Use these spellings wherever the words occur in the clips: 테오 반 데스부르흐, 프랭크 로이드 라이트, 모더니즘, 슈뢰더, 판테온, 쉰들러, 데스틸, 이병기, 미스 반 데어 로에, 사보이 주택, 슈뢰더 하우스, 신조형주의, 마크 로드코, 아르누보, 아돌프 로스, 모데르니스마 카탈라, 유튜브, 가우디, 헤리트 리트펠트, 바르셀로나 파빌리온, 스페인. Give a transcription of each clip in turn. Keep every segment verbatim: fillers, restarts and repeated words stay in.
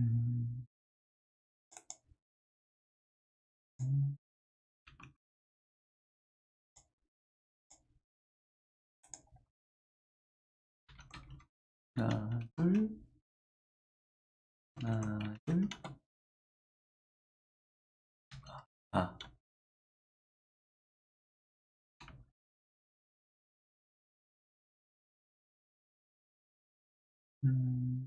음. 음. 하나, 둘, 하나, 둘, 아, 음,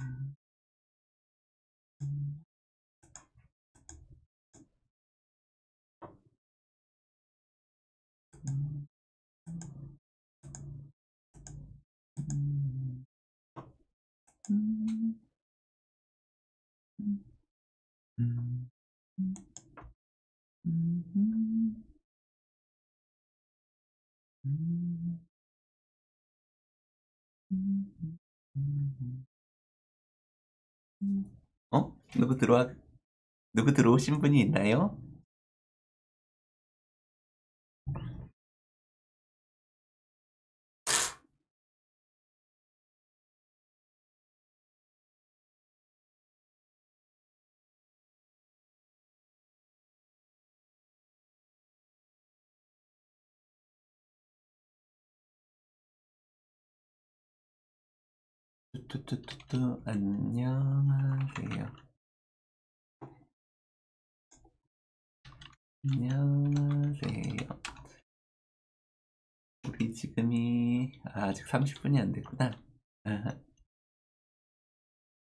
음. 음. 음. 음. 음. 음. 음. 어? 누구 들어와? 누구 들어오신 분이 있나요? 뚜뚜뚜뚜 안녕하세요. 안녕하세요. 우리 지금이 아, 아직 삼십 분이 안 됐구나. 아하.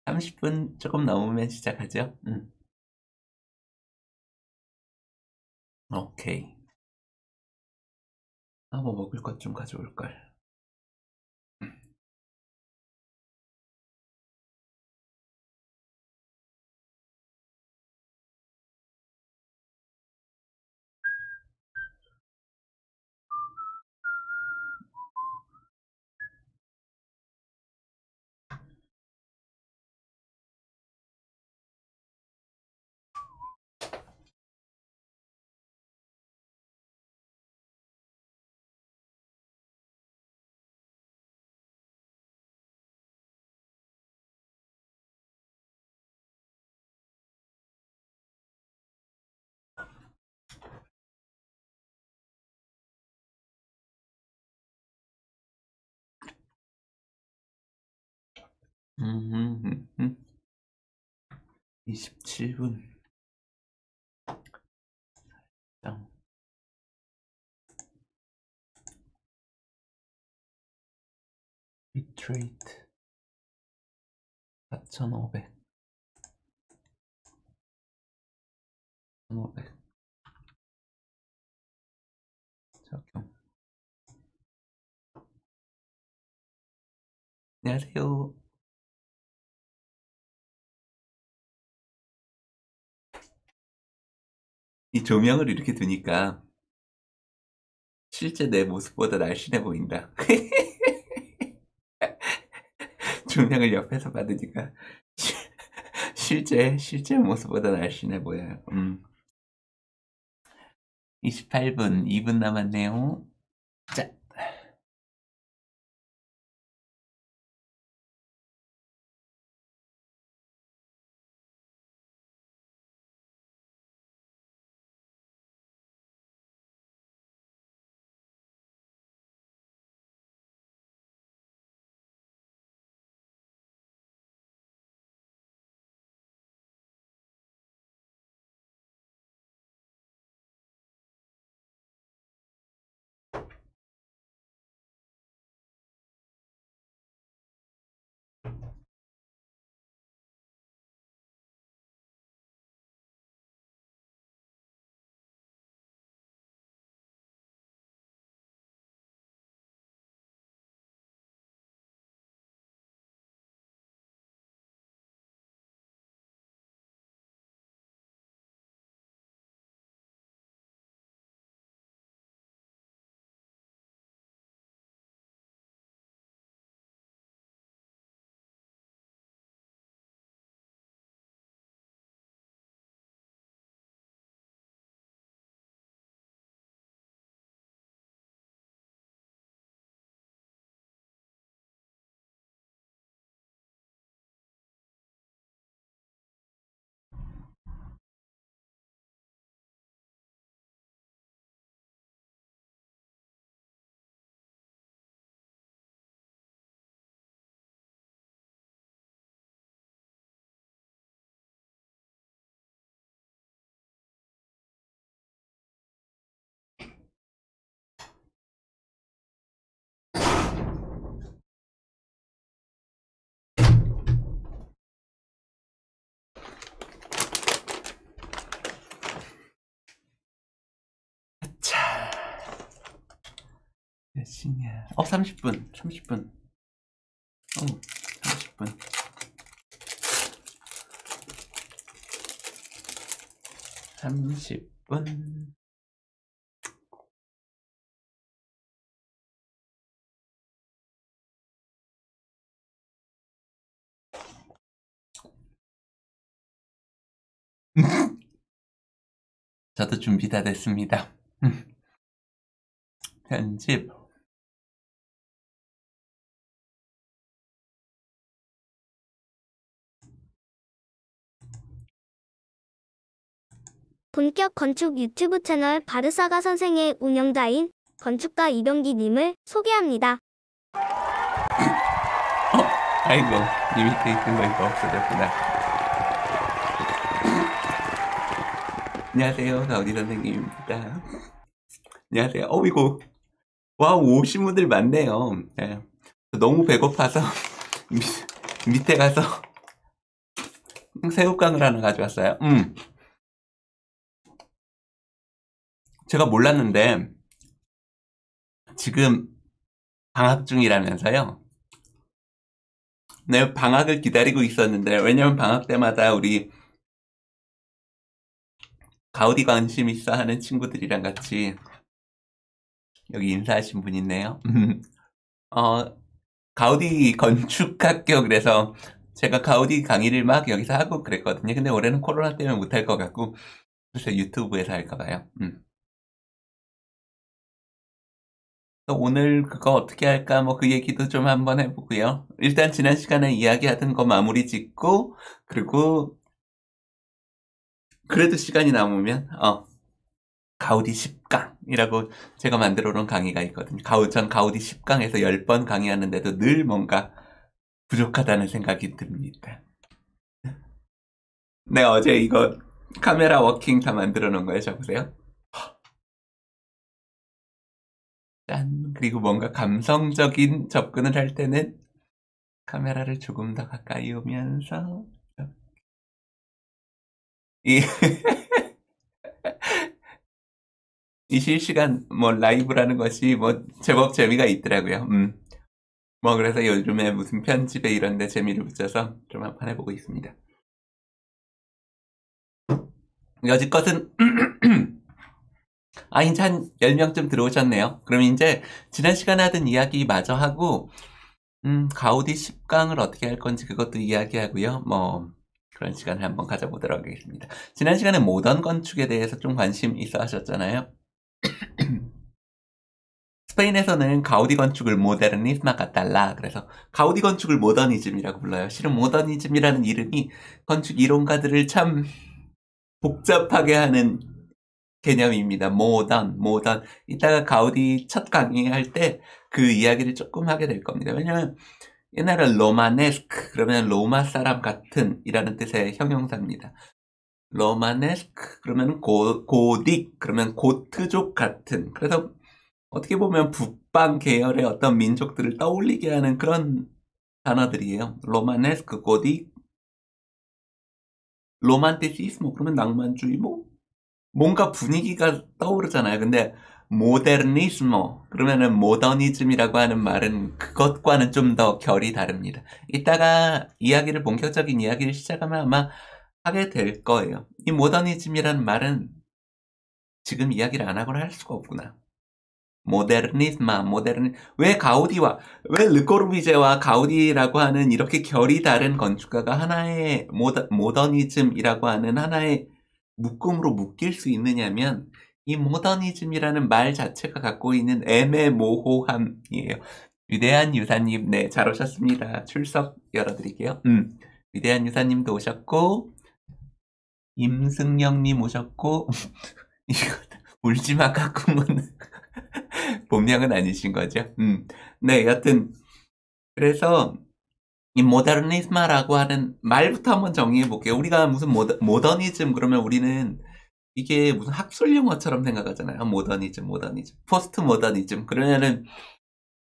삼십 분 조금 넘으면 시작하죠. 응. 오케이. 아, 뭐 먹을 것 좀 가져올 걸. 음, 이십칠 분. 살짝. 비트레이트. 사천오백. 사천오백. 적용. 안녕하세요. 이 조명을 이렇게 두니까 실제 내 모습보다 날씬해 보인다. 조명을 옆에서 받으니까 실제 실제 모습보다 날씬해 보여요. 음. 이십팔 분, 이 분 남았네요. 자. 시간. 어, 삼십 분. 삼십 분. 어, 삼십 분. 삼십 분. 저도 준비 다 됐습니다. 편집. 본격 건축 유튜브 채널 바르사가 선생의 운영자인 건축가 이병기 님을 소개합니다. 어, 아이고, 이 밑에 있는 거 이거 없어졌구나. 안녕하세요, 가우디 선생님입니다. 안녕하세요. 어이고, 와우, 오신 분들 많네요. 네. 너무 배고파서 밑에 가서 새우깡을 하나 가져왔어요. 음. 제가 몰랐는데 지금 방학 중이라면서요. 네, 방학을 기다리고 있었는데, 왜냐면 방학 때마다 우리 가우디 관심 있어 하는 친구들이랑 같이, 여기 인사하신 분 있네요. 어, 가우디 건축학교, 그래서 제가 가우디 강의를 막 여기서 하고 그랬거든요. 근데 올해는 코로나 때문에 못할 것 같고, 그래서 유튜브에서 할까봐요. 음. 오늘 그거 어떻게 할까, 뭐 그 얘기도 좀 한번 해보고요. 일단 지난 시간에 이야기하던 거 마무리 짓고, 그리고 그래도 시간이 남으면 어 가우디 십 강이라고 제가 만들어 놓은 강의가 있거든요. 가우, 전 가우디 십 강에서 열 번 강의하는데도 늘 뭔가 부족하다는 생각이 듭니다. 네, 어제 이거 카메라 워킹 다 만들어 놓은 거예요. 저 보세요. 짠! 그리고 뭔가 감성적인 접근을 할 때는 카메라를 조금 더 가까이 오면서 이, 이 실시간 뭐 라이브라는 것이 뭐 제법 재미가 있더라고요. 음. 뭐 그래서 요즘에 무슨 편집에 이런 데 재미를 붙여서 좀 한판 해보고 있습니다. 여지껏은 아, 이제 한 열 명쯤 들어오셨네요. 그럼 이제 지난 시간에 하던 이야기 마저 하고, 음, 가우디 십 강을 어떻게 할 건지 그것도 이야기하고요. 뭐 그런 시간을 한번 가져보도록 하겠습니다. 지난 시간에 모던 건축에 대해서 좀 관심 있어 하셨잖아요. 스페인에서는 가우디 건축을 모데르니스마 카탈라, 그래서 가우디 건축을 모더니즘이라고 불러요. 실은 모더니즘이라는 이름이 건축 이론가들을 참 복잡하게 하는 개념입니다. 모던, 모던. 이따가 가우디 첫 강의할 때 그 이야기를 조금 하게 될 겁니다. 왜냐면 옛날에 로마네스크, 그러면 로마 사람 같은 이라는 뜻의 형용사입니다. 로마네스크, 그러면 고, 고딕, 그러면 고트족 같은. 그래서 어떻게 보면 북방 계열의 어떤 민족들을 떠올리게 하는 그런 단어들이에요. 로마네스크, 고딕, 로만티시스모, 그러면 낭만주의, 뭐? 뭔가 분위기가 떠오르잖아요. 근데 모데르니스모, 그러면은 모더니즘이라고 하는 말은 그것과는 좀 더 결이 다릅니다. 이따가 이야기를, 본격적인 이야기를 시작하면 아마 하게 될 거예요. 이 모더니즘이라는 말은 지금 이야기를 안 하고는 할 수가 없구나. 모데르니스마, 모데르니, 왜 가우디와, 왜 르코르비제와 가우디라고 하는 이렇게 결이 다른 건축가가 하나의 모더, 모더니즘이라고 하는 하나의 묶음으로 묶일 수 있느냐면, 이 모더니즘이라는 말 자체가 갖고 있는 애매모호함이에요. 위대한 유사님, 네, 잘 오셨습니다. 출석 열어드릴게요. 음, 위대한 유사님도 오셨고, 임승영님 오셨고, 이거 울지마 까꿍은 본명은 아니신 거죠. 음, 네, 여튼 그래서 이 모더니즘이라고 하는 말부터 한번 정의해 볼게요. 우리가 무슨 모더, 모더니즘 그러면 우리는 이게 무슨 학술 용어처럼 생각하잖아요. 모더니즘, 모더니즘, 포스트 모더니즘. 그러면은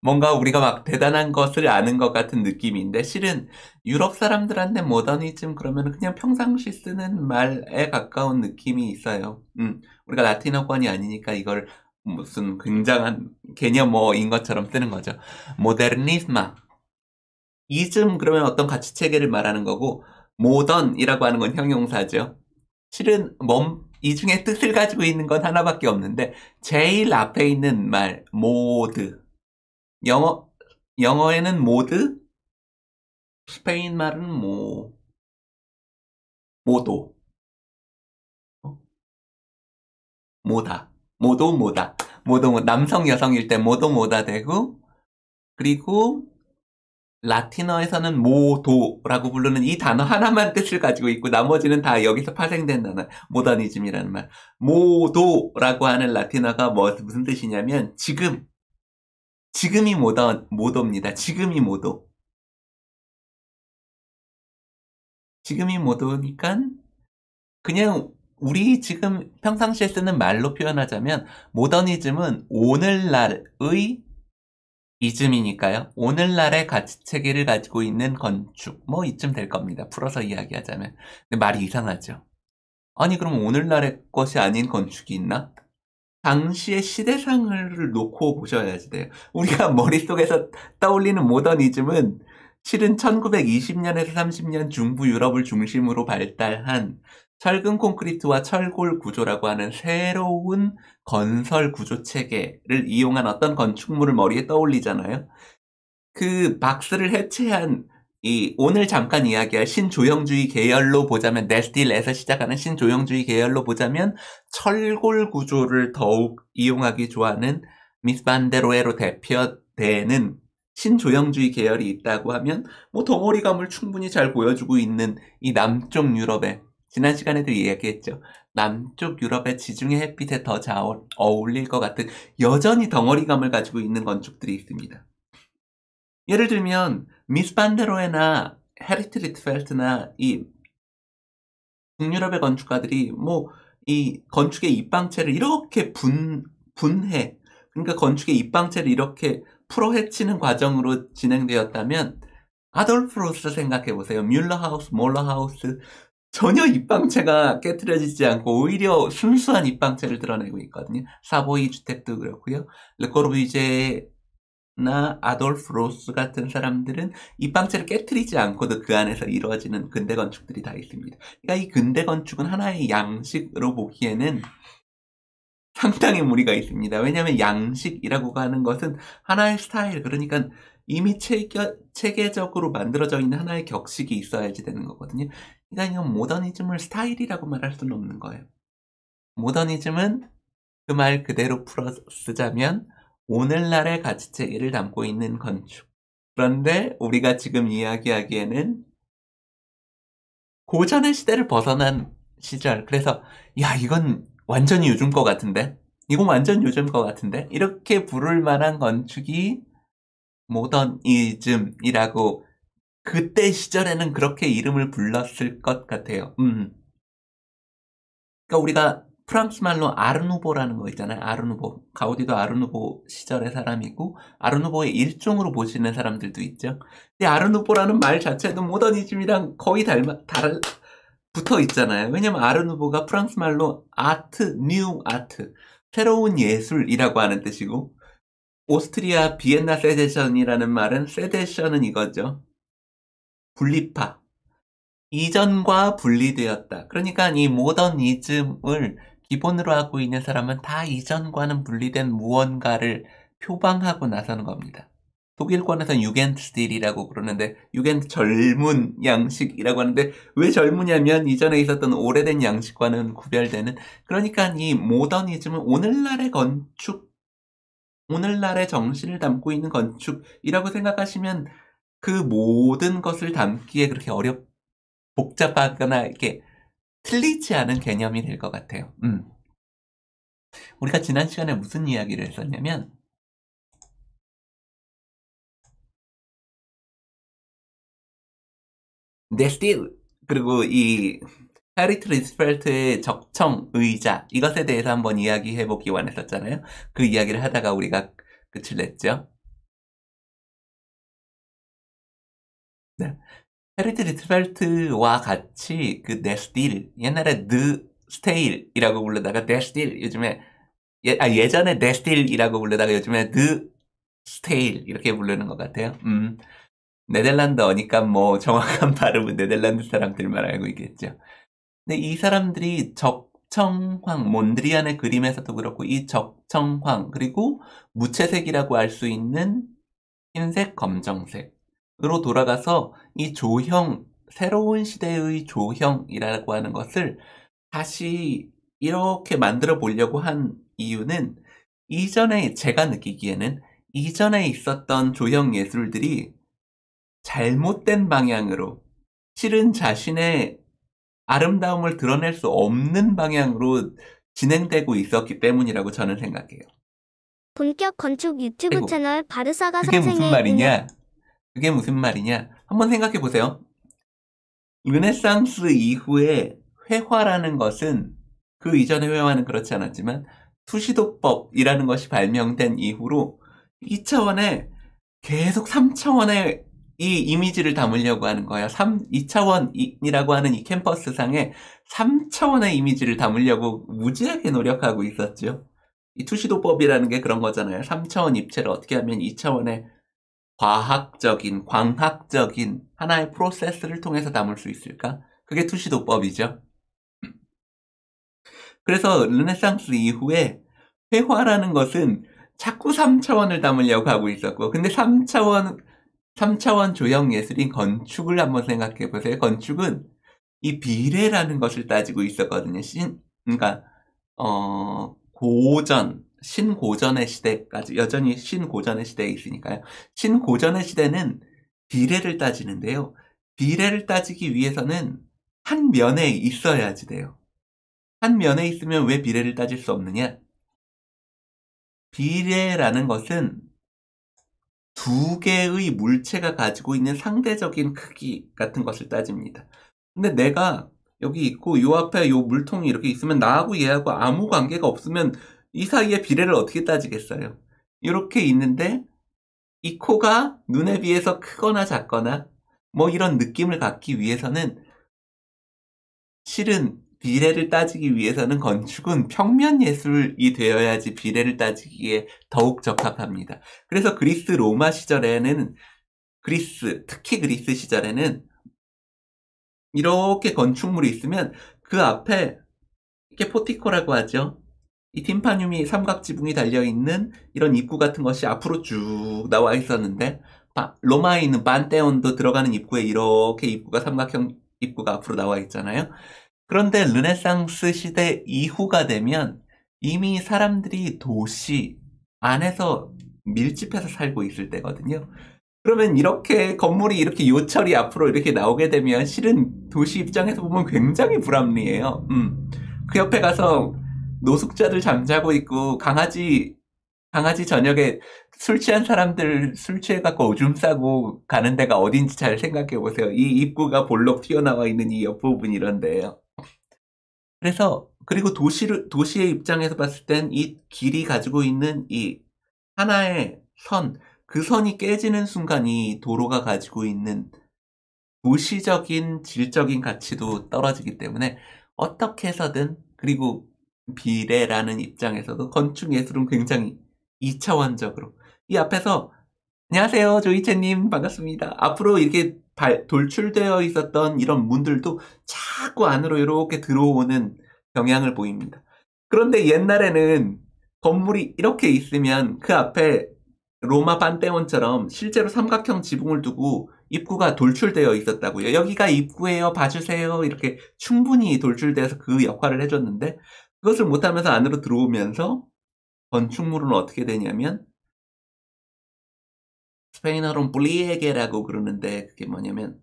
뭔가 우리가 막 대단한 것을 아는 것 같은 느낌인데, 실은 유럽 사람들한테 모더니즘 그러면 그냥 평상시 쓰는 말에 가까운 느낌이 있어요. 음, 우리가 라틴어권이 아니니까 이걸 무슨 굉장한 개념어인 것처럼 쓰는 거죠. 모더니즘, 이즘 그러면 어떤 가치체계를 말하는 거고, 모던이라고 하는 건 형용사죠. 실은 멈, 이 중에 뜻을 가지고 있는 건 하나밖에 없는데 제일 앞에 있는 말 모드, 영어, 영어에는 모드, 스페인 말은 모, 모도, 모다, 모도 모다, 모도 남성 여성일 때 모도 모다 되고, 그리고 라틴어에서는 모도라고 부르는 이 단어 하나만 뜻을 가지고 있고 나머지는 다 여기서 파생된 단어, 모더니즘이라는 말. 모도라고 하는 라틴어가 뭐, 무슨 뜻이냐면 지금, 지금이 모더, 모도입니다. 지금이 모도. 지금이 모도니까 그냥 우리 지금 평상시에 쓰는 말로 표현하자면 모더니즘은 오늘날의 이즘이니까요. 오늘날의 가치체계를 가지고 있는 건축, 뭐 이쯤 될 겁니다. 풀어서 이야기하자면. 근데 말이 이상하죠. 아니 그럼 오늘날의 것이 아닌 건축이 있나? 당시의 시대상을 놓고 보셔야지 돼요. 우리가 머릿속에서 떠올리는 모더니즘은 실은 천구백이십 년에서 삼십 년 중부 유럽을 중심으로 발달한 철근 콘크리트와 철골 구조라고 하는 새로운 건설 구조 체계를 이용한 어떤 건축물을 머리에 떠올리잖아요. 그 박스를 해체한 이 오늘 잠깐 이야기할 신조형주의 계열로 보자면, 데스틸에서 시작하는 신조형주의 계열로 보자면 철골 구조를 더욱 이용하기 좋아하는 미스 반 데어 로에로 대표되는 신조형주의 계열이 있다고 하면, 뭐 덩어리감을 충분히 잘 보여주고 있는 이 남쪽 유럽의, 지난 시간에도 이야기했죠. 남쪽 유럽의 지중해 햇빛에 더 잘 어울릴 것 같은 여전히 덩어리감을 가지고 있는 건축들이 있습니다. 예를 들면 미스 반 데어 로에나 헤리트 리트펠트나 이 북유럽의 건축가들이 뭐 이 건축의 입방체를 이렇게 분, 분해, 그러니까 건축의 입방체를 이렇게 풀어 헤치는 과정으로 진행되었다면, 아돌프 로스 생각해보세요. 뮬러 하우스, 몰러 하우스, 전혀 입방체가 깨트려지지 않고 오히려 순수한 입방체를 드러내고 있거든요. 사보이 주택도 그렇고요. 르코르비제나 아돌프 로스 같은 사람들은 입방체를 깨트리지 않고도 그 안에서 이루어지는 근대 건축들이 다 있습니다. 그러니까 이 근대 건축은 하나의 양식으로 보기에는 상당히 무리가 있습니다. 왜냐하면 양식이라고 하는 것은 하나의 스타일, 그러니까 이미 체계, 체계적으로 만들어져 있는 하나의 격식이 있어야지 되는 거거든요. 그러니까 이건 모더니즘을 스타일이라고 말할 수는 없는 거예요. 모더니즘은 그 말 그대로 풀어 쓰자면 오늘날의 가치체계를 담고 있는 건축. 그런데 우리가 지금 이야기하기에는 고전의 시대를 벗어난 시절. 그래서 야, 이건 완전히 요즘 거 같은데? 이건 완전 요즘 거 같은데? 이렇게 부를 만한 건축이 모더니즘이라고 그때 시절에는 그렇게 이름을 불렀을 것 같아요. 음. 그러니까 우리가 프랑스 말로 아르누보라는 거 있잖아요. 아르누보. 가우디도 아르누보 시절의 사람이고 아르누보의 일종으로 보시는 사람들도 있죠. 근데 아르누보라는 말 자체도 모더니즘이랑 거의 닮아, 다를, 붙어 있잖아요. 왜냐면 아르누보가 프랑스 말로 아트, 뉴 아트, 새로운 예술이라고 하는 뜻이고, 오스트리아 비엔나 세데션이라는 말은, 세데션은 이거죠. 분리파. 이전과 분리되었다. 그러니까 이 모더니즘을 기본으로 하고 있는 사람은 다 이전과는 분리된 무언가를 표방하고 나서는 겁니다. 독일권에서는 유겐트스틸이라고 그러는데, 유겐트 젊은 양식이라고 하는데, 왜 젊으냐면 이전에 있었던 오래된 양식과는 구별되는, 그러니까 이 모더니즘은 오늘날의 건축, 오늘날의 정신을 담고 있는 건축이라고 생각하시면 그 모든 것을 담기에 그렇게 어렵, 복잡하거나 이렇게 틀리지 않은 개념이 될 것 같아요. 음. 우리가 지난 시간에 무슨 이야기를 했었냐면, 데스틸 그리고 이 헤리트 리트펠트의 적청 의자, 이것에 대해서 한번 이야기해보기 원했었잖아요. 그 이야기를 하다가 우리가 끝을 냈죠. 네. 헤리트 리트펠트와 같이 그 데스틸, 옛날에 드 스테일이라고 부르다가 데스틸, 요즘에 예, 아, 예전에 데스틸이라고 부르다가 요즘에 드 스테일 이렇게 부르는 것 같아요. 음. 네덜란드어니까 뭐 정확한 발음은 네덜란드 사람들만 알고 있겠죠. 근데 이 사람들이 적청황, 몬드리안의 그림에서도 그렇고 이 적청황 그리고 무채색이라고 할 수 있는 흰색, 검정색으로 돌아가서 이 조형, 새로운 시대의 조형이라고 하는 것을 다시 이렇게 만들어 보려고 한 이유는 이전에 제가 느끼기에는 이전에 있었던 조형 예술들이 잘못된 방향으로 실은 자신의 아름다움을 드러낼 수 없는 방향으로 진행되고 있었기 때문이라고 저는 생각해요. 본격 건축 유튜브 아이고, 채널 바르사가 그게 상생의 무슨 말이냐? 그게 무슨 말이냐? 한번 생각해 보세요. 르네상스 이후에 회화라는 것은 그 이전의 회화는 그렇지 않았지만 수시도법이라는 것이 발명된 이후로 이 차원에 계속 삼 차원의 이 이미지를 담으려고 하는 거야. 삼, 이 차원이라고 하는 이 캠퍼스상에 삼 차원의 이미지를 담으려고 무지하게 노력하고 있었죠. 이 투시도법이라는 게 그런 거잖아요. 삼 차원 입체를 어떻게 하면 이 차원의 과학적인, 광학적인 하나의 프로세스를 통해서 담을 수 있을까? 그게 투시도법이죠. 그래서 르네상스 이후에 회화라는 것은 자꾸 삼 차원을 담으려고 하고 있었고, 근데 삼 차원, 삼 차원 조형 예술인 건축을 한번 생각해 보세요. 건축은 이 비례라는 것을 따지고 있었거든요. 신, 그러니까, 어, 고전, 신고전의 시대까지, 여전히 신고전의 시대에 있으니까요. 신고전의 시대는 비례를 따지는데요. 비례를 따지기 위해서는 한 면에 있어야지 돼요. 한 면에 있으면 왜 비례를 따질 수 없느냐? 비례라는 것은 두 개의 물체가 가지고 있는 상대적인 크기 같은 것을 따집니다. 근데 내가 여기 있고 요 앞에 요 물통이 이렇게 있으면 나하고 얘하고 아무 관계가 없으면 이 사이에 비례를 어떻게 따지겠어요? 이렇게 있는데 이 코가 눈에 비해서 크거나 작거나 뭐 이런 느낌을 갖기 위해서는 실은 비례를 따지기 위해서는 건축은 평면 예술이 되어야지 비례를 따지기에 더욱 적합합니다. 그래서 그리스 로마 시절에는 그리스, 특히 그리스 시절에는 이렇게 건축물이 있으면 그 앞에 이렇게 포티코라고 하죠. 이 팀파늄이 삼각지붕이 달려있는 이런 입구 같은 것이 앞으로 쭉 나와 있었는데 로마에 있는 판테온도 들어가는 입구에 이렇게 입구가 삼각형 입구가 앞으로 나와 있잖아요. 그런데 르네상스 시대 이후가 되면 이미 사람들이 도시 안에서 밀집해서 살고 있을 때거든요. 그러면 이렇게 건물이 이렇게 요철이 앞으로 이렇게 나오게 되면 실은 도시 입장에서 보면 굉장히 불합리해요. 음. 그 옆에 가서 노숙자들 잠자고 있고 강아지 강아지 저녁에 술 취한 사람들 술 취해갖고 오줌 싸고 가는 데가 어딘지 잘 생각해보세요. 이 입구가 볼록 튀어나와 있는 이 옆부분 이런 데예요. 그래서 그리고 도시를, 도시의 입장에서 봤을 땐 이 길이 가지고 있는 이 하나의 선, 그 선이 깨지는 순간 이 도로가 가지고 있는 도시적인 질적인 가치도 떨어지기 때문에 어떻게 해서든 그리고 비례라는 입장에서도 건축예술은 굉장히 이 차원적으로 이 앞에서 안녕하세요 조이채님 반갑습니다. 앞으로 이렇게 발, 돌출되어 있었던 이런 문들도 자꾸 안으로 이렇게 들어오는 경향을 보입니다. 그런데 옛날에는 건물이 이렇게 있으면 그 앞에 로마 판테온처럼 실제로 삼각형 지붕을 두고 입구가 돌출되어 있었다고요. 여기가 입구예요. 봐주세요. 이렇게 충분히 돌출되어서 그 역할을 해줬는데 그것을 못하면서 안으로 들어오면서 건축물은 어떻게 되냐면 스페인어로는 블리에게라고 그러는데 그게 뭐냐면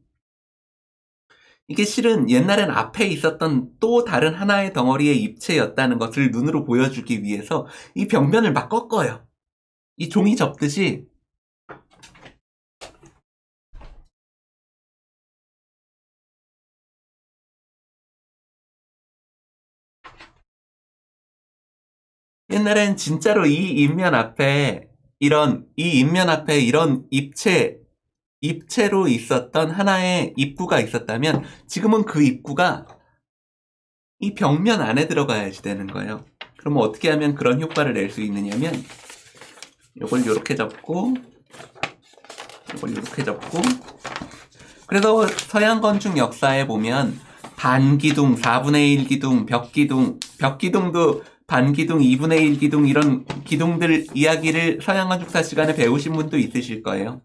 이게 실은 옛날엔 앞에 있었던 또 다른 하나의 덩어리의 입체였다는 것을 눈으로 보여주기 위해서 이 벽면을 막 꺾어요. 이 종이 접듯이 옛날엔 진짜로 이 인면 앞에 이런 이 인면 앞에 이런 입체 입체로 있었던 하나의 입구가 있었다면 지금은 그 입구가 이 벽면 안에 들어가야지 되는 거예요. 그러면 어떻게 하면 그런 효과를 낼 수 있느냐면, 이걸 이렇게 잡고, 이걸 이렇게 잡고. 그래서 서양 건축 역사에 보면 반기둥, 사분의 일 기둥, 벽기둥, 벽기둥도 반기둥, 이분의 일 기둥, 이런 기둥들 이야기를 서양 건축사 시간에 배우신 분도 있으실 거예요.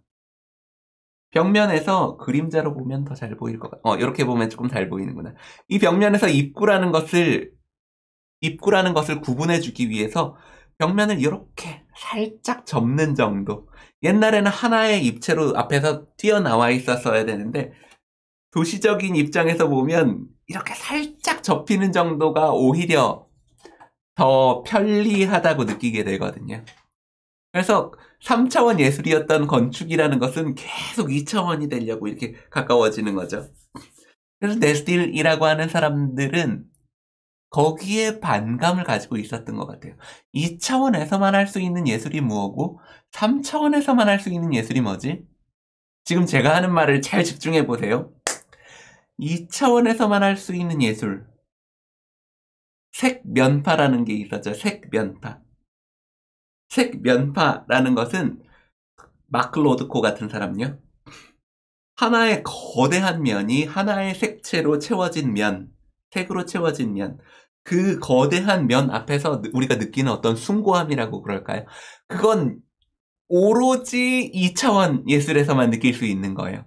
벽면에서 그림자로 보면 더 잘 보일 것 같아요. 어, 이렇게 보면 조금 잘 보이는구나. 이 벽면에서 입구라는 것을, 입구라는 것을 구분해주기 위해서 벽면을 이렇게 살짝 접는 정도. 옛날에는 하나의 입체로 앞에서 튀어나와 있었어야 되는데, 도시적인 입장에서 보면 이렇게 살짝 접히는 정도가 오히려 더 편리하다고 느끼게 되거든요. 그래서 삼 차원 예술이었던 건축이라는 것은 계속 이 차원이 되려고 이렇게 가까워지는 거죠. 그래서 데스틸이라고 하는 사람들은 거기에 반감을 가지고 있었던 것 같아요. 이 차원에서만 할 수 있는 예술이 무엇고, 삼 차원에서만 할 수 있는 예술이 뭐지? 지금 제가 하는 말을 잘 집중해 보세요. 이 차원에서만 할 수 있는 예술, 색면파라는 게 있었죠. 색면파. 색면파라는 것은 마크 로드코 같은 사람요. 하나의 거대한 면이 하나의 색채로 채워진 면, 색으로 채워진 면, 그 거대한 면 앞에서 우리가 느끼는 어떤 숭고함이라고 그럴까요? 그건 오로지 이 차원 예술에서만 느낄 수 있는 거예요.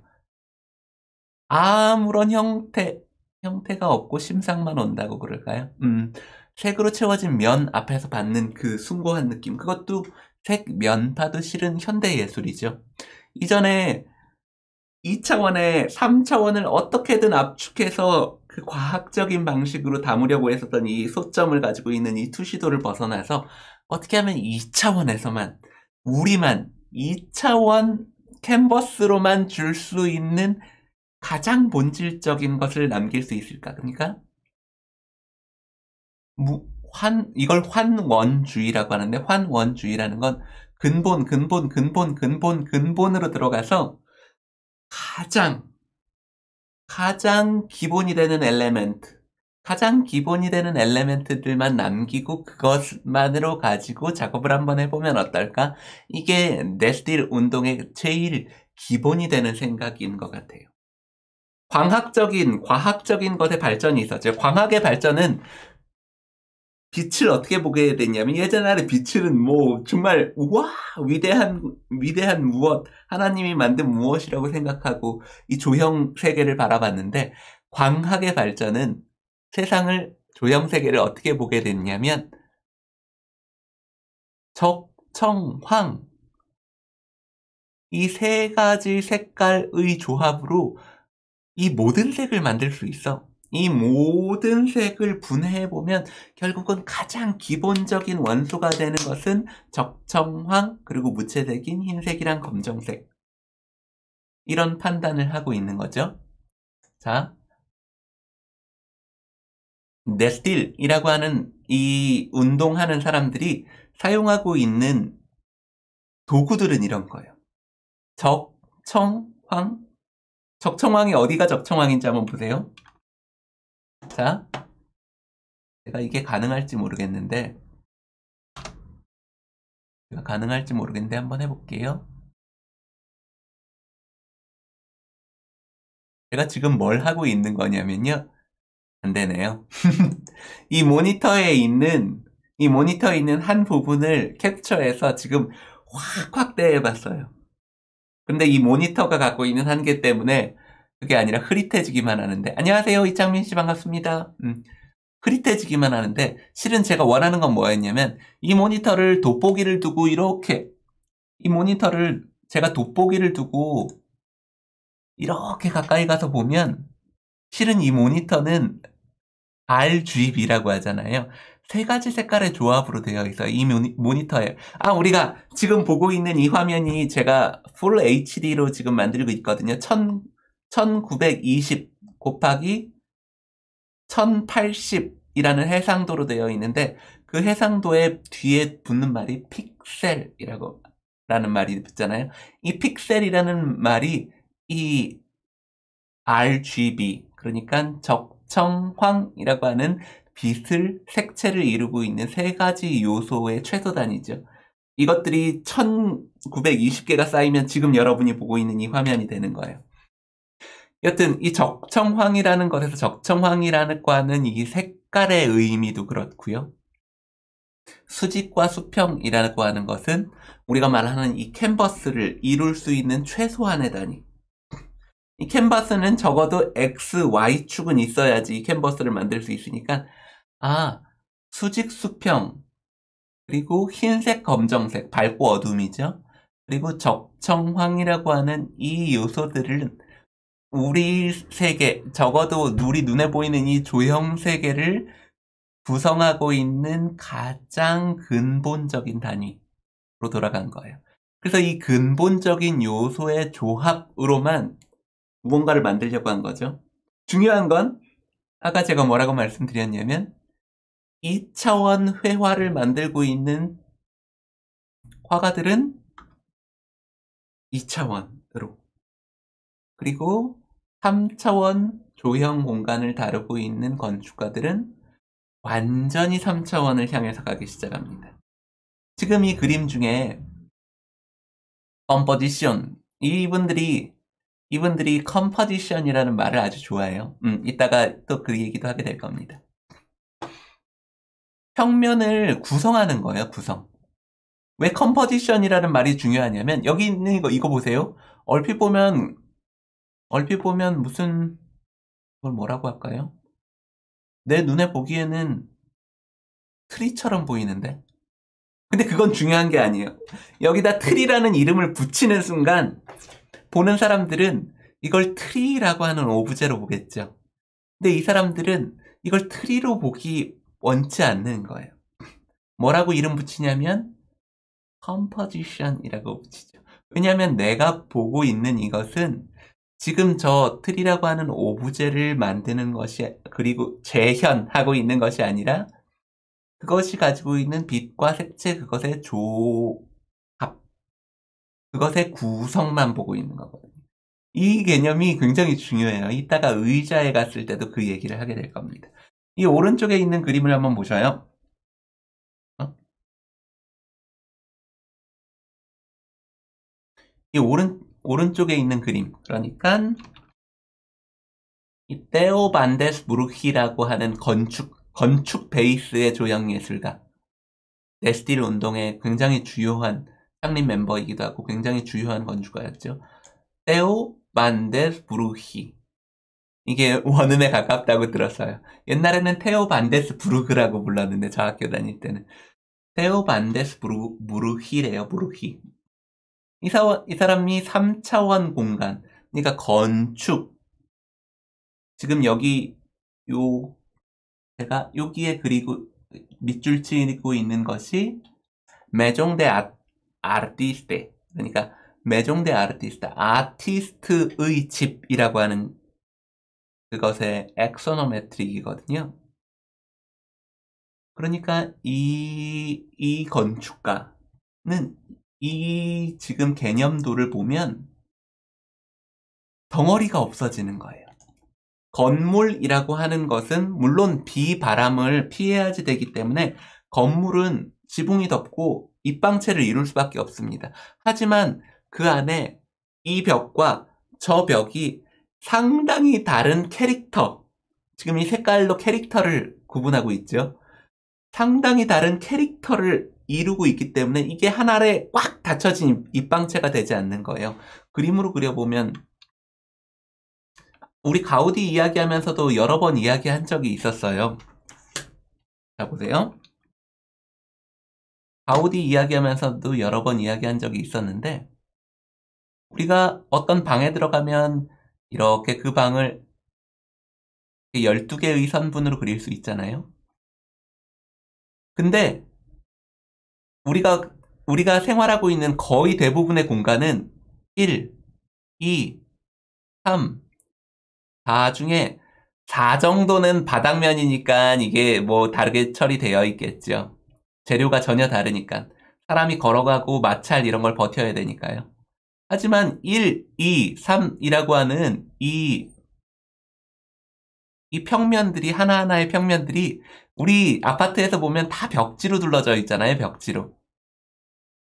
아무런 형태, 형태가 없고 심상만 온다고 그럴까요? 음, 색으로 채워진 면 앞에서 받는 그 숭고한 느낌, 그것도 색면파도 실은 현대예술이죠. 이전에 이 차원에 삼 차원을 어떻게든 압축해서 그 과학적인 방식으로 담으려고 했었던 이 소점을 가지고 있는 이 투시도를 벗어나서 어떻게 하면 이 차원에서만, 우리만 이 차원 캔버스로만 줄 수 있는 가장 본질적인 것을 남길 수 있을까? 그러니까 무, 환, 이걸 환원주의라고 하는데, 환원주의라는 건 근본, 근본, 근본, 근본, 근본으로 들어가서 가장, 가장 기본이 되는 엘레멘트, 가장 기본이 되는 엘레멘트들만 남기고 그것만으로 가지고 작업을 한번 해보면 어떨까? 이게 데스틸 운동의 제일 기본이 되는 생각인 것 같아요. 광학적인, 과학적인 것의 발전이 있었죠. 광학의 발전은 빛을 어떻게 보게 됐냐면, 예전에 빛은 뭐 정말 우와, 위대한 위대한 무엇, 하나님이 만든 무엇이라고 생각하고 이 조형 세계를 바라봤는데, 광학의 발전은 세상을, 조형 세계를 어떻게 보게 됐냐면 적, 청, 황, 이 세 가지 색깔의 조합으로 이 모든 색을 만들 수 있어. 이 모든 색을 분해해보면 결국은 가장 기본적인 원소가 되는 것은 적청황, 그리고 무채색인 흰색이랑 검정색. 이런 판단을 하고 있는 거죠. 자, 데스틸이라고 하는 이 운동하는 사람들이 사용하고 있는 도구들은 이런 거예요. 적청황. 적청황이 어디가 적청황인지 한번 보세요. 자, 제가 이게 가능할지 모르겠는데, 제가 가능할지 모르겠는데 한번 해볼게요. 제가 지금 뭘 하고 있는 거냐면요, 안 되네요. 이 모니터에 있는, 이 모니터에 있는 한 부분을 캡처해서 지금 확 확대해봤어요. 근데 이 모니터가 갖고 있는 한계 때문에 그게 아니라 흐릿해지기만 하는데, 안녕하세요, 이창민 씨 반갑습니다. 음, 흐릿해지기만 하는데, 실은 제가 원하는 건 뭐였냐면, 이 모니터를 돋보기를 두고 이렇게, 이 모니터를 제가 돋보기를 두고 이렇게 가까이 가서 보면, 실은 이 모니터는 알지비라고 하잖아요. 세 가지 색깔의 조합으로 되어 있어요. 이 모니터에. 아, 우리가 지금 보고 있는 이 화면이 제가 풀 에이치디로 지금 만들고 있거든요. 천구백이십 곱하기 천팔십이라는 해상도로 되어 있는데, 그 해상도에 뒤에 붙는 말이 픽셀이라고 라는 말이 붙잖아요. 이 픽셀이라는 말이 이 알지비, 그러니까 적청황이라고 하는 빛을, 색채를 이루고 있는 세 가지 요소의 최소단위죠. 이것들이 천구백이십 개가 쌓이면 지금 여러분이 보고 있는 이 화면이 되는 거예요. 여튼 이 적청황이라는 것에서 적청황이라는 과는 이 색깔의 의미도 그렇고요. 수직과 수평이라고 하는 것은 우리가 말하는 이 캔버스를 이룰 수 있는 최소한의 단위. 이 캔버스는 적어도 엑스 와이축은 있어야지 이 캔버스를 만들 수 있으니까, 아, 수직, 수평, 그리고 흰색, 검정색, 밝고 어둠이죠. 그리고 적청황이라고 하는 이 요소들은 우리 세계, 적어도 우리 눈에 보이는 이 조형세계를 구성하고 있는 가장 근본적인 단위로 돌아간 거예요. 그래서 이 근본적인 요소의 조합으로만 무언가를 만들려고 한 거죠. 중요한 건 아까 제가 뭐라고 말씀드렸냐면 이 차원 회화를 만들고 있는 화가들은 이 차원으로, 그리고 삼 차원 조형 공간을 다루고 있는 건축가들은 완전히 삼 차원을 향해서 가기 시작합니다. 지금 이 그림 중에 컴포지션, 이분들이 이분들이 컴포지션이라는 말을 아주 좋아해요. 음, 이따가 또 그 얘기도 하게 될 겁니다. 평면을 구성하는 거예요, 구성. 왜 컴포지션이라는 말이 중요하냐면, 여기 있는 이거, 이거 보세요. 얼핏 보면, 얼핏 보면 무슨, 이걸 뭐라고 할까요? 내 눈에 보기에는 트리처럼 보이는데? 근데 그건 중요한 게 아니에요. 여기다 트리라는 이름을 붙이는 순간 보는 사람들은 이걸 트리라고 하는 오브제로 보겠죠. 근데 이 사람들은 이걸 트리로 보기 원치 않는 거예요. 뭐라고 이름 붙이냐면 컴포지션이라고 붙이죠. 왜냐하면 내가 보고 있는 이것은 지금 저 트리라고 하는 오브제를 만드는 것이, 그리고 재현하고 있는 것이 아니라 그것이 가지고 있는 빛과 색채, 그것의 조합, 그것의 구성만 보고 있는 거거든요. 이 개념이 굉장히 중요해요. 이따가 의자에 갔을 때도 그 얘기를 하게 될 겁니다. 이 오른쪽에 있는 그림을 한번 보셔요. 어? 이 오른 오른쪽에 있는 그림, 그러니까 이 테오 반 데스부르흐라고 하는 건축 건축 베이스의 조형 예술가, 데스틸 운동의 굉장히 주요한 창립 멤버이기도 하고 굉장히 주요한 건축가였죠. 테오 반 데스부르흐, 이게 원음에 가깝다고 들었어요. 옛날에는 테오 반 데스부르흐라고 불렀는데 저 학교 다닐 때는 테오 반 데스부르흐래요. 부르히. 이, 사원, 이 사람이 삼 차원 공간, 그러니까 건축, 지금 여기 요 제가 여기에 그리고 밑줄 치고 있는 것이 메종데 아, 아르티스테, 그러니까 메종데 아르티스타, 아티스트의 집이라고 하는 그것의 엑소노메트릭이거든요. 그러니까 이, 이 건축가는 이 지금 개념도를 보면 덩어리가 없어지는 거예요. 건물이라고 하는 것은 물론 비, 바람을 피해야지 되기 때문에 건물은 지붕이 덮고 입방체를 이룰 수밖에 없습니다. 하지만 그 안에 이 벽과 저 벽이 상당히 다른 캐릭터, 지금 이 색깔로 캐릭터를 구분하고 있죠. 상당히 다른 캐릭터를 이루고 있기 때문에 이게 하나에 꽉 닫혀진 입방체가 되지 않는 거예요. 그림으로 그려보면 우리 가우디 이야기하면서도 여러 번 이야기한 적이 있었어요. 자, 보세요. 가우디 이야기하면서도 여러 번 이야기한 적이 있었는데, 우리가 어떤 방에 들어가면 이렇게 그 방을 열두 개의 선분으로 그릴 수 있잖아요. 근데 우리가, 우리가 생활하고 있는 거의 대부분의 공간은 일, 이, 삼, 사 중에 사 정도는 바닥면이니까 이게 뭐 다르게 처리되어 있겠죠. 재료가 전혀 다르니까. 사람이 걸어가고 마찰 이런 걸 버텨야 되니까요. 하지만 일, 이, 삼이라고 하는 이, 이 평면들이, 하나하나의 평면들이 우리 아파트에서 보면 다 벽지로 둘러져 있잖아요. 벽지로.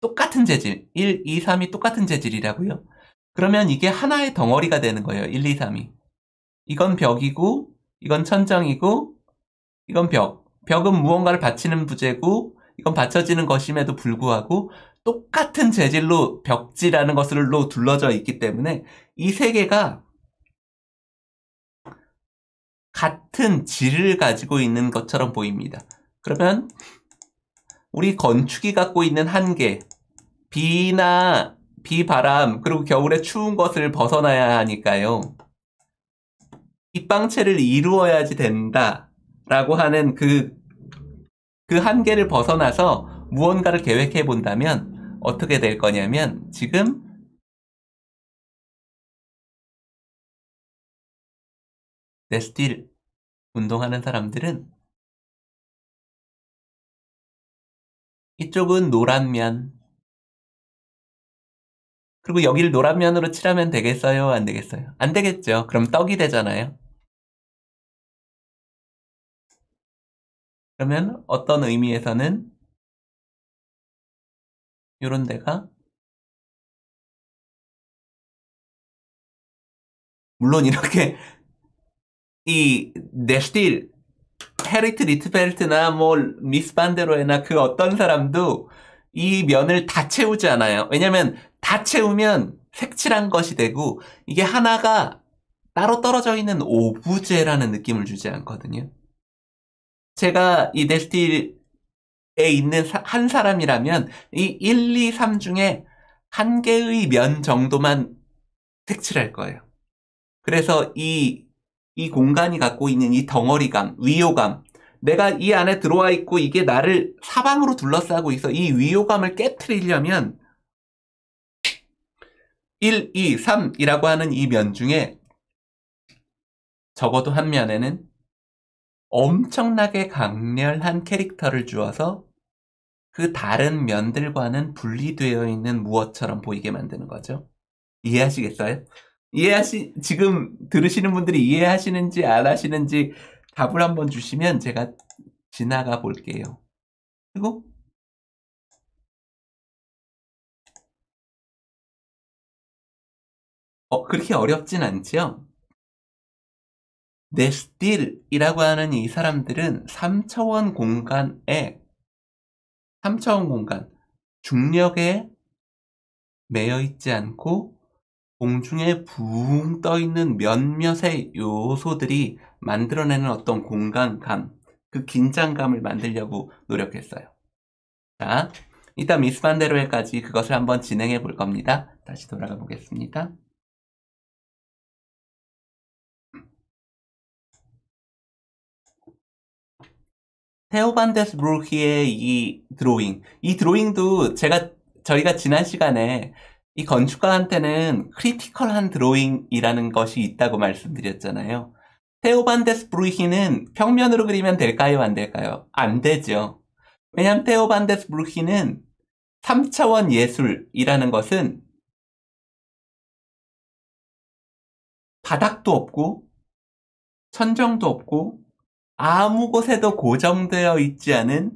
똑같은 재질. 일, 이, 삼이 똑같은 재질이라고요. 그러면 이게 하나의 덩어리가 되는 거예요. 일, 이, 삼이. 이건 벽이고 이건 천장이고 이건 벽. 벽은 무언가를 받치는 부재고 이건 받쳐지는 것임에도 불구하고 똑같은 재질로 벽지라는 것으로 둘러져 있기 때문에 이 세 개가 같은 질을 가지고 있는 것처럼 보입니다. 그러면 우리 건축이 갖고 있는 한계, 비나 비바람, 그리고 겨울에 추운 것을 벗어나야 하니까요. 입방체를 이루어야지 된다라고 하는 그, 그 한계를 벗어나서 무언가를 계획해 본다면 어떻게 될 거냐면 지금 데스틸 운동하는 사람들은 이쪽은 노란 면, 그리고 여기를 노란 면으로 칠하면 되겠어요? 안 되겠어요? 안 되겠죠. 그럼 떡이 되잖아요. 그러면 어떤 의미에서는 요런 데가, 물론 이렇게 이 데스틸, 헤리트 리트펠트나 뭐 미스 반 데어 로에나 그 어떤 사람도 이 면을 다 채우지 않아요. 왜냐면 다 채우면 색칠한 것이 되고 이게 하나가 따로 떨어져 있는 오부제라는 느낌을 주지 않거든요. 제가 이 데스틸에 있는 한 사람이라면 이 일, 이, 삼 중에 한 개의 면 정도만 색칠할 거예요. 그래서 이 이 공간이 갖고 있는 이 덩어리감, 위요감, 내가 이 안에 들어와 있고 이게 나를 사방으로 둘러싸고 있어. 이 위요감을 깨트리려면 일, 이, 삼이라고 하는 이 면 중에 적어도 한 면에는 엄청나게 강렬한 캐릭터를 주어서 그 다른 면들과는 분리되어 있는 무엇처럼 보이게 만드는 거죠. 이해하시겠어요? 이해하시, 지금 들으시는 분들이 이해하시는지 안 하시는지 답을 한번 주시면 제가 지나가 볼게요. 그리고 어, 그렇게 어렵진 않지요? 데스틸이라고 하는 이 사람들은 삼 차원 공간에, 삼 차원 공간, 중력에 매여 있지 않고 공중에 붕 떠있는 몇몇의 요소들이 만들어내는 어떤 공간감, 그 긴장감을 만들려고 노력했어요. 자, 이따 미스 반 데어 로에까지 그것을 한번 진행해 볼 겁니다. 다시 돌아가 보겠습니다. 테오 반 데스부르흐의 이 드로잉, 이 드로잉도 제가, 저희가 지난 시간에 이 건축가한테는 크리티컬한 드로잉이라는 것이 있다고 말씀드렸잖아요. 테오 반 데스부르흐는 평면으로 그리면 될까요? 안 될까요? 안 되죠. 왜냐하면 테오 반 데스부르흐는 삼 차원 예술이라는 것은 바닥도 없고 천정도 없고 아무 곳에도 고정되어 있지 않은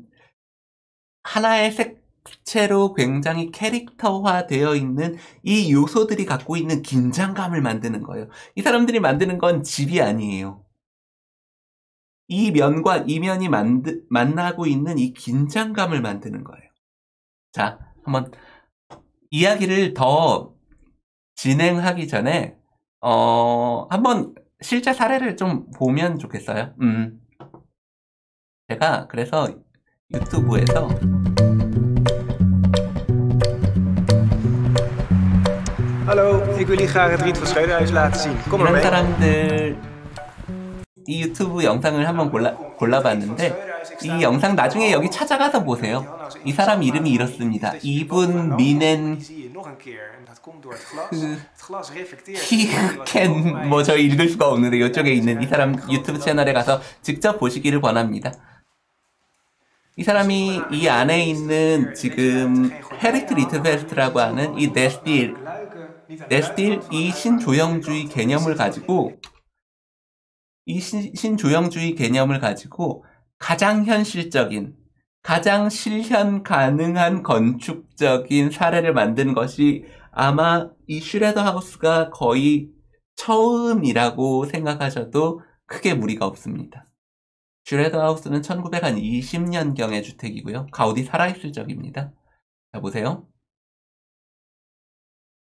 하나의 색 실제로 굉장히 캐릭터화되어 있는 이 요소들이 갖고 있는 긴장감을 만드는 거예요. 이 사람들이 만드는 건 집이 아니에요. 이 면과 이 면이 만드, 만나고 있는 이 긴장감을 만드는 거예요. 자, 한번 이야기를 더 진행하기 전에 어, 한번 실제 사례를 좀 보면 좋겠어요. 음. 제가 그래서 유튜브에서 Hallo, ik wil jullie graag het Riet van Scheudenhuis laten zien. Kom maar mee. 이런 사람들 이 유튜브 영상을 한번 골라, 골라봤는데 이 영상 나중에 여기 찾아가서 보세요. 이 사람 이름이 이렇습니다. 이분 미넨 히켄 뭐 저희 읽을 수가 없는데 이쪽에 있는 이 사람 유튜브 채널에 가서 직접 보시기를 권합니다. 이 사람이 이 안에 있는 지금 헤리트 리트펠트라고 하는 이 데스틸, 데스틸 이 신조형주의 개념을 가지고 이 신, 신조형주의 개념을 가지고 가장 현실적인, 가장 실현 가능한 건축적인 사례를 만든 것이 아마 이 슈뢰더 하우스가 거의 처음이라고 생각하셔도 크게 무리가 없습니다. 슈뢰더 하우스는 천구백이십 년경의 주택이고요. 가우디 살아있을 적입니다. 자, 보세요.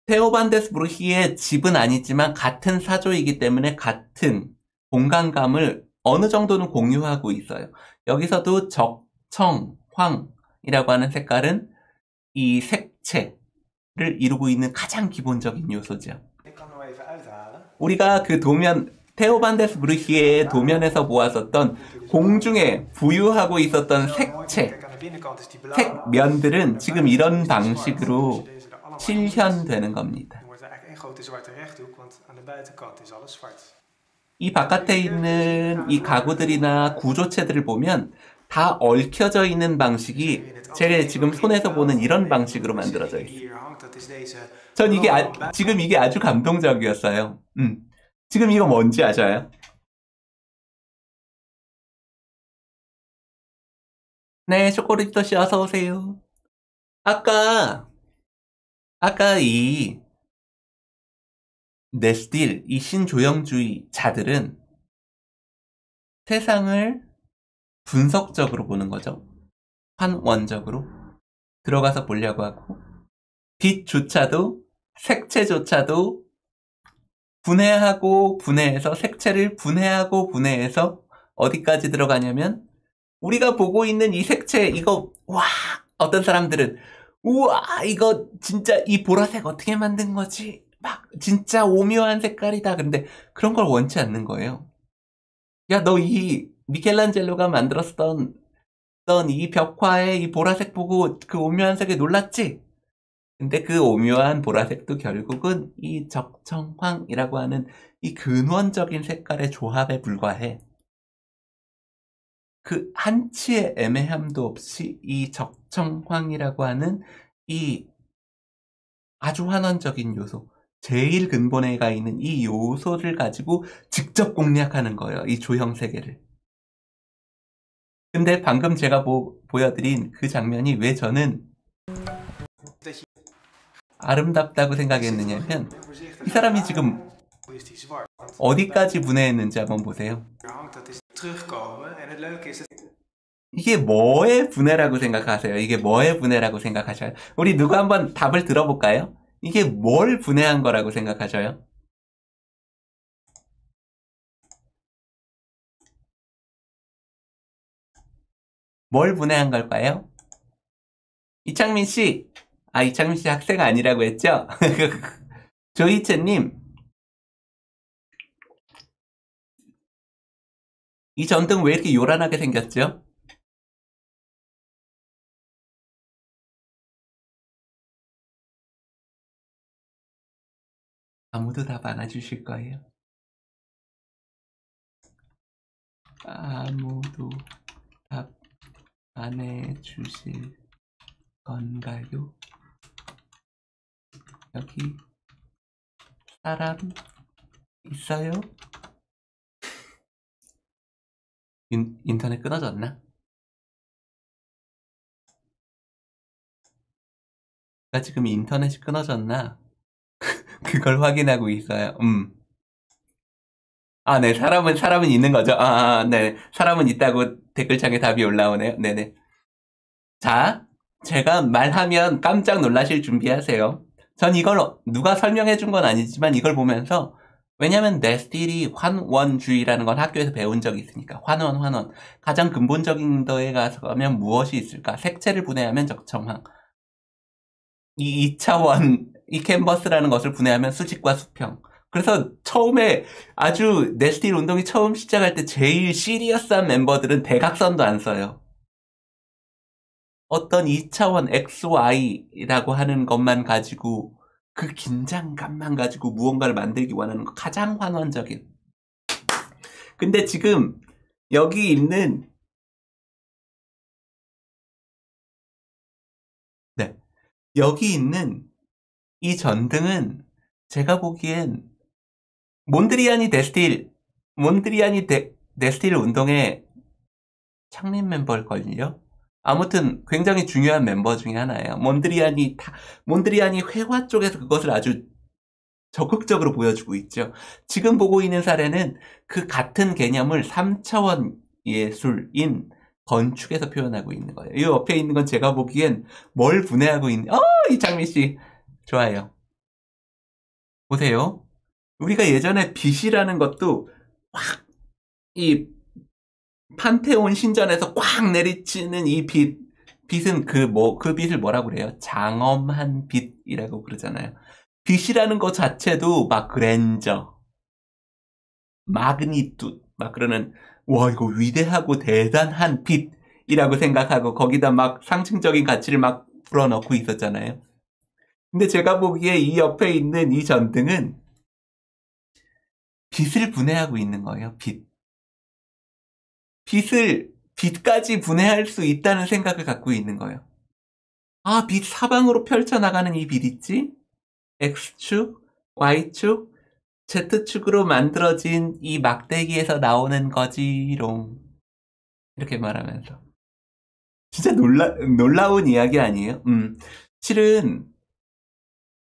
테오 반 데스부르히의 집은 아니지만 같은 사조이기 때문에 같은 공간감을 어느 정도는 공유하고 있어요. 여기서도 적, 청, 황이라고 하는 색깔은 이 색채를 이루고 있는 가장 기본적인 요소죠. 우리가 그 도면, 테오 반 데스부르히의 도면에서 보았었던 공중에 부유하고 있었던 색채, 색면들은 지금 이런 방식으로 실현되는 겁니다. 이 바깥에 있는 이 가구들이나 구조체들을 보면 다 얽혀져 있는 방식이 제 지금 손에서 보는 이런 방식으로 만들어져 있어요. 전 이게 아, 지금 이게 아주 감동적이었어요. 음. 지금 이거 뭔지 아셔요? 네, 초코릿도씨 어서오세요. 아까 아까 이 데스틸, 이 신조형주의 자들은 세상을 분석적으로 보는 거죠. 환원적으로 들어가서 보려고 하고, 빛조차도 색채조차도 분해하고 분해해서, 색채를 분해하고 분해해서 어디까지 들어가냐면, 우리가 보고 있는 이 색채 이거 와, 어떤 사람들은 우와 이거 진짜 이 보라색 어떻게 만든 거지? 막 진짜 오묘한 색깔이다. 근데 그런 걸 원치 않는 거예요. 야, 너 이 미켈란젤로가 만들었던 이 벽화의 이 보라색 보고 그 오묘한 색에 놀랐지? 근데 그 오묘한 보라색도 결국은 이 적청황이라고 하는 이 근원적인 색깔의 조합에 불과해. 그 한치의 애매함도 없이 이 적청황이라고 하는 이 아주 환원적인 요소, 제일 근본에 가 있는 이 요소를 가지고 직접 공략하는 거예요. 이 조형 세계를. 근데 방금 제가 보, 보여드린 그 장면이 왜 저는 아름답다고 생각했느냐면, 이 사람이 지금 어디까지 분해했는지 한번 보세요. 이게 뭐의 분해라고 생각하세요? 이게 뭐의 분해라고 생각하셔요? 우리 누구 한번 답을 들어볼까요? 이게 뭘 분해한 거라고 생각하셔요? 뭘 분해한 걸까요? 이창민 씨! 아, 이창민 씨 학생 아니라고 했죠? 조이채님! 이 전등 왜 이렇게 요란하게 생겼죠? 아무도 답 안 해주실 거예요. 아무도 답 안 해주실 건가요? 여기 사람 있어요? 인, 인터넷 끊어졌나? 나 지금 인터넷이 끊어졌나? 그걸 확인하고 있어요. 음. 아, 네. 사람은, 사람은 있는 거죠. 아, 아, 네. 사람은 있다고 댓글창에 답이 올라오네요. 네네. 자, 제가 말하면 깜짝 놀라실 준비하세요. 전 이걸 누가 설명해 준 건 아니지만 이걸 보면서, 왜냐면 데스틸이 환원주의라는 건 학교에서 배운 적이 있으니까. 환원, 환원. 가장 근본적인 더에 가면 무엇이 있을까? 색채를 분해하면 적청황. 이 이 차원. 이 캔버스라는 것을 분해하면 수직과 수평. 그래서 처음에 아주 데스틸 운동이 처음 시작할 때 제일 시리어스한 멤버들은 대각선도 안 써요. 어떤 이 차원 엑스 와이라고 하는 것만 가지고, 그 긴장감만 가지고 무언가를 만들기 원하는 것, 가장 환원적인. 근데 지금 여기 있는 네 여기 있는 이 전등은 제가 보기엔 몬드리안이 데스틸, 몬드리안이 데, 데스틸 운동의 창립 멤버일걸요? 아무튼 굉장히 중요한 멤버 중에 하나예요. 몬드리안이 다, 몬드리안이 회화 쪽에서 그것을 아주 적극적으로 보여주고 있죠. 지금 보고 있는 사례는 그 같은 개념을 삼 차원 예술인 건축에서 표현하고 있는 거예요. 이 옆에 있는 건 제가 보기엔 뭘 분해하고 있는, 어, 이창민 씨 좋아요. 보세요. 우리가 예전에 빛이라는 것도 확 이 판테온 신전에서 꽉 내리치는 이 빛, 빛은 그 뭐, 그 빛을 뭐라고 그래요? 장엄한 빛이라고 그러잖아요. 빛이라는 것 자체도 막 그랜저, 마그니투드, 막 그러는, 와, 이거 위대하고 대단한 빛이라고 생각하고 거기다 막 상징적인 가치를 막 불어넣고 있었잖아요. 근데 제가 보기에 이 옆에 있는 이 전등은 빛을 분해하고 있는 거예요, 빛. 빛을, 빛까지 분해할 수 있다는 생각을 갖고 있는 거예요. 아, 빛 사방으로 펼쳐나가는 이 빛 있지? X축, Y축, Z축으로 만들어진 이 막대기에서 나오는 거지롱. 이렇게 말하면서. 진짜 놀라, 놀라운 이야기 아니에요? 음. 실은,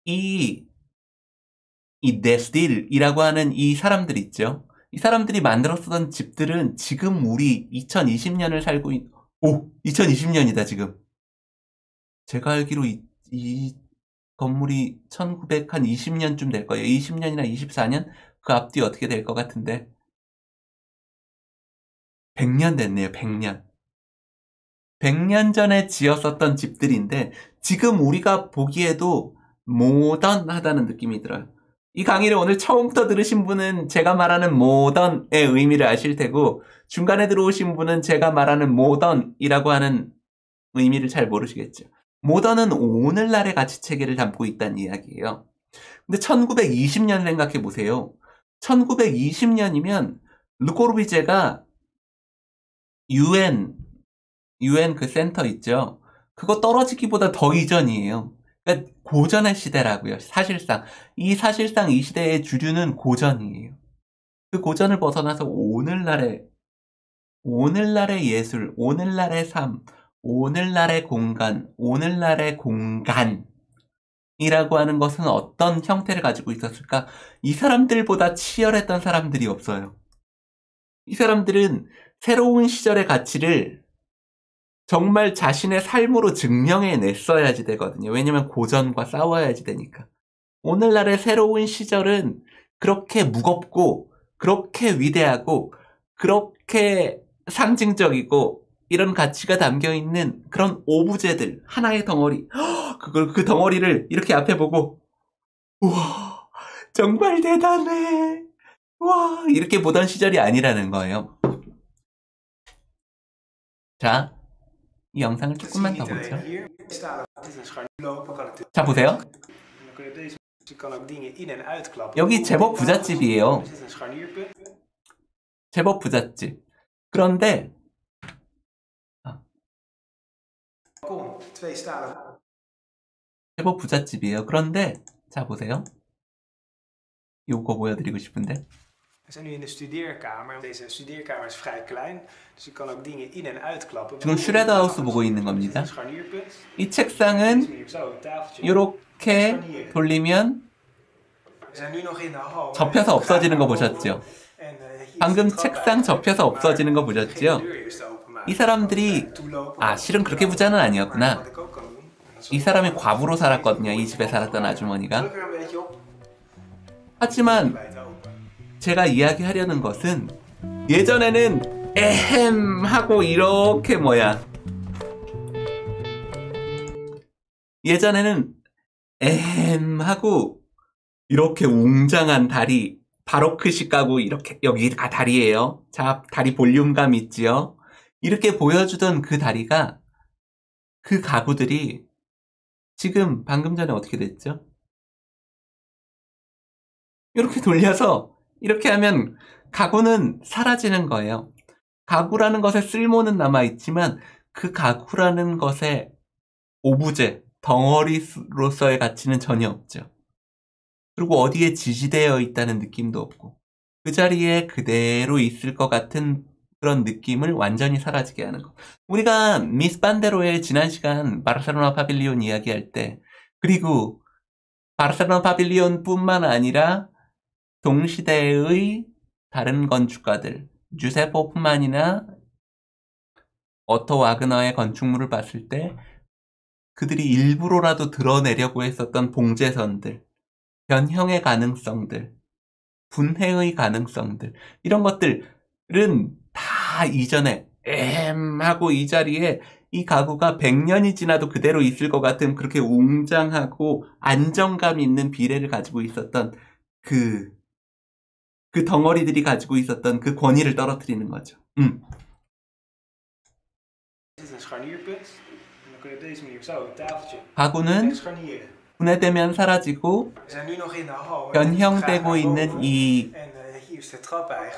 이, 이 데스틸이라고 하는 이 사람들 있죠? 이 사람들이 만들었던 집들은 지금 우리 이천이십 년을 살고 있, 오! 이천이십 년이다, 지금. 제가 알기로 이, 이 건물이 천구백이십 년쯤 될 거예요. 이십 년이나 이십사 년? 그 앞뒤 어떻게 될 것 같은데. 백 년 됐네요, 백 년. 백 년 전에 지었었던 집들인데, 지금 우리가 보기에도 모던하다는 느낌이 들어요. 이 강의를 오늘 처음부터 들으신 분은 제가 말하는 모던의 의미를 아실 테고, 중간에 들어오신 분은 제가 말하는 모던이라고 하는 의미를 잘 모르시겠죠. 모던은 오늘날의 가치체계를 담고 있다는 이야기예요. 근데 천구백이십 년 생각해 보세요. 천구백이십 년이면 르코르비제가 유엔, 유엔 그 센터 있죠. 그거 떨어지기보다 더 이전이에요. 그러니까 고전의 시대라고요. 사실상 이 사실상 이 시대의 주류는 고전이에요. 그 고전을 벗어나서 오늘날의 오늘날의 예술, 오늘날의 삶, 오늘날의 공간, 오늘날의 공간이라고 하는 것은 어떤 형태를 가지고 있었을까? 이 사람들보다 치열했던 사람들이 없어요. 이 사람들은 새로운 시절의 가치를 정말 자신의 삶으로 증명해냈어야지 되거든요. 왜냐면 고전과 싸워야지 되니까. 오늘날의 새로운 시절은 그렇게 무겁고 그렇게 위대하고 그렇게 상징적이고 이런 가치가 담겨있는 그런 오브제들, 하나의 덩어리, 그걸, 그 덩어리를 이렇게 앞에 보고 우와, 정말 대단해, 와, 이렇게 보던 시절이 아니라는 거예요. 자, 이 영상을 조금만 더 보죠. 자, 보세요. 여기 제법 부잣집이에요. 제법 부잣집. 그런데 제법 부잣집이에요. 그런데 자, 보세요. 요거 보여드리고 싶은데 지금 슈뢰더 하우스 보고 있는 겁니다. 이 책상은 이렇게 돌리면 접혀서 없어지는 거 보셨죠? 방금 책상 접혀서 없어지는 거 보셨죠? 이 사람들이, 아, 실은 그렇게 부자는 아니었구나. 이 사람이 과부로 살았거든요. 이 집에 살았던 아주머니가. 하지만 제가 이야기하려는 것은 예전에는 에헴 하고 이렇게 뭐야 예전에는 에헴 하고 이렇게 웅장한 다리, 바로크식 가구, 이렇게 여기가 다리예요. 자, 다리 볼륨감 있지요. 이렇게 보여주던 그 다리가, 그 가구들이 지금 방금 전에 어떻게 됐죠? 이렇게 돌려서 이렇게 하면 가구는 사라지는 거예요. 가구라는 것의 쓸모는 남아있지만 그 가구라는 것의 오브제, 덩어리로서의 가치는 전혀 없죠. 그리고 어디에 지지되어 있다는 느낌도 없고 그 자리에 그대로 있을 것 같은 그런 느낌을 완전히 사라지게 하는 것. 우리가 미스 반 데어 로에 지난 시간 바르셀로나 파빌리온 이야기할 때, 그리고 바르셀로나 파빌리온 뿐만 아니라 동시대의 다른 건축가들, 주세페 호프만이나 어토 와그너의 건축물을 봤을 때 그들이 일부러라도 드러내려고 했었던 봉제선들, 변형의 가능성들, 분해의 가능성들, 이런 것들은 다 이전에 엠하고 이 자리에 이 가구가 백 년이 지나도 그대로 있을 것 같은 그렇게 웅장하고 안정감 있는 비례를 가지고 있었던 그, 그 덩어리들이 가지고 있었던 그 권위를 떨어뜨리는 거죠. 음. 가구는 분해되면 사라지고 변형되고 있는 이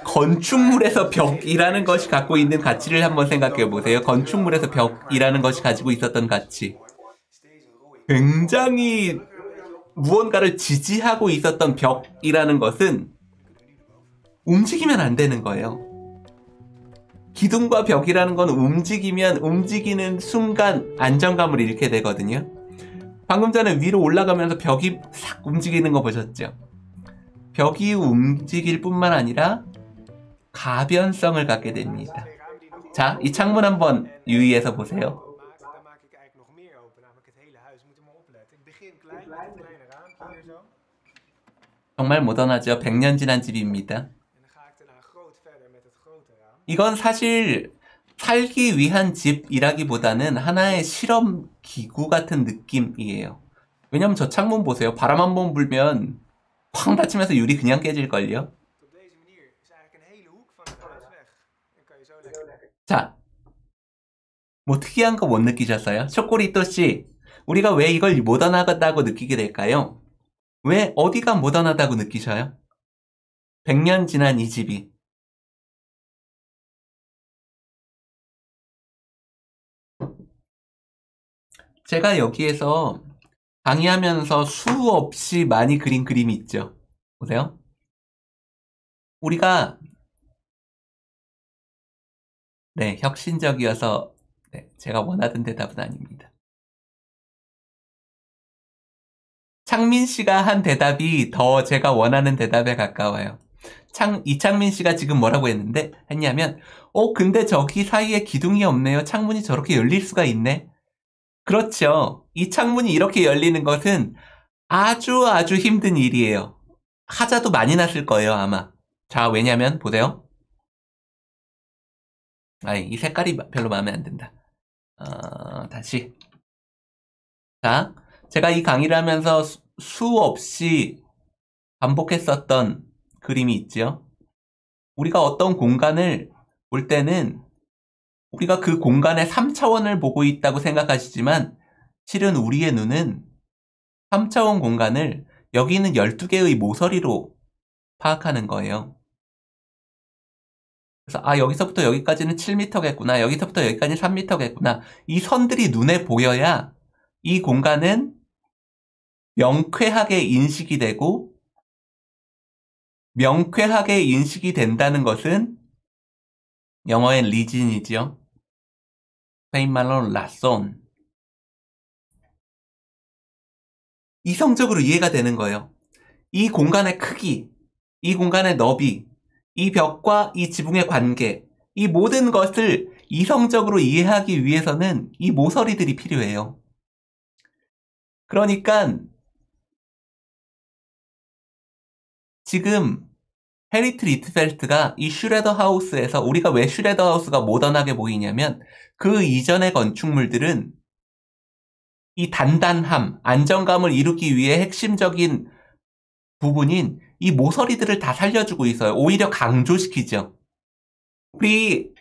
건축물에서 벽이라는 것이 갖고 있는 가치를 한번 생각해 보세요. 건축물에서 벽이라는 것이 가지고 있었던 가치, 굉장히 무언가를 지지하고 있었던 벽이라는 것은 움직이면 안 되는 거예요. 기둥과 벽이라는 건 움직이면 움직이는 순간 안정감을 잃게 되거든요. 방금 전에 위로 올라가면서 벽이 싹 움직이는 거 보셨죠? 벽이 움직일 뿐만 아니라 가변성을 갖게 됩니다. 자, 이 창문 한번 유의해서 보세요. 정말 모던하죠? 백 년 지난 집입니다. 이건 사실 살기 위한 집이라기보다는 하나의 실험 기구 같은 느낌이에요. 왜냐면 저 창문 보세요. 바람 한번 불면 쾅 다치면서 유리 그냥 깨질걸요? 자, 뭐 특이한 거 못 느끼셨어요? 초코리또씨, 우리가 왜 이걸 모던하다고 느끼게 될까요? 왜 어디가 모던하다고 느끼셔요? 백 년 지난 이 집이. 제가 여기에서 강의하면서 수없이 많이 그린 그림이 있죠. 보세요. 우리가 네, 혁신적이어서 네, 제가 원하던 대답은 아닙니다. 창민 씨가 한 대답이 더 제가 원하는 대답에 가까워요. 창, 이창민 씨가 지금 뭐라고 했는데 했냐면, 어, 근데 저기 사이에 기둥이 없네요. 창문이 저렇게 열릴 수가 있네. 그렇죠. 이 창문이 이렇게 열리는 것은 아주 아주 힘든 일이에요. 하자도 많이 났을 거예요, 아마. 자, 왜냐면 보세요. 아이, 이 색깔이 별로 마음에 안 든다. 어, 다시. 자, 제가 이 강의를 하면서 수, 수없이 반복했었던 그림이 있죠. 우리가 어떤 공간을 볼 때는 우리가 그 공간의 삼 차원을 보고 있다고 생각하시지만, 실은 우리의 눈은 삼 차원 공간을 여기 있는 열두 개의 모서리로 파악하는 거예요. 그래서 아, 여기서부터 여기까지는 칠 미터겠구나. 여기서부터 여기까지는 삼 미터겠구나. 이 선들이 눈에 보여야 이 공간은 명쾌하게 인식이 되고, 명쾌하게 인식이 된다는 것은 영어엔 리진이죠. 스페인말로 라손. 이성적으로 이해가 되는 거예요. 이 공간의 크기, 이 공간의 너비, 이 벽과 이 지붕의 관계, 이 모든 것을 이성적으로 이해하기 위해서는 이 모서리들이 필요해요. 그러니까 지금 헤리트 리트펠트가 이 슈뢰더 하우스에서, 우리가 왜 슈뢰더 하우스가 모던하게 보이냐면, 그 이전의 건축물들은 이 단단함, 안정감을 이루기 위해 핵심적인 부분인 이 모서리들을 다 살려주고 있어요. 오히려 강조시키죠. 우리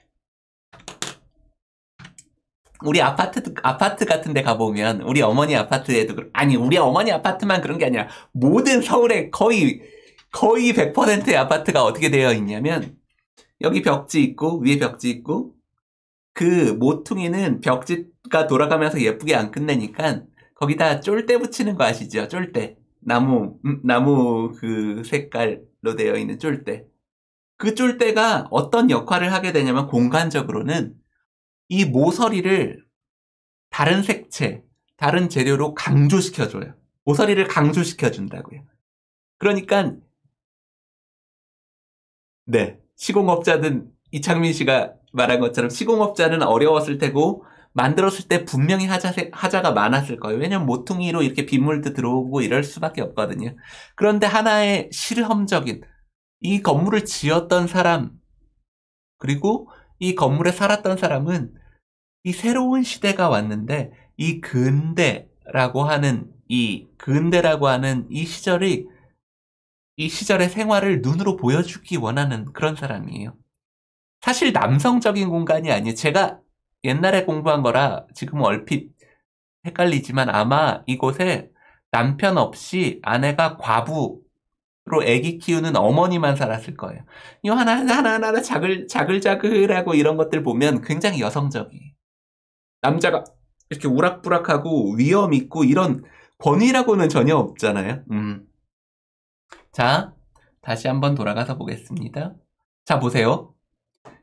우리 아파트 아파트 같은 데 가보면, 우리 어머니 아파트에도, 아니 우리 어머니 아파트만 그런 게 아니라 모든 서울의 거의 거의 백 퍼센트의 아파트가 어떻게 되어 있냐면, 여기 벽지 있고 위에 벽지 있고, 그 모퉁이는 벽지가 돌아가면서 예쁘게 안 끝내니까 거기다 쫄대 붙이는 거 아시죠? 쫄대. 나무, 음, 나무 그 색깔로 되어 있는 쫄대. 그 쫄대가 어떤 역할을 하게 되냐면 공간적으로는 이 모서리를 다른 색채, 다른 재료로 강조시켜줘요. 모서리를 강조시켜준다고요. 그러니까 네, 시공업자는 이창민 씨가 말한 것처럼 시공업자는 어려웠을 테고 만들었을 때 분명히 하자세, 하자가 많았을 거예요. 왜냐면 모퉁이로 이렇게 빗물도 들어오고 이럴 수밖에 없거든요. 그런데 하나의 실험적인 이 건물을 지었던 사람 그리고 이 건물에 살았던 사람은 이 새로운 시대가 왔는데 이 근대라고 하는 이 근대라고 하는 이 시절이 이 시절의 생활을 눈으로 보여주기 원하는 그런 사람이에요. 사실 남성적인 공간이 아니에요. 제가 옛날에 공부한 거라 지금 얼핏 헷갈리지만 아마 이곳에 남편 없이 아내가 과부로 애기 키우는 어머니만 살았을 거예요. 이 하나 하나 하나 자글 자글자글하고 이런 것들 보면 굉장히 여성적이에요. 남자가 이렇게 우락부락하고 위험 있고 이런 권위라고는 전혀 없잖아요. 음. 자, 다시 한번 돌아가서 보겠습니다. 자, 보세요.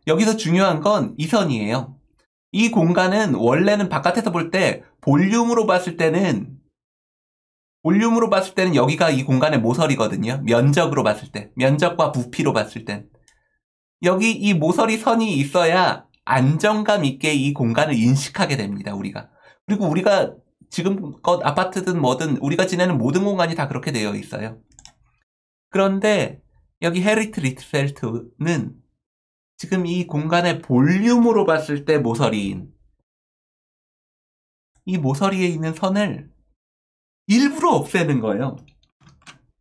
여기서 중요한 건 이 선이에요. 이 공간은 원래는 바깥에서 볼 때 볼륨으로 봤을 때는 볼륨으로 봤을 때는 여기가 이 공간의 모서리거든요. 면적으로 봤을 때. 면적과 부피로 봤을 땐. 여기 이 모서리 선이 있어야 안정감 있게 이 공간을 인식하게 됩니다. 우리가. 그리고 우리가 지금껏 아파트든 뭐든 우리가 지내는 모든 공간이 다 그렇게 되어 있어요. 그런데 여기 헤리트 리트펠트는 지금 이 공간의 볼륨으로 봤을 때 모서리인 이 모서리에 있는 선을 일부러 없애는 거예요.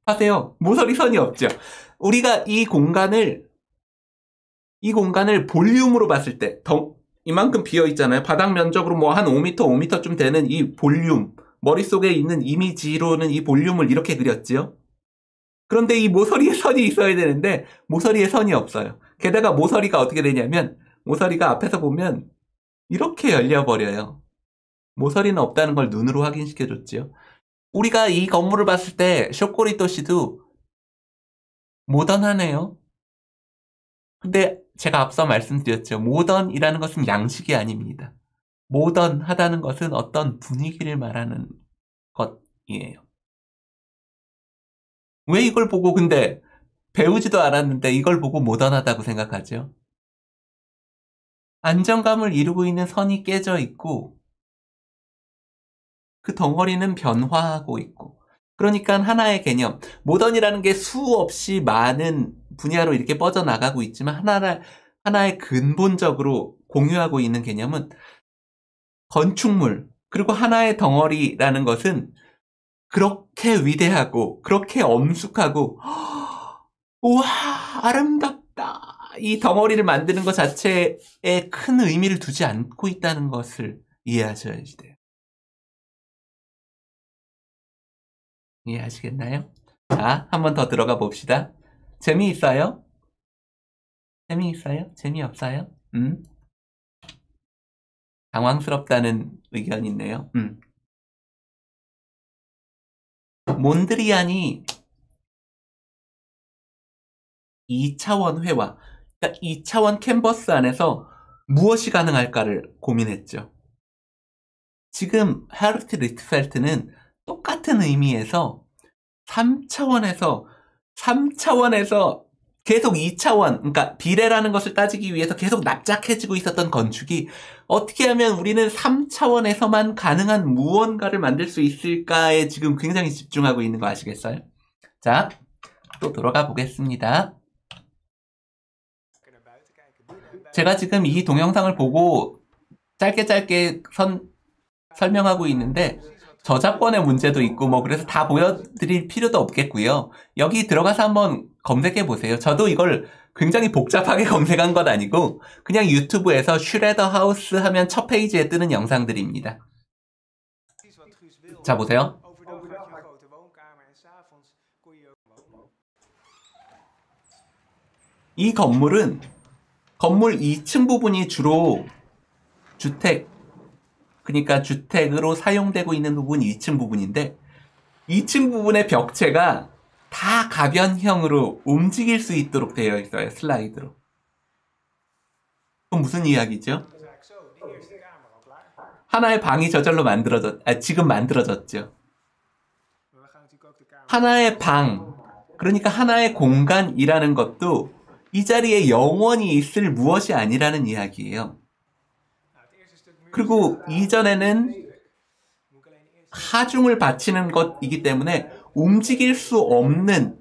하세요. 모서리 선이 없죠. 우리가 이 공간을 이 공간을 볼륨으로 봤을 때 덩, 이만큼 비어 있잖아요. 바닥 면적으로 뭐 한 오 미터, 오 미터쯤 되는 이 볼륨 머릿속에 있는 이미지로는 이 볼륨을 이렇게 그렸지요. 그런데 이 모서리에 선이 있어야 되는데 모서리에 선이 없어요. 게다가 모서리가 어떻게 되냐면 모서리가 앞에서 보면 이렇게 열려버려요. 모서리는 없다는 걸 눈으로 확인시켜줬지요. 우리가 이 건물을 봤을 때 쇼코리토시도 모던하네요. 근데 제가 앞서 말씀드렸죠. 모던이라는 것은 양식이 아닙니다. 모던하다는 것은 어떤 분위기를 말하는 것이에요. 왜 이걸 보고 근데 배우지도 않았는데 이걸 보고 모던하다고 생각하죠? 안정감을 이루고 있는 선이 깨져 있고 그 덩어리는 변화하고 있고 그러니까 하나의 개념, 모던이라는 게 수없이 많은 분야로 이렇게 뻗어나가고 있지만 하나, 하나의 근본적으로 공유하고 있는 개념은 건축물 그리고 하나의 덩어리라는 것은 그렇게 위대하고 그렇게 엄숙하고 우와 아름답다 이 덩어리를 만드는 것 자체에 큰 의미를 두지 않고 있다는 것을 이해하셔야 돼요. 이해하시겠나요? 자, 한 번 더 들어가 봅시다. 재미있어요? 재미있어요? 재미없어요? 음? 당황스럽다는 의견이 있네요. 음. 몬드리안이 이 차원 회화, 그러니까 이 차원 캔버스 안에서 무엇이 가능할까를 고민했죠. 지금 헤르트 리트펠트는 똑같은 의미에서 삼 차원에서 삼 차원에서 계속 이 차원, 그러니까 비례라는 것을 따지기 위해서 계속 납작해지고 있었던 건축이 어떻게 하면 우리는 삼 차원에서만 가능한 무언가를 만들 수 있을까에 지금 굉장히 집중하고 있는 거 아시겠어요? 자, 또 돌아가 보겠습니다. 제가 지금 이 동영상을 보고 짧게 짧게 선, 설명하고 있는데 저작권의 문제도 있고 뭐 그래서 다 보여드릴 필요도 없겠고요. 여기 들어가서 한번 검색해 보세요. 저도 이걸 굉장히 복잡하게 검색한 건 아니고 그냥 유튜브에서 슈뢰더 하우스 하면 첫 페이지에 뜨는 영상들입니다. 자 보세요. 이 건물은 건물 이 층 부분이 주로 주택 그러니까 주택으로 사용되고 있는 부분 이 층 부분인데 이 층 부분의 벽체가 다 가변형으로 움직일 수 있도록 되어 있어요. 슬라이드로. 그건 무슨 이야기죠? 하나의 방이 저절로 만들어졌, 아, 지금 만들어졌죠. 하나의 방, 그러니까 하나의 공간이라는 것도 이 자리에 영원히 있을 무엇이 아니라는 이야기예요. 그리고 이전에는 하중을 받치는 것이기 때문에 움직일 수 없는,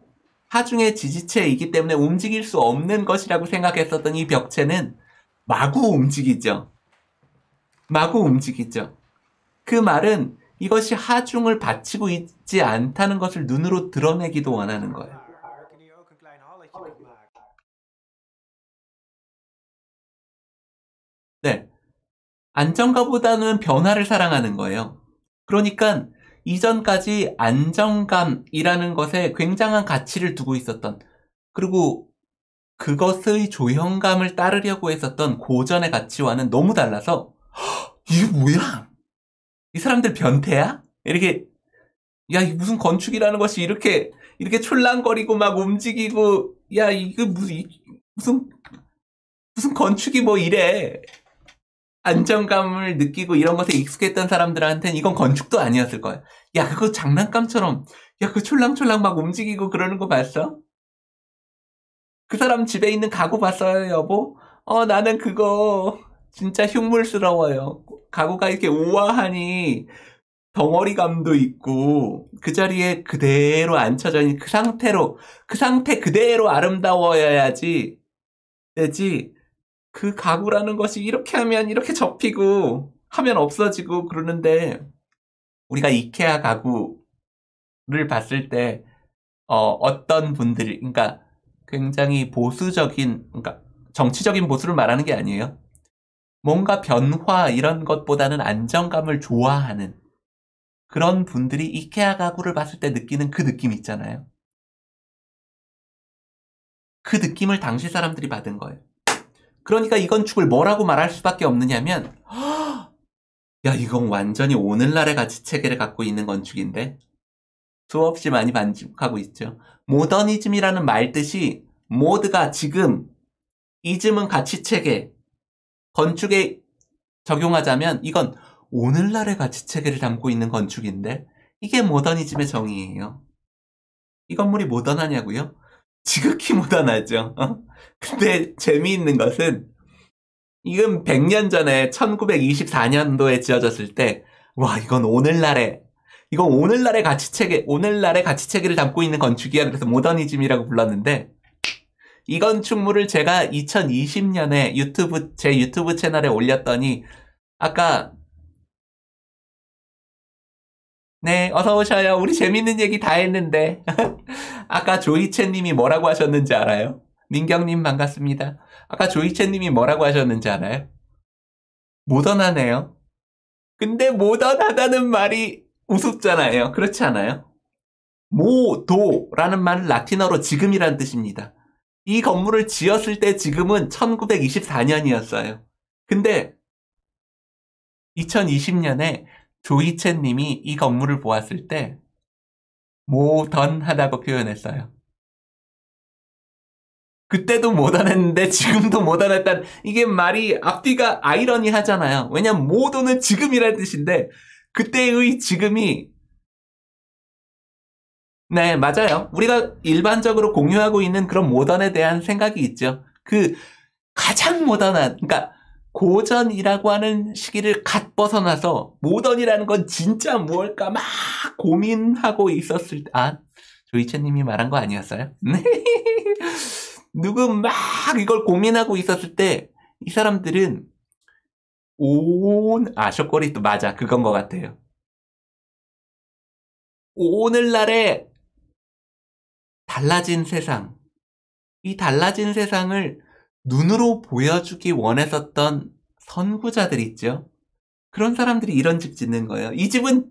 하중의 지지체이기 때문에 움직일 수 없는 것이라고 생각했었던 이 벽체는 마구 움직이죠. 마구 움직이죠. 그 말은 이것이 하중을 받치고 있지 않다는 것을 눈으로 드러내기도 원하는 거예요. 네. 안정감보다는 변화를 사랑하는 거예요. 그러니까 이전까지 안정감이라는 것에 굉장한 가치를 두고 있었던, 그리고 그것의 조형감을 따르려고 했었던 고전의 가치와는 너무 달라서 이게 뭐야? 이 사람들 변태야? 이렇게, 야, 이게 무슨 건축이라는 것이 이렇게 이렇게 촐랑거리고 막 움직이고, 야, 이게 무슨 무슨 무슨 건축이 뭐 이래. 안정감을 느끼고 이런 것에 익숙했던 사람들한테는 이건 건축도 아니었을 거야. 야, 그거 장난감처럼, 야, 그 촐랑촐랑 막 움직이고 그러는 거 봤어? 그 사람 집에 있는 가구 봤어요, 여보? 어, 나는 그거 진짜 흉물스러워요. 가구가 이렇게 우아하니 덩어리감도 있고 그 자리에 그대로 앉혀져 있는 그 상태로, 그 상태 그대로 아름다워야지 되지. 그 가구라는 것이 이렇게 하면 이렇게 접히고 하면 없어지고 그러는데, 우리가 이케아 가구를 봤을 때 어, 어떤 분들이, 그러니까 굉장히 보수적인, 그러니까 정치적인 보수를 말하는 게 아니에요. 뭔가 변화 이런 것보다는 안정감을 좋아하는 그런 분들이 이케아 가구를 봤을 때 느끼는 그 느낌 있잖아요. 그 느낌을 당시 사람들이 받은 거예요. 그러니까 이 건축을 뭐라고 말할 수밖에 없느냐면, 야, 이건 완전히 오늘날의 가치 체계를 갖고 있는 건축인데, 수없이 많이 반복하고 있죠. 모더니즘이라는 말 뜻이 모드가 지금, 이즘은 가치 체계, 건축에 적용하자면 이건 오늘날의 가치 체계를 담고 있는 건축인데, 이게 모더니즘의 정의예요. 이 건물이 모던하냐고요? 지극히 모던하죠. 어? 근데 재미있는 것은, 이건 백 년 전에 천구백이십사 년도에 지어졌을 때, 와, 이건 오늘날의, 이건 오늘날의 가치체계, 오늘날의 가치체계를 담고 있는 건축이야. 그래서 모더니즘이라고 불렀는데, 이 건축물을 제가 이천이십 년에 유튜브, 제 유튜브 채널에 올렸더니, 아까, 네, 어서 오셔요. 우리 재밌는 얘기 다 했는데. 아까 조이채님이 뭐라고 하셨는지 알아요? 민경님 반갑습니다. 아까 조이채님이 뭐라고 하셨는지 알아요? 모던하네요. 근데 모던하다는 말이 우습잖아요. 그렇지 않아요? 모도라는 말은 라틴어로 지금이란 뜻입니다. 이 건물을 지었을 때 지금은 천구백이십사 년이었어요. 근데 이천이십 년에 조이채님이 이 건물을 보았을 때 모던하다고 표현했어요. 그때도 모던했는데 지금도 모던했다. 이게 말이 앞뒤가 아이러니하잖아요. 왜냐면 모던은 지금이라는 뜻인데, 그때의 지금이, 네, 맞아요. 우리가 일반적으로 공유하고 있는 그런 모던에 대한 생각이 있죠. 그 가장 모던한, 그러니까 고전이라고 하는 시기를 갓 벗어나서 모던이라는 건 진짜 뭘까 막 고민하고 있었을 때, 아, 조이채님이 말한 거 아니었어요? 누구 막 이걸 고민하고 있었을 때 이 사람들은 온, 아, 쇼꼬리 또 맞아, 그건 것 같아요. 오늘날의 달라진 세상, 이 달라진 세상을 눈으로 보여주기 원했었던 선구자들 있죠. 그런 사람들이 이런 집 짓는 거예요. 이 집은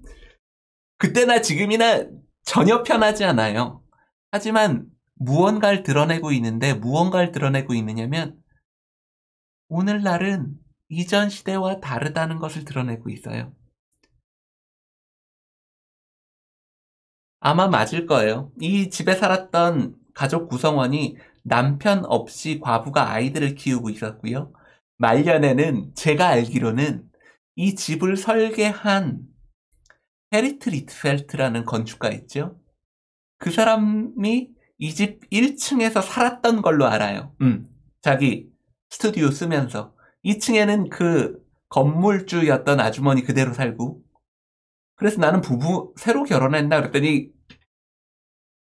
그때나 지금이나 전혀 편하지 않아요. 하지만 무언가를 드러내고 있는데, 무언가를 드러내고 있느냐면 오늘날은 이전 시대와 다르다는 것을 드러내고 있어요. 아마 맞을 거예요. 이 집에 살았던 가족 구성원이 남편 없이 과부가 아이들을 키우고 있었고요. 말년에는 제가 알기로는 이 집을 설계한 헤리트 리트펠트라는 건축가 있죠. 그 사람이 이 집 일 층에서 살았던 걸로 알아요. 음, 자기 스튜디오 쓰면서 이 층에는 그 건물주였던 아주머니 그대로 살고. 그래서 나는 부부 새로 결혼했나 그랬더니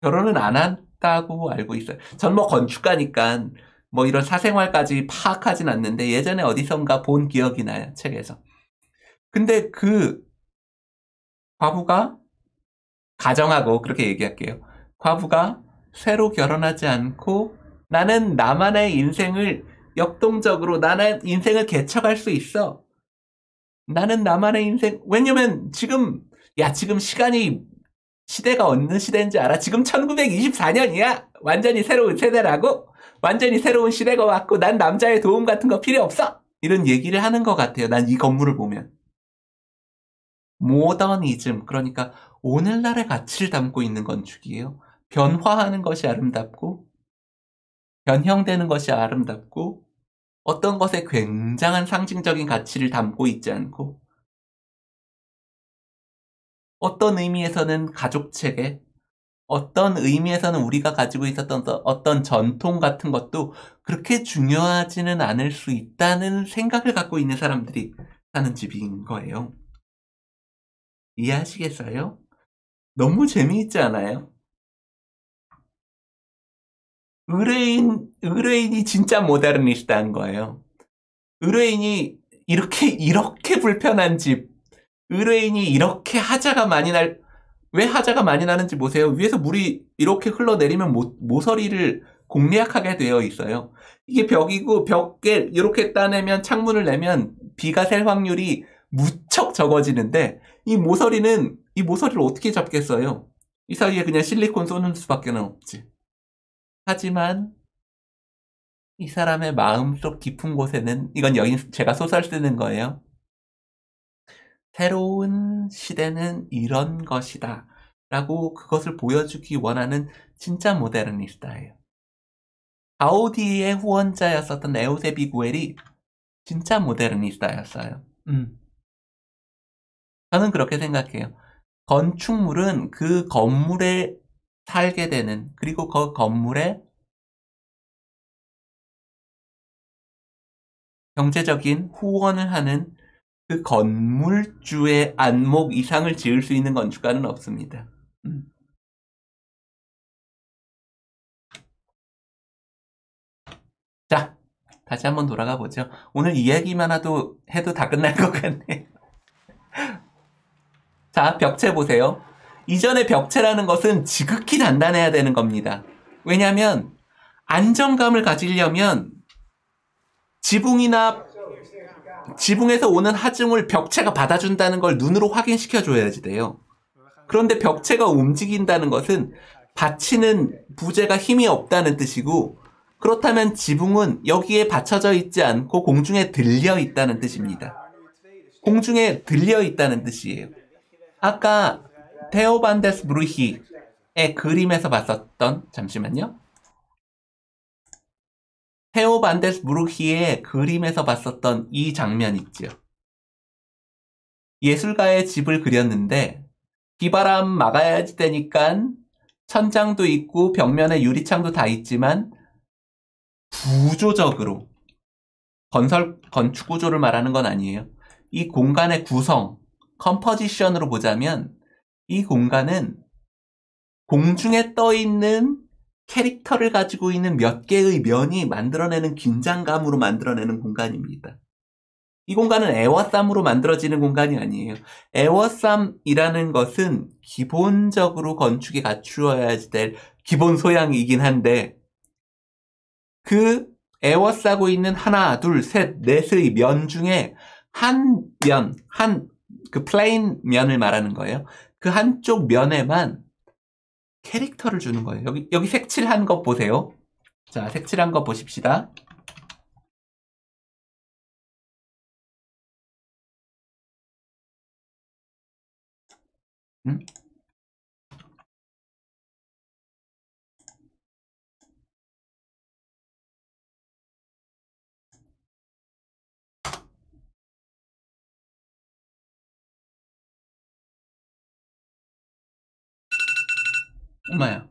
결혼은 안 한다고 알고 있어요. 전 뭐 건축가니까 뭐 이런 사생활까지 파악하진 않는데 예전에 어디선가 본 기억이 나요, 책에서. 근데 그 과부가, 가정하고 그렇게 얘기할게요. 과부가 새로 결혼하지 않고 나는 나만의 인생을 역동적으로, 나는 인생을 개척할 수 있어. 나는 나만의 인생, 왜냐면 지금, 야, 지금 시간이, 시대가 어느 시대인지 알아? 지금 천구백이십사 년이야! 완전히 새로운 세대라고? 완전히 새로운 시대가 왔고, 난 남자의 도움 같은 거 필요 없어! 이런 얘기를 하는 것 같아요. 난 이 건물을 보면. 모더니즘, 그러니까 오늘날의 가치를 담고 있는 건축이에요. 변화하는 것이 아름답고, 변형되는 것이 아름답고, 어떤 것에 굉장한 상징적인 가치를 담고 있지 않고, 어떤 의미에서는 가족 체계, 어떤 의미에서는 우리가 가지고 있었던 어떤 전통 같은 것도 그렇게 중요하지는 않을 수 있다는 생각을 갖고 있는 사람들이 사는 집인 거예요. 이해하시겠어요? 너무 재미있지 않아요? 의뢰인, 의뢰인이 진짜 모더니스트한 거예요. 의뢰인이 이렇게, 이렇게 불편한 집, 의뢰인이 이렇게 하자가 많이 날, 왜 하자가 많이 나는지 보세요. 위에서 물이 이렇게 흘러내리면 모, 모서리를 공략하게 되어 있어요. 이게 벽이고 벽에 이렇게 따내면, 창문을 내면 비가 셀 확률이 무척 적어지는데, 이 모서리는, 이 모서리를 어떻게 잡겠어요? 이 사이에 그냥 실리콘 쏘는 수밖에 없지. 하지만 이 사람의 마음속 깊은 곳에는, 이건 여기 제가 소설 쓰는 거예요. 새로운 시대는 이런 것이다 라고 그것을 보여주기 원하는 진짜 모더니스트예요. 가우디의 후원자였었던 에우세비 구엘이 진짜 모더니스트였어요. 음. 저는 그렇게 생각해요. 건축물은 그 건물의 살게 되는, 그리고 그 건물의 경제적인 후원을 하는 그 건물주의 안목 이상을 지을 수 있는 건축가는 없습니다. 음. 자, 다시 한번 돌아가 보죠. 오늘 이야기만 해도, 해도 다 끝날 것 같네요. 자, 벽체 보세요. 이전의 벽체라는 것은 지극히 단단해야 되는 겁니다. 왜냐하면 안정감을 가지려면 지붕이나 지붕에서 오는 하중을 벽체가 받아준다는 걸 눈으로 확인시켜줘야지 돼요. 그런데 벽체가 움직인다는 것은 받치는 부재가 힘이 없다는 뜻이고, 그렇다면 지붕은 여기에 받쳐져 있지 않고 공중에 들려 있다는 뜻입니다. 공중에 들려 있다는 뜻이에요. 아까 테오 반 데스부르흐의 그림에서 봤었던, 잠시만요. 테오 반 데스부르흐의 그림에서 봤었던 이 장면 있죠. 예술가의 집을 그렸는데 비바람 막아야지 되니까 천장도 있고 벽면에 유리창도 다 있지만 구조적으로, 건설, 건축 구조를 말하는 건 아니에요. 이 공간의 구성, 컴포지션으로 보자면 이 공간은 공중에 떠 있는 캐릭터를 가지고 있는 몇 개의 면이 만들어내는 긴장감으로 만들어내는 공간입니다. 이 공간은 애워쌈으로 만들어지는 공간이 아니에요. 애워쌈이라는 것은 기본적으로 건축이 갖추어야 될 기본 소양이긴 한데, 그 애워싸고 있는 하나, 둘, 셋, 넷의 면 중에 한 면, 한 그 플레인 면을 말하는 거예요. 그 한쪽 면에만 캐릭터를 주는 거예요. 여기, 여기 색칠한 것 보세요. 자, 색칠한 거 보십시다. 음? 엄마야.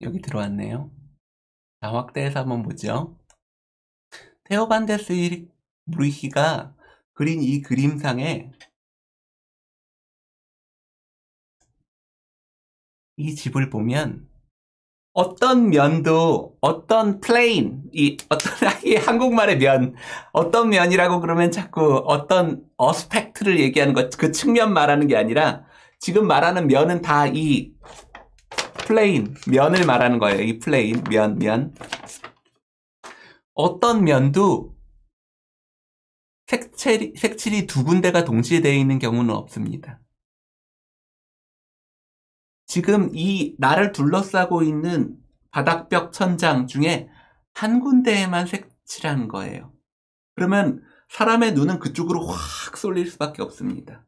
여기 들어왔네요. 자, 확대해서 한번 보죠. 테오 반 데스부르흐가 그린 이 그림상에 이 집을 보면 어떤 면도, 어떤 플레인, 이 어떤 이 한국말의 면, 어떤 면이라고 그러면 자꾸 어떤 어스펙트를 얘기하는 것, 그 측면 말하는 게 아니라 지금 말하는 면은 다 이 플레인, 면을 말하는 거예요. 이 플레인, 면, 면. 어떤 면도 색칠이, 색칠이 두 군데가 동시에 되어 있는 경우는 없습니다. 지금 이 나를 둘러싸고 있는 바닥벽 천장 중에 한 군데에만 색칠한 거예요. 그러면 사람의 눈은 그쪽으로 확 쏠릴 수밖에 없습니다.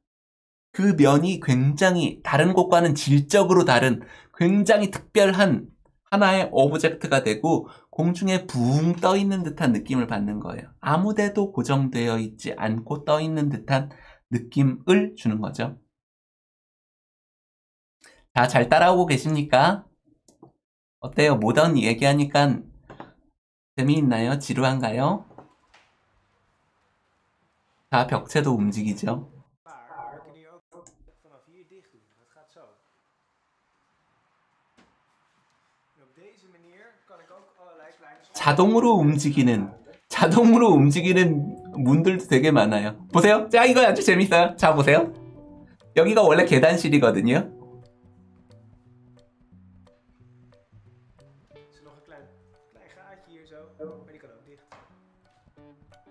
그 면이 굉장히 다른 곳과는 질적으로 다른 굉장히 특별한 하나의 오브젝트가 되고 공중에 붕 떠 있는 듯한 느낌을 받는 거예요. 아무데도 고정되어 있지 않고 떠 있는 듯한 느낌을 주는 거죠. 자, 잘 따라오고 계십니까? 어때요? 모던 얘기하니까 재미있나요? 지루한가요? 자, 벽체도 움직이죠. 자동으로 움직이는, 자동으로 움직이는 문들도 되게 많아요. 보세요. 자, 이거 아주 재밌어요. 자, 보세요. 여기가 원래 계단실이거든요.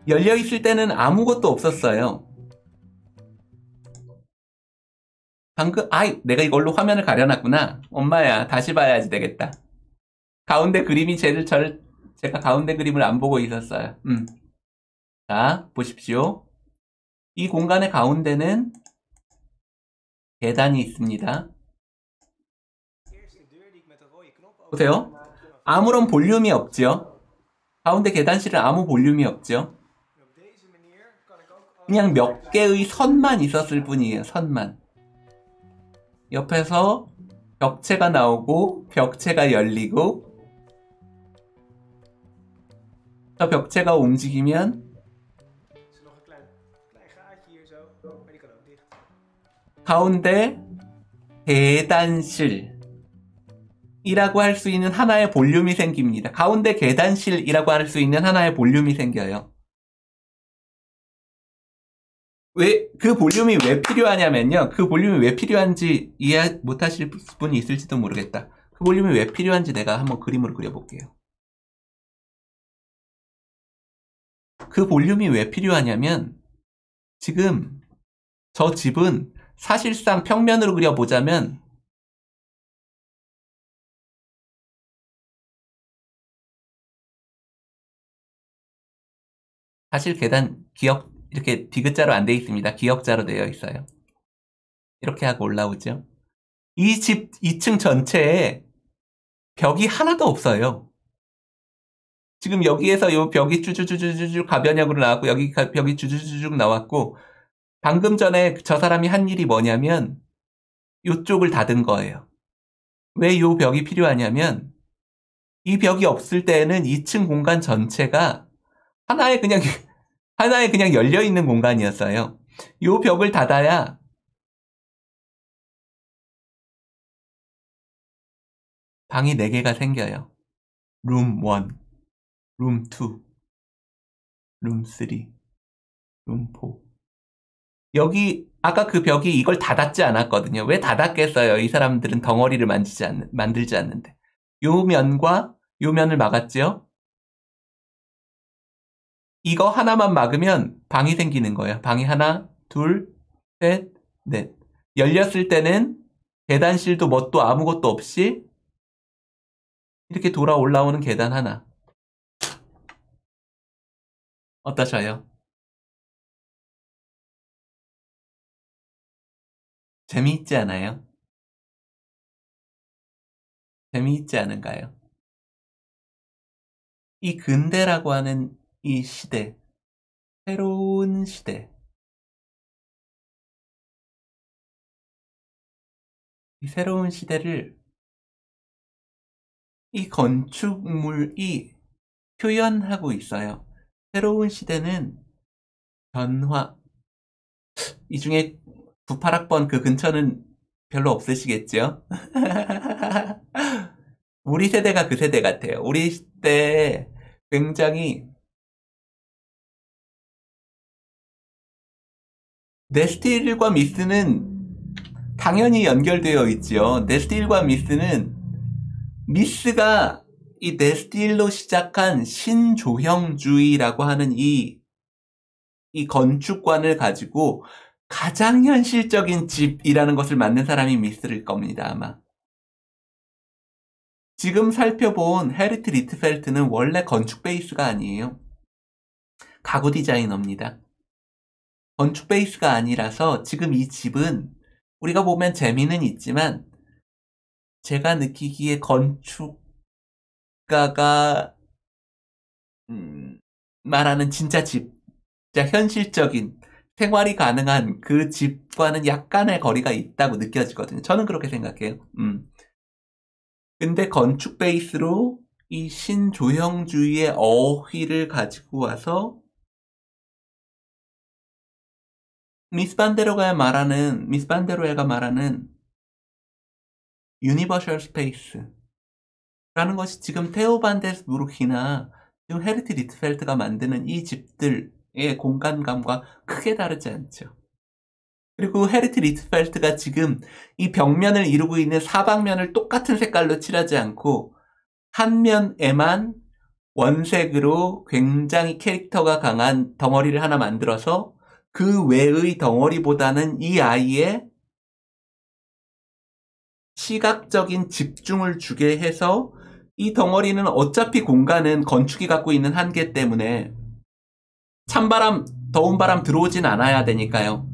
열려있을 때는 아무것도 없었어요. 방금, 아이, 내가 이걸로 화면을 가려놨구나. 엄마야, 다시 봐야지 되겠다. 가운데 그림이 제를, 저를, 제가 가운데 그림을 안 보고 있었어요. 음. 자, 보십시오. 이 공간의 가운데는 계단이 있습니다. 보세요. 아무런 볼륨이 없죠. 가운데 계단실은 아무 볼륨이 없죠. 그냥 몇 개의 선만 있었을 뿐이에요. 선만. 옆에서 벽체가 나오고 벽체가 열리고 저 벽체가 움직이면 가운데 계단실이라고 할 수 있는 하나의 볼륨이 생깁니다. 가운데 계단실이라고 할 수 있는 하나의 볼륨이 생겨요. 왜, 그 볼륨이 왜 필요하냐면요. 그 볼륨이 왜 필요한지 이해 못하실 분이 있을지도 모르겠다. 그 볼륨이 왜 필요한지 내가 한번 그림으로 그려볼게요. 그 볼륨이 왜 필요하냐면 지금 저 집은 사실상 평면으로 그려보자면 사실 계단 기억 이렇게 디귿자로 안 되어 있습니다. 기역자로 되어 있어요. 이렇게 하고 올라오죠. 이 집 이 층 전체에 벽이 하나도 없어요. 지금 여기에서 이 벽이 쭈쭈쭈쭈쭈 가변형으로 나왔고 여기 벽이 쭈쭈쭈쭈 나왔고 방금 전에 저 사람이 한 일이 뭐냐면 이쪽을 닫은 거예요. 왜 이 벽이 필요하냐면 이 벽이 없을 때에는 이 층 공간 전체가 하나의 그냥 하나에 그냥 열려있는 공간이었어요. 이 벽을 닫아야 방이 네 개가 생겨요. 룸 원, 룸 투, 룸 쓰리, 룸 포. 여기 아까 그 벽이 이걸 닫았지 않았거든요. 왜 닫았겠어요? 이 사람들은 덩어리를 만지지 않는, 만들지 않는데. 요 면과 요 면을 막았죠? 이거 하나만 막으면 방이 생기는 거예요. 방이 하나, 둘, 셋, 넷. 열렸을 때는 계단실도 뭣도 아무것도 없이 이렇게 돌아 올라오는 계단 하나. 어떠셔요? 재미있지 않아요? 재미있지 않은가요? 이 근대라고 하는 이 시대, 새로운 시대, 이 새로운 시대를 이 건축물이 표현하고 있어요. 새로운 시대는 변화, 이 중에 구십팔 학번 그 근처는 별로 없으시겠죠? 우리 세대가 그 세대 같아요. 우리 때 굉장히 데스틸과 미스는 당연히 연결되어 있죠. 데스틸과 미스는 미스가 이 데스틸로 시작한 신조형주의라고 하는 이, 이 건축관을 가지고 가장 현실적인 집이라는 것을 만든 사람이 미스일 겁니다, 아마. 지금 살펴본 헤리트 리트펠트는 원래 건축 베이스가 아니에요. 가구 디자이너입니다. 건축 베이스가 아니라서 지금 이 집은 우리가 보면 재미는 있지만 제가 느끼기에 건축가가 음, 말하는 진짜 집, 진짜 현실적인 생활이 가능한 그 집과는 약간의 거리가 있다고 느껴지거든요. 저는 그렇게 생각해요. 음. 근데 건축 베이스로 이 신조형주의의 어휘를 가지고 와서 미스 반 데어로가 말하는, 미스 반 데어 로에가 말하는 유니버셜 스페이스라는 것이 지금 테오 반 데스부르흐나 지금 헤르트 리트펠트가 만드는 이 집들의 공간감과 크게 다르지 않죠. 그리고 헤리트 리트펠트가 지금 이 벽면을 이루고 있는 사방면을 똑같은 색깔로 칠하지 않고 한 면에만 원색으로 굉장히 캐릭터가 강한 덩어리를 하나 만들어서 그 외의 덩어리보다는 이 아이의 시각적인 집중을 주게 해서 이 덩어리는 어차피 공간은 건축이 갖고 있는 한계 때문에 찬바람, 더운 바람 들어오진 않아야 되니까요.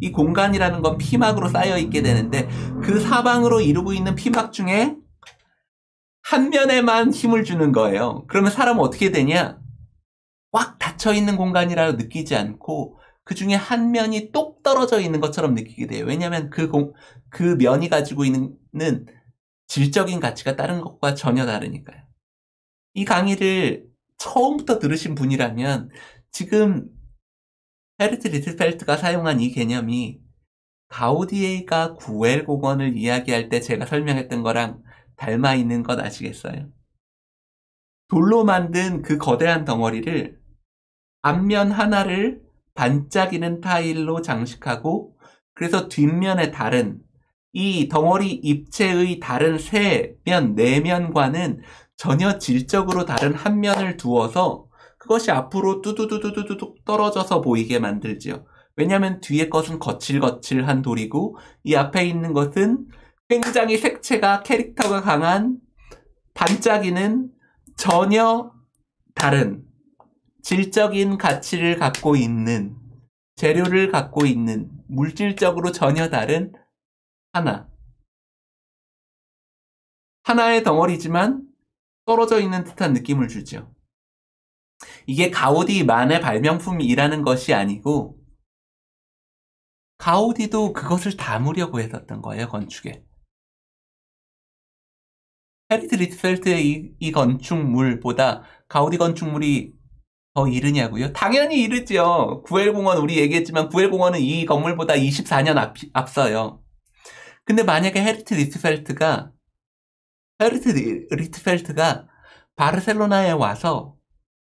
이 공간이라는 건 피막으로 쌓여있게 되는데 그 사방으로 이루고 있는 피막 중에 한 면에만 힘을 주는 거예요. 그러면 사람은 어떻게 되냐? 꽉 닫혀있는 공간이라고 느끼지 않고 그 중에 한 면이 똑 떨어져 있는 것처럼 느끼게 돼요. 왜냐하면 그, 공, 그 면이 가지고 있는 질적인 가치가 다른 것과 전혀 다르니까요. 이 강의를 처음부터 들으신 분이라면 지금 헤르트 리트펠트가 사용한 이 개념이 가우디가 구엘 공원을 이야기할 때 제가 설명했던 거랑 닮아 있는 것 아시겠어요? 돌로 만든 그 거대한 덩어리를 앞면 하나를 반짝이는 타일로 장식하고 그래서 뒷면의 다른 이 덩어리 입체의 다른 세 면, 네 면과는 전혀 질적으로 다른 한 면을 두어서 그것이 앞으로 뚜두두두두둑 떨어져서 보이게 만들지요. 왜냐하면 뒤에 것은 거칠거칠한 돌이고 이 앞에 있는 것은 굉장히 색채가 캐릭터가 강한 반짝이는 전혀 다른 질적인 가치를 갖고 있는 재료를 갖고 있는 물질적으로 전혀 다른 하나. 하나의 덩어리지만 떨어져 있는 듯한 느낌을 주죠. 이게 가우디만의 발명품이라는 것이 아니고 가우디도 그것을 담으려고 했었던 거예요, 건축에. 헤리트 리트펠트의 이, 이 건축물보다 가우디 건축물이 더 이르냐고요? 당연히 이르죠. 구엘 공원, 우리 얘기했지만 구엘 공원은 이 건물보다 이십사 년 앞, 앞서요. 근데 만약에 헤리트 리트펠트가 헤리트 리트펠트가 바르셀로나에 와서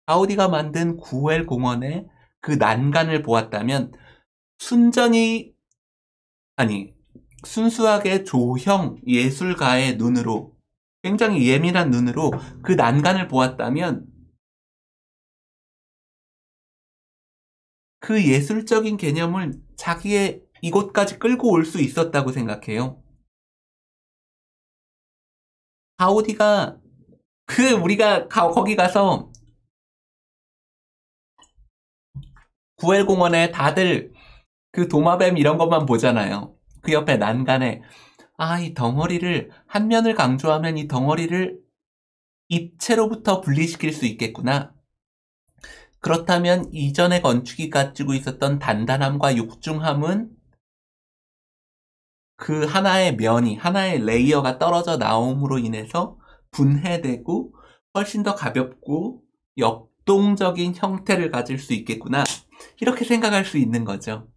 가우디가 만든 구엘 공원의 그 난간을 보았다면 순전히 아니 순수하게 조형 예술가의 눈으로 굉장히 예민한 눈으로 그 난간을 보았다면 그 예술적인 개념을 자기의 이곳까지 끌고 올 수 있었다고 생각해요. 가우디가 그 우리가 가, 거기 가서 구엘 공원에 다들 그 도마뱀 이런 것만 보잖아요. 그 옆에 난간에 아, 이 덩어리를 한 면을 강조하면 이 덩어리를 입체로부터 분리시킬 수 있겠구나. 그렇다면 이전의 건축이 가지고 있었던 단단함과 육중함은 그 하나의 면이, 하나의 레이어가 떨어져 나옴으로 인해서 분해되고 훨씬 더 가볍고 역동적인 형태를 가질 수 있겠구나, 이렇게 생각할 수 있는 거죠.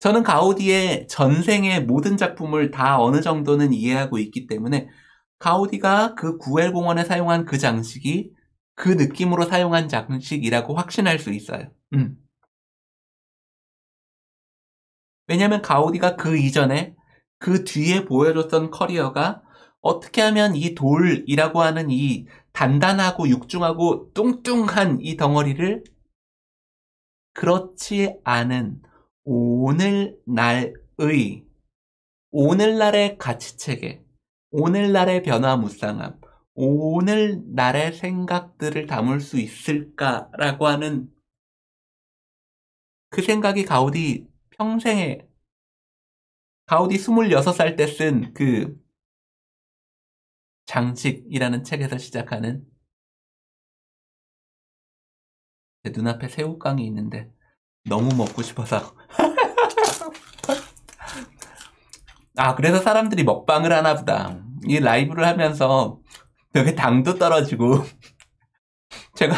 저는 가우디의 전생의 모든 작품을 다 어느 정도는 이해하고 있기 때문에 가우디가 그 구엘 공원에 사용한 그 장식이 그 느낌으로 사용한 장식이라고 확신할 수 있어요. 음. 왜냐하면 가우디가 그 이전에 그 뒤에 보여줬던 커리어가 어떻게 하면 이 돌이라고 하는 이 단단하고 육중하고 뚱뚱한 이 덩어리를 그렇지 않은 오늘날의, 오늘날의 가치체계, 오늘날의 변화무쌍함, 오늘날의 생각들을 담을 수 있을까라고 하는 그 생각이 가우디 평생에, 가우디 스물여섯 살 때 쓴 그 장식이라는 책에서 시작하는, 제 눈앞에 새우깡이 있는데 너무 먹고 싶어서 아, 그래서 사람들이 먹방을 하나 보다. 이 라이브를 하면서 되게 당도 떨어지고 제가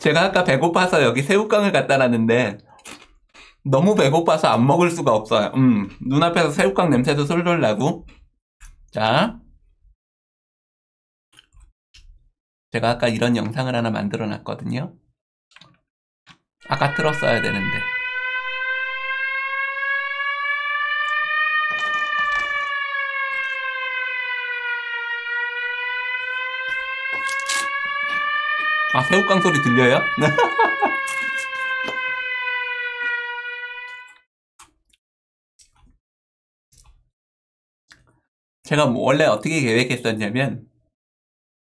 제가 아까 배고파서 여기 새우깡을 갖다 놨는데 너무 배고파서 안 먹을 수가 없어요. 음, 눈앞에서 새우깡 냄새도 솔솔 나고. 자, 제가 아까 이런 영상을 하나 만들어 놨거든요. 아까 틀었어야 되는데. 아, 새우깡 소리 들려요? 제가 뭐 원래 어떻게 계획했었냐면,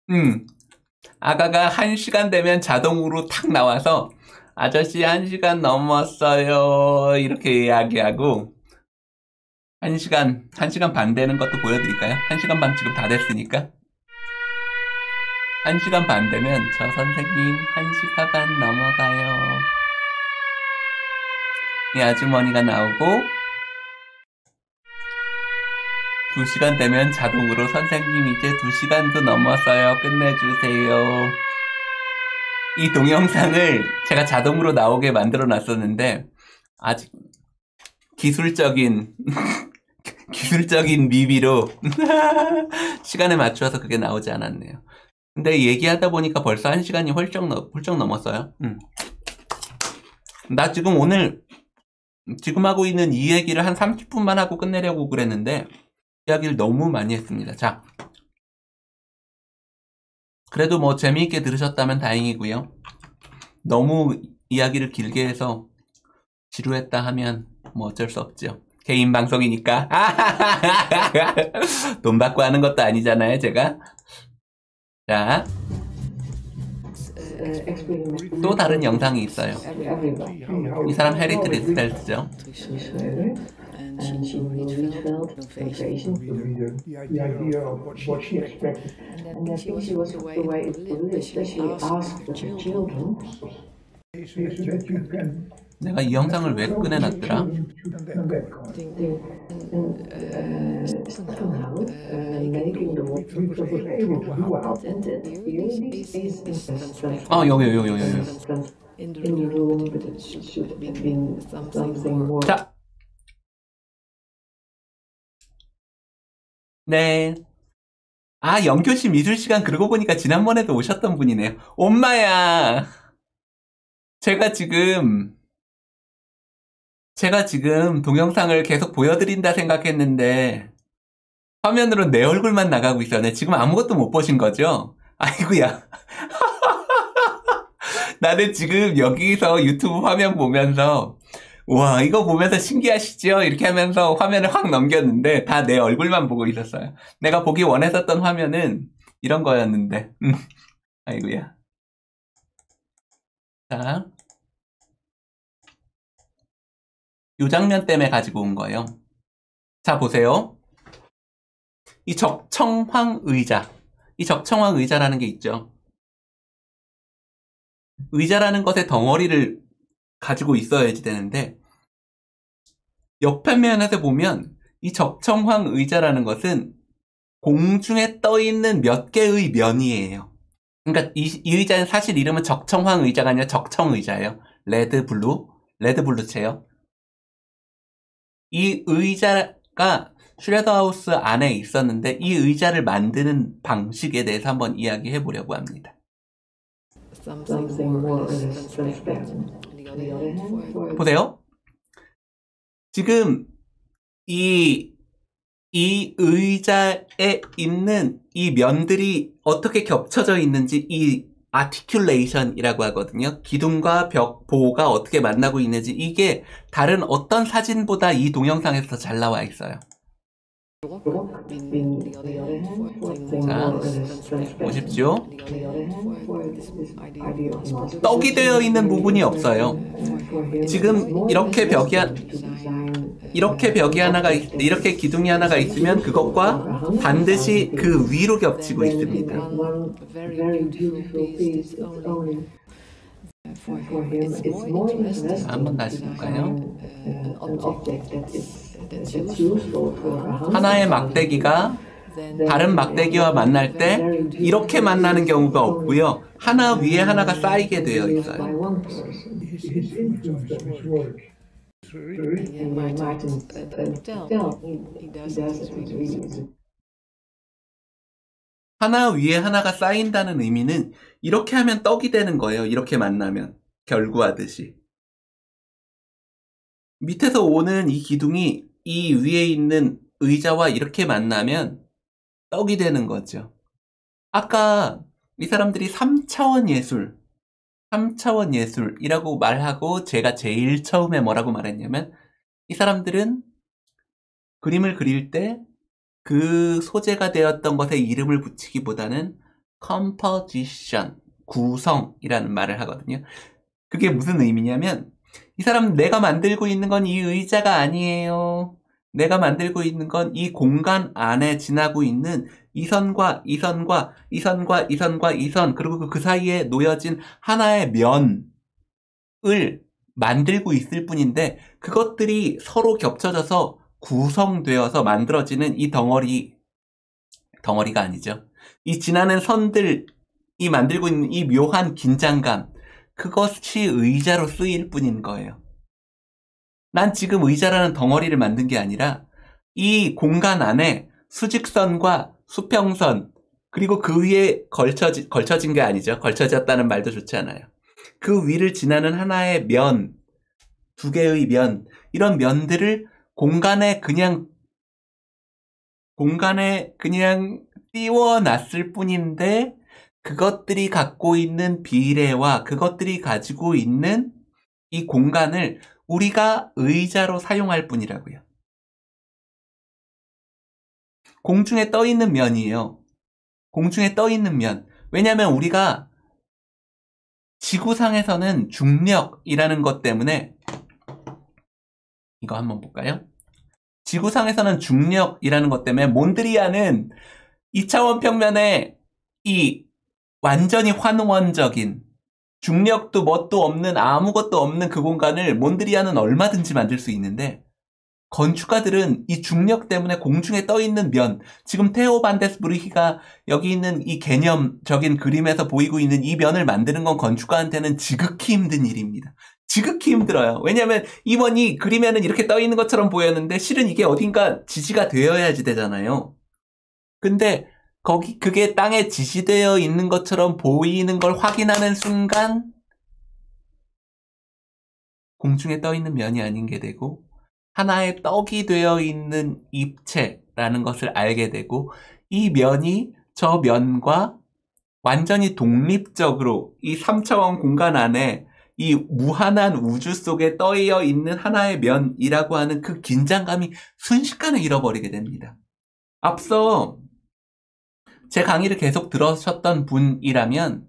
음, 아가가 한 시간 되면 자동으로 탁 나와서 아저씨 한 시간 넘었어요 이렇게 이야기하고, 한 시간, 한 시간 반 되는 것도 보여드릴까요? 한 시간 반 지금 다 됐으니까. 한 시간 반 되면 저 선생님 한 시간 반 넘어가요, 이 아주머니가 나오고, 두 시간 되면 자동으로 선생님 이제 두 시간도 넘었어요, 끝내주세요. 이 동영상을 제가 자동으로 나오게 만들어 놨었는데, 아직 기술적인 기술적인 미비로 시간에 맞춰서 그게 나오지 않았네요. 근데 얘기하다 보니까 벌써 한 시간이 훌쩍, 넘, 훌쩍 넘었어요. 음. 나 지금 오늘 지금 하고 있는 이 얘기를 한 삼십 분만 하고 끝내려고 그랬는데 이야기를 너무 많이 했습니다. 자, 그래도 뭐 재미있게 들으셨다면 다행이고요. 너무 이야기를 길게 해서 지루했다 하면 뭐 어쩔 수 없죠. 개인 방송이니까. 돈 받고 하는 것도 아니잖아요, 제가. 자, 또 다른 영상이 있어요. 이 사람 헤리트 리트펠트죠. And she refilled innovation. The idea of what, what she expected. And I think she was the way it lived, that she asked the children. 내가 이 영상을 왜 꺼내놨더라? 아, 여기 여기 여기 여기. 자. 네. 아, 영교시 미술시간, 그러고 보니까 지난번에도 오셨던 분이네요. 엄마야. 제가 지금, 제가 지금 동영상을 계속 보여드린다 생각했는데, 화면으로 내 얼굴만 나가고 있었네. 지금 아무것도 못 보신 거죠? 아이고야. 나는 지금 여기서 유튜브 화면 보면서, 와, 이거 보면서 신기하시죠? 이렇게 하면서 화면을 확 넘겼는데 다 내 얼굴만 보고 있었어요. 내가 보기 원했었던 화면은 이런 거였는데. 아이고야. 자, 요 장면 때문에 가지고 온 거예요. 자, 보세요. 이 적청황 의자, 이 적청황 의자라는 게 있죠. 의자라는 것의 덩어리를 가지고 있어야지 되는데, 옆편면에서 보면 이 적청황 의자라는 것은 공중에 떠있는 몇 개의 면이에요. 그러니까 이, 이 의자는 사실 이름은 적청황 의자가 아니라 적청의자예요. 레드 블루, 레드 블루 체요. 이 의자가 슈뢰더 하우스 안에 있었는데 이 의자를 만드는 방식에 대해서 한번 이야기해 보려고 합니다. 보세요. 지금 이, 이 의자에 있는 이 면들이 어떻게 겹쳐져 있는지 이 아티큘레이션이라고 하거든요. 기둥과 벽 보가 어떻게 만나고 있는지, 이게 다른 어떤 사진보다 이 동영상에서 더 잘 나와 있어요. 자, 보십시오. 떡이 되어 있는 부분이 없어요. 지금 이렇게 벽이 한, 이렇게 벽이 하나가 있, 이렇게 기둥이 하나가 있으면 그것과 반드시 그 위로 겹치고 있습니다. 한번 다시 볼까요? 하나의 막대기가 다른 막대기와 만날 때 이렇게 만나는 경우가 없고요. 하나 위에 하나가 쌓이게 되어 있어요. 하나 위에 하나가 쌓인다는 의미는 이렇게 하면 떡이 되는 거예요. 이렇게 만나면 결구하듯이. 밑에서 오는 이 기둥이 이 위에 있는 의자와 이렇게 만나면 떡이 되는 거죠. 아까 이 사람들이 삼 차원 예술, 삼 차원 예술이라고 말하고 제가 제일 처음에 뭐라고 말했냐면, 이 사람들은 그림을 그릴 때 그 소재가 되었던 것에 이름을 붙이기보다는 composition, 구성이라는 말을 하거든요. 그게 무슨 의미냐면, 이 사람 내가 만들고 있는 건 이 의자가 아니에요. 내가 만들고 있는 건 이 공간 안에 지나고 있는 이 선과 이 선과 이 선과 이 선과 이 선, 그리고 그 사이에 놓여진 하나의 면을 만들고 있을 뿐인데, 그것들이 서로 겹쳐져서 구성되어서 만들어지는 이 덩어리, 덩어리가 아니죠. 이 지나는 선들이 만들고 있는 이 묘한 긴장감, 그것이 의자로 쓰일 뿐인 거예요. 난 지금 의자라는 덩어리를 만든 게 아니라 이 공간 안에 수직선과 수평선, 그리고 그 위에 걸쳐지, 걸쳐진 게 아니죠. 걸쳐졌다는 말도 좋지 않아요. 그 위를 지나는 하나의 면, 두 개의 면, 이런 면들을 공간에 그냥, 공간에 그냥 띄워놨을 뿐인데, 그것들이 갖고 있는 비례와 그것들이 가지고 있는 이 공간을 우리가 의자로 사용할 뿐이라고요. 공중에 떠 있는 면이에요. 공중에 떠 있는 면. 왜냐하면 우리가 지구상에서는 중력이라는 것 때문에, 이거 한번 볼까요? 지구상에서는 중력이라는 것 때문에 몬드리안은 이 차원 평면에 이 완전히 환원적인, 중력도 뭣도 없는, 아무것도 없는 그 공간을 몬드리안은 얼마든지 만들 수 있는데, 건축가들은 이 중력 때문에 공중에 떠있는 면, 지금 테오 반 데스부르흐가 여기 있는 이 개념적인 그림에서 보이고 있는 이 면을 만드는 건 건축가한테는 지극히 힘든 일입니다. 지극히 힘들어요. 왜냐하면 이 면이 그림에는 이렇게 떠있는 것처럼 보였는데 실은 이게 어딘가 지지가 되어야지 되잖아요. 근데 거기, 그게 땅에 지시되어 있는 것처럼 보이는 걸 확인하는 순간, 공중에 떠 있는 면이 아닌 게 되고, 하나의 떡이 되어 있는 입체라는 것을 알게 되고, 이 면이 저 면과 완전히 독립적으로 이 삼 차원 공간 안에 이 무한한 우주 속에 떠이어 있는 하나의 면이라고 하는 그 긴장감이 순식간에 잃어버리게 됩니다. 앞서 제 강의를 계속 들으셨던 분이라면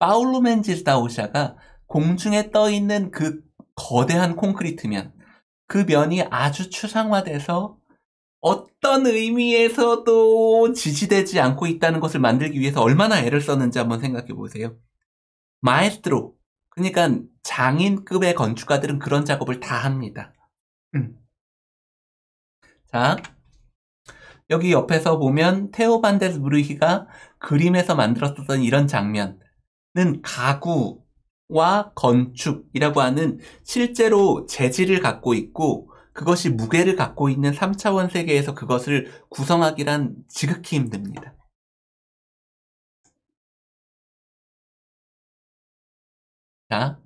파울로 멘지스다우샤가 공중에 떠있는 그 거대한 콘크리트면, 그 면이 아주 추상화돼서 어떤 의미에서도 지지되지 않고 있다는 것을 만들기 위해서 얼마나 애를 썼는지 한번 생각해 보세요. 마에스트로, 그러니까 장인급의 건축가들은 그런 작업을 다 합니다. 음. 자, 여기 옆에서 보면 테오 반 데스부르히가 그림에서 만들었었던 이런 장면은 가구와 건축이라고 하는 실제로 재질을 갖고 있고 그것이 무게를 갖고 있는 삼 차원 세계에서 그것을 구성하기란 지극히 힘듭니다. 자,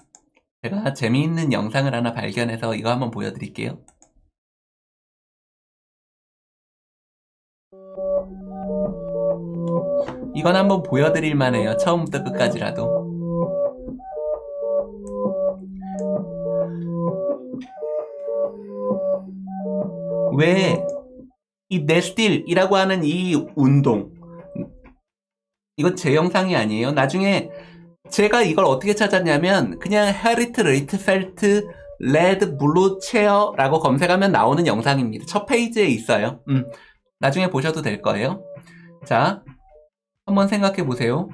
제가 재미있는 영상을 하나 발견해서 이거 한번 보여드릴게요. 이건 한번 보여드릴만 해요. 처음부터 끝까지라도. 왜 이 데스틸이라고 하는 이 운동, 이건 제 영상이 아니에요. 나중에 제가 이걸 어떻게 찾았냐면 그냥 헤리트 리트펠트 레드 블루 체어라고 검색하면 나오는 영상입니다. 첫 페이지에 있어요. 음, 나중에 보셔도 될 거예요. 자, 한번 생각해 보세요.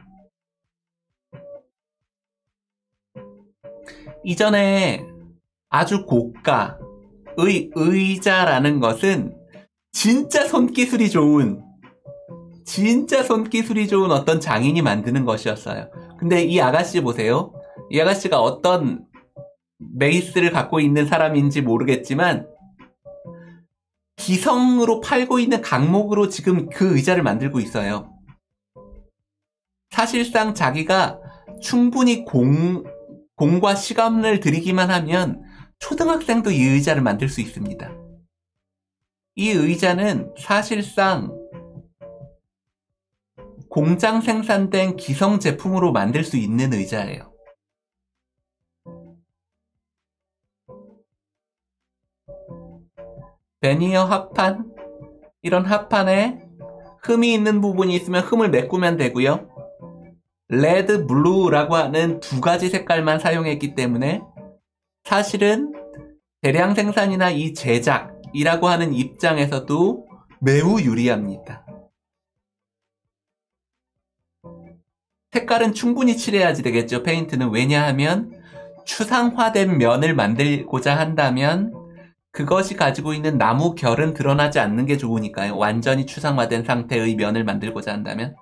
이전에 아주 고가의 의자라는 것은 진짜 손기술이 좋은 진짜 손기술이 좋은 어떤 장인이 만드는 것이었어요. 근데 이 아가씨 보세요. 이 아가씨가 어떤 메이스를 갖고 있는 사람인지 모르겠지만 기성으로 팔고 있는 강목으로 지금 그 의자를 만들고 있어요. 사실상 자기가 충분히 공, 공과 시간을 들이기만 하면 초등학생도 이 의자를 만들 수 있습니다. 이 의자는 사실상 공장 생산된 기성 제품으로 만들 수 있는 의자예요. 베니어 합판, 이런 합판에 흠이 있는 부분이 있으면 흠을 메꾸면 되고요. 레드, 블루라고 하는 두 가지 색깔만 사용했기 때문에 사실은 대량 생산이나 이 제작이라고 하는 입장에서도 매우 유리합니다. 색깔은 충분히 칠해야지 되겠죠. 페인트는. 왜냐하면 추상화된 면을 만들고자 한다면 그것이 가지고 있는 나무 결은 드러나지 않는 게 좋으니까요. 완전히 추상화된 상태의 면을 만들고자 한다면.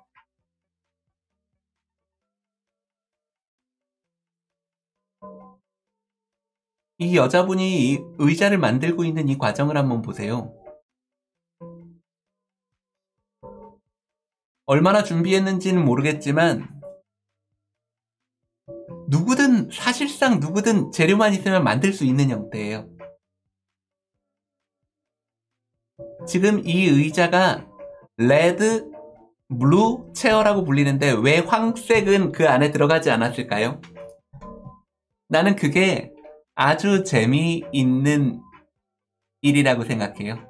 이 여자분이 이 의자를 만들고 있는 이 과정을 한번 보세요. 얼마나 준비했는지는 모르겠지만 누구든, 사실상 누구든 재료만 있으면 만들 수 있는 형태예요. 지금 이 의자가 레드, 블루 체어라고 불리는데 왜 황색은 그 안에 들어가지 않았을까요? 나는 그게 아주 재미있는 일이라고 생각해요.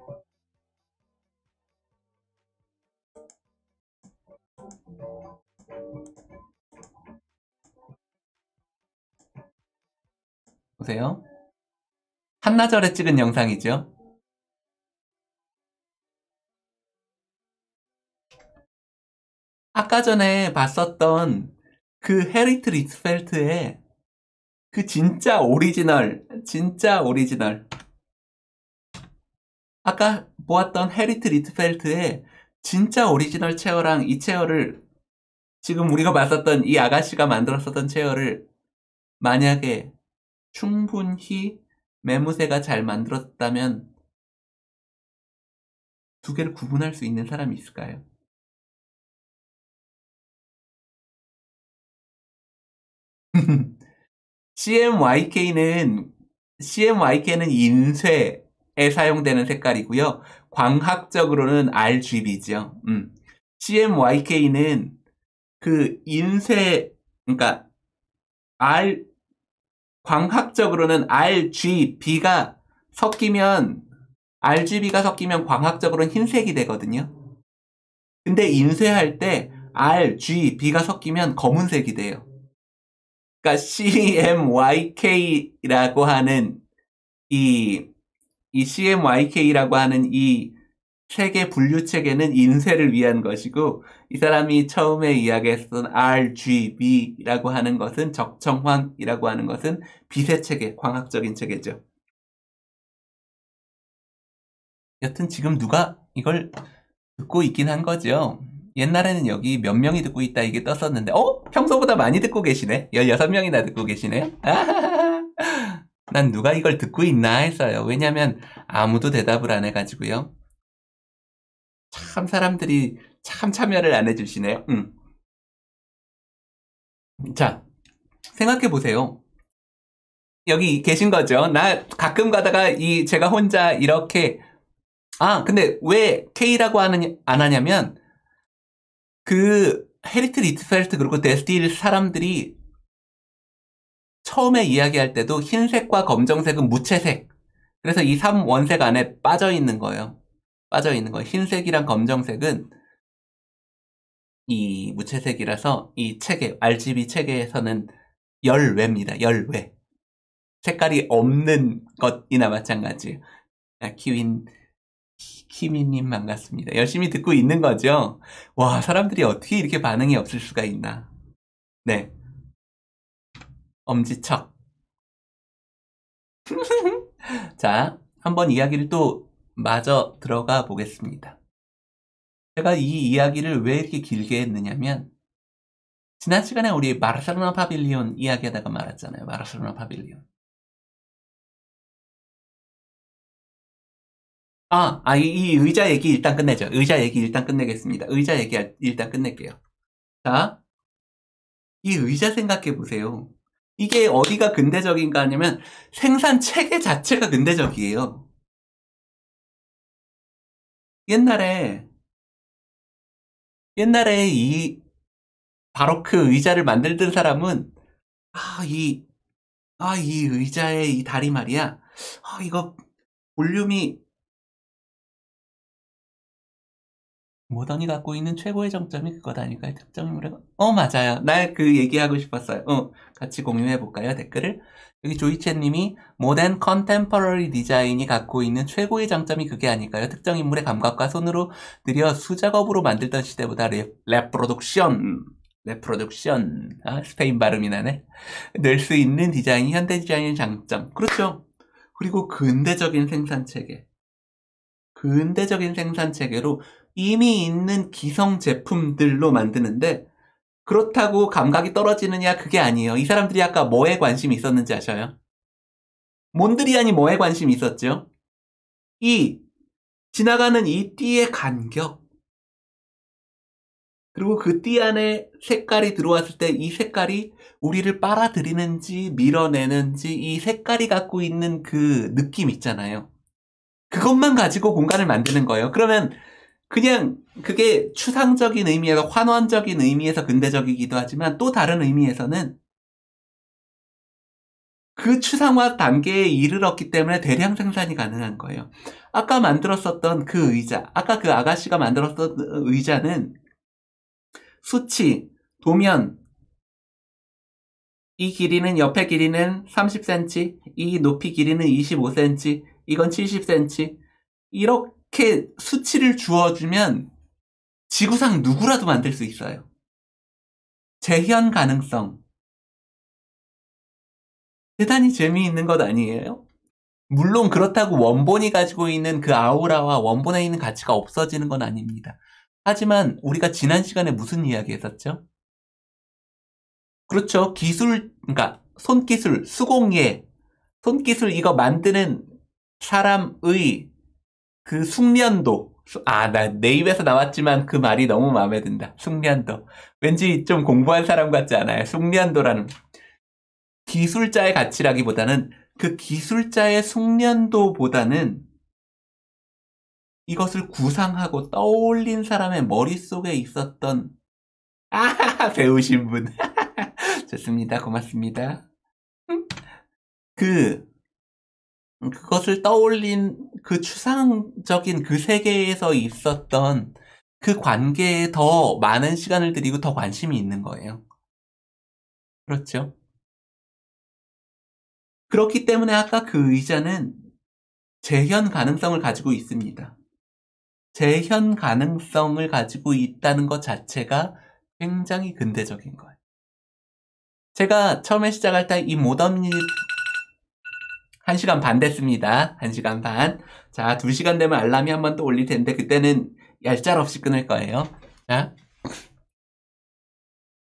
보세요. 한나절에 찍은 영상이죠. 아까 전에 봤었던 그 헤리트 리트펠트의 그 진짜 오리지널, 진짜 오리지널. 아까 보았던 헤리트 리트펠트의 진짜 오리지널 체어랑 이 체어를, 지금 우리가 봤었던 이 아가씨가 만들었었던 체어를 만약에 충분히 매무새가 잘 만들었다면 두 개를 구분할 수 있는 사람이 있을까요? 씨엠와이케이는 씨엠와이케이는 인쇄에 사용되는 색깔이고요. 광학적으로는 알지비죠. 음. 씨엠와이케이는 그 인쇄, 그러니까 R 광학적으로는 알지비가 섞이면, 알지비가 섞이면 광학적으로는 흰색이 되거든요. 근데 인쇄할 때 알지비가 섞이면 검은색이 돼요. 그러니까 씨엠와이케이라고 하는 이, 이 씨엠와이케이라고 하는 이 체계, 분류 체계는 인쇄를 위한 것이고, 이 사람이 처음에 이야기했던 알 지 비라고 하는 것은, 적정황이라고 하는 것은 비세 체계, 광학적인 체계죠. 여튼 지금 누가 이걸 듣고 있긴 한 거죠. 옛날에는 여기 몇 명이 듣고 있다 이게 떴었는데, 어? 평소보다 많이 듣고 계시네? 열여섯 명이나 듣고 계시네? 아하하. 난 누가 이걸 듣고 있나 했어요. 왜냐면 아무도 대답을 안 해가지고요. 참 사람들이 참 참여를 안 해주시네요. 음. 자, 생각해보세요. 여기 계신 거죠. 나 가끔 가다가 이 제가 혼자 이렇게, 아 근데 왜 K라고 하는, 안 하냐면 그 헤리트 리트펠트 그리고 데스틸 사람들이 처음에 이야기할 때도 흰색과 검정색은 무채색, 그래서 이 삼 원색 안에 빠져있는 거예요. 빠져있는 거예요. 흰색이랑 검정색은 이 무채색이라서 이 체계, 알 지 비 체계에서는 열외입니다. 열외. 색깔이 없는 것이나 마찬가지. 아, 키윈, 키미님 반갑습니다. 열심히 듣고 있는 거죠? 와, 사람들이 어떻게 이렇게 반응이 없을 수가 있나. 네. 엄지척. 자, 한번 이야기를 또 마저 들어가 보겠습니다. 제가 이 이야기를 왜 이렇게 길게 했느냐면, 지난 시간에 우리 바르셀로나 파빌리온 이야기하다가 말았잖아요. 바르셀로나 파빌리온. 아, 아, 이, 이 의자 얘기 일단 끝내죠. 의자 얘기 일단 끝내겠습니다. 의자 얘기 일단 끝낼게요. 자, 이 의자 생각해 보세요. 이게 어디가 근대적인가 하냐면 생산 체계 자체가 근대적이에요. 옛날에, 옛날에 이 바로크 의자를 만들던 사람은, 아, 이, 아, 이 의자의 이 다리 말이야. 아, 이거 볼륨이, 모던이 갖고 있는 최고의 정점이 그거다니까요. 특정 인물의, 어 맞아요. 나 그 얘기하고 싶었어요. 어, 같이 공유해볼까요? 댓글을. 여기 조이챗님이 모던 컨템퍼러리 디자인이 갖고 있는 최고의 장점이 그게 아닐까요? 특정 인물의 감각과 손으로 느려 수작업으로 만들던 시대보다 랩, 레프로덕션, 레프로덕션, 아, 스페인 발음이 나네. 낼 수 있는 디자인이 현대 디자인의 장점. 그렇죠. 그리고 근대적인 생산체계. 근대적인 생산체계로 이미 있는 기성 제품들로 만드는데, 그렇다고 감각이 떨어지느냐? 그게 아니에요. 이 사람들이 아까 뭐에 관심이 있었는지 아셔요? 몬드리안이 뭐에 관심이 있었죠? 이 지나가는 이 띠의 간격, 그리고 그 띠 안에 색깔이 들어왔을 때 이 색깔이 우리를 빨아들이는지 밀어내는지, 이 색깔이 갖고 있는 그 느낌 있잖아요. 그것만 가지고 공간을 만드는 거예요. 그러면 그냥 그게 추상적인 의미에서, 환원적인 의미에서 근대적이기도 하지만, 또 다른 의미에서는 그 추상화 단계에 이르렀기 때문에 대량 생산이 가능한 거예요. 아까 만들었었던 그 의자, 아까 그 아가씨가 만들었던 의자는 수치, 도면, 이 길이는, 옆에 길이는 삼십 센티미터, 이 높이 길이는 이십오 센티미터, 이건 칠십 센티미터, 이렇게 이렇게 수치를 주어주면 지구상 누구라도 만들 수 있어요. 재현 가능성. 대단히 재미있는 것 아니에요? 물론 그렇다고 원본이 가지고 있는 그 아우라와 원본에 있는 가치가 없어지는 건 아닙니다. 하지만 우리가 지난 시간에 무슨 이야기 했었죠? 그렇죠. 기술, 그러니까 손기술, 수공예, 손기술 이거 만드는 사람의 그 숙련도, 아, 나 내 입에서 나왔지만 그 말이 너무 마음에 든다. 숙련도. 왠지 좀 공부한 사람 같지 않아요? 숙련도라는, 기술자의 가치라기보다는, 그 기술자의 숙련도보다는 이것을 구상하고 떠올린 사람의 머릿속에 있었던, 아, 배우신 분. 좋습니다. 고맙습니다. 그 그것을 떠올린 그 추상적인 그 세계에서 있었던 그 관계에 더 많은 시간을 들이고 더 관심이 있는 거예요. 그렇죠? 그렇기 때문에 아까 그 의자는 재현 가능성을 가지고 있습니다. 재현 가능성을 가지고 있다는 것 자체가 굉장히 근대적인 거예요. 제가 처음에 시작할 때 이 모더니즘 한 시간 반 됐습니다. 한 시간 반. 자, 두 시간 되면 알람이 한 번 또 올릴 텐데 그때는 얄짤없이 끊을 거예요. 자,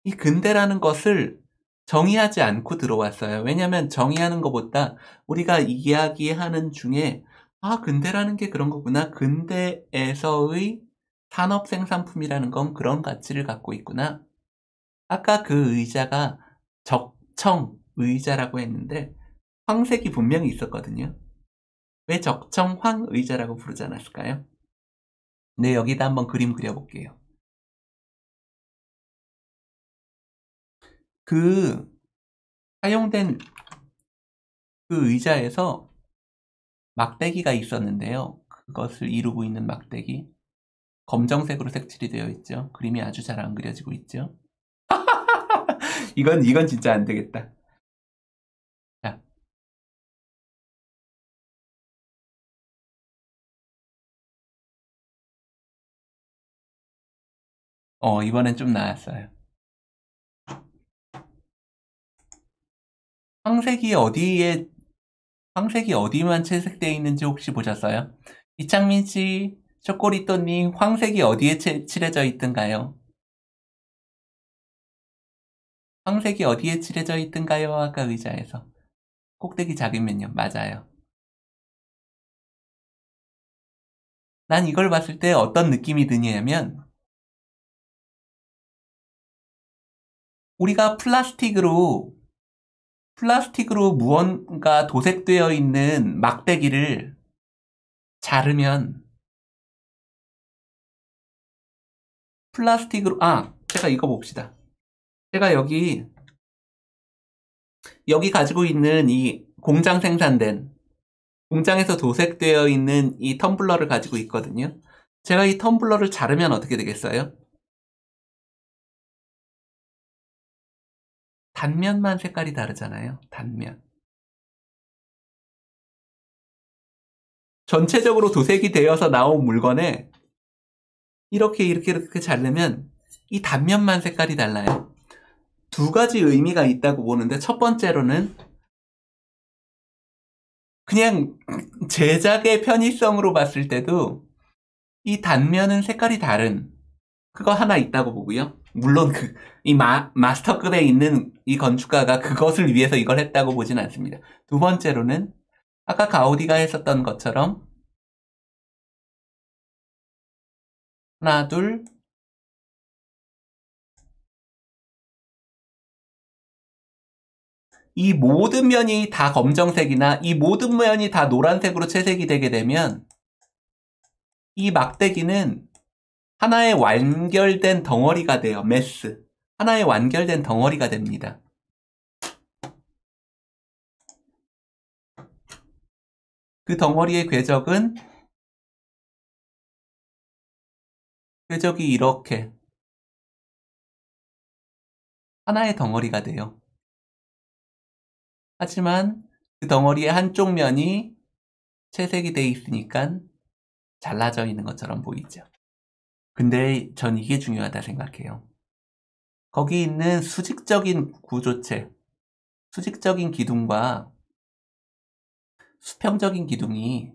이 근대라는 것을 정의하지 않고 들어왔어요. 왜냐하면 정의하는 것보다 우리가 이야기하는 중에 아, 근대라는 게 그런 거구나. 근대에서의 산업 생산품이라는 건 그런 가치를 갖고 있구나. 아까 그 의자가 적청 의자라고 했는데 황색이 분명히 있었거든요. 왜 적청 황 의자라고 부르지 않았을까요? 네, 여기다 한번 그림 그려볼게요. 그 사용된 그 의자에서 막대기가 있었는데요. 그것을 이루고 있는 막대기. 검정색으로 색칠이 되어 있죠. 그림이 아주 잘 안 그려지고 있죠. 이건, 이건 진짜 안 되겠다. 자. 어, 이번엔 좀 나았어요. 황색이 어디에, 황색이 어디만 채색되어 있는지 혹시 보셨어요? 이창민 씨, 초코리또님, 황색이 어디에 칠해져 있던가요? 황색이 어디에 칠해져 있던가요? 아까 의자에서. 꼭대기 작으면요. 맞아요. 난 이걸 봤을 때 어떤 느낌이 드냐면, 우리가 플라스틱으로 플라스틱으로 무언가 도색되어 있는 막대기를 자르면 플라스틱으로, 아, 제가 이거 봅시다. 제가 여기 여기 가지고 있는 이 공장 생산된, 공장에서 도색되어 있는 이 텀블러를 가지고 있거든요. 제가 이 텀블러를 자르면 어떻게 되겠어요? 단면만 색깔이 다르잖아요. 단면. 전체적으로 도색이 되어서 나온 물건에 이렇게 이렇게 이렇게 자르면 이 단면만 색깔이 달라요. 두 가지 의미가 있다고 보는데, 첫 번째로는 그냥 제작의 편의성으로 봤을 때도 이 단면은 색깔이 다른 그거 하나 있다고 보고요. 물론 그, 이 마, 마스터급에 있는 이 건축가가 그것을 위해서 이걸 했다고 보진 않습니다. 두 번째로는 아까 가우디가 했었던 것처럼 하나, 둘, 이 모든 면이 다 검정색이나 이 모든 면이 다 노란색으로 채색이 되게 되면 이 막대기는 하나의 완결된 덩어리가 돼요. 메스. 하나의 완결된 덩어리가 됩니다. 그 덩어리의 궤적은 궤적이 이렇게 하나의 덩어리가 돼요. 하지만 그 덩어리의 한쪽 면이 채색이 돼 있으니까 잘라져 있는 것처럼 보이죠. 근데 전 이게 중요하다 생각해요. 거기 있는 수직적인 구조체, 수직적인 기둥과 수평적인 기둥이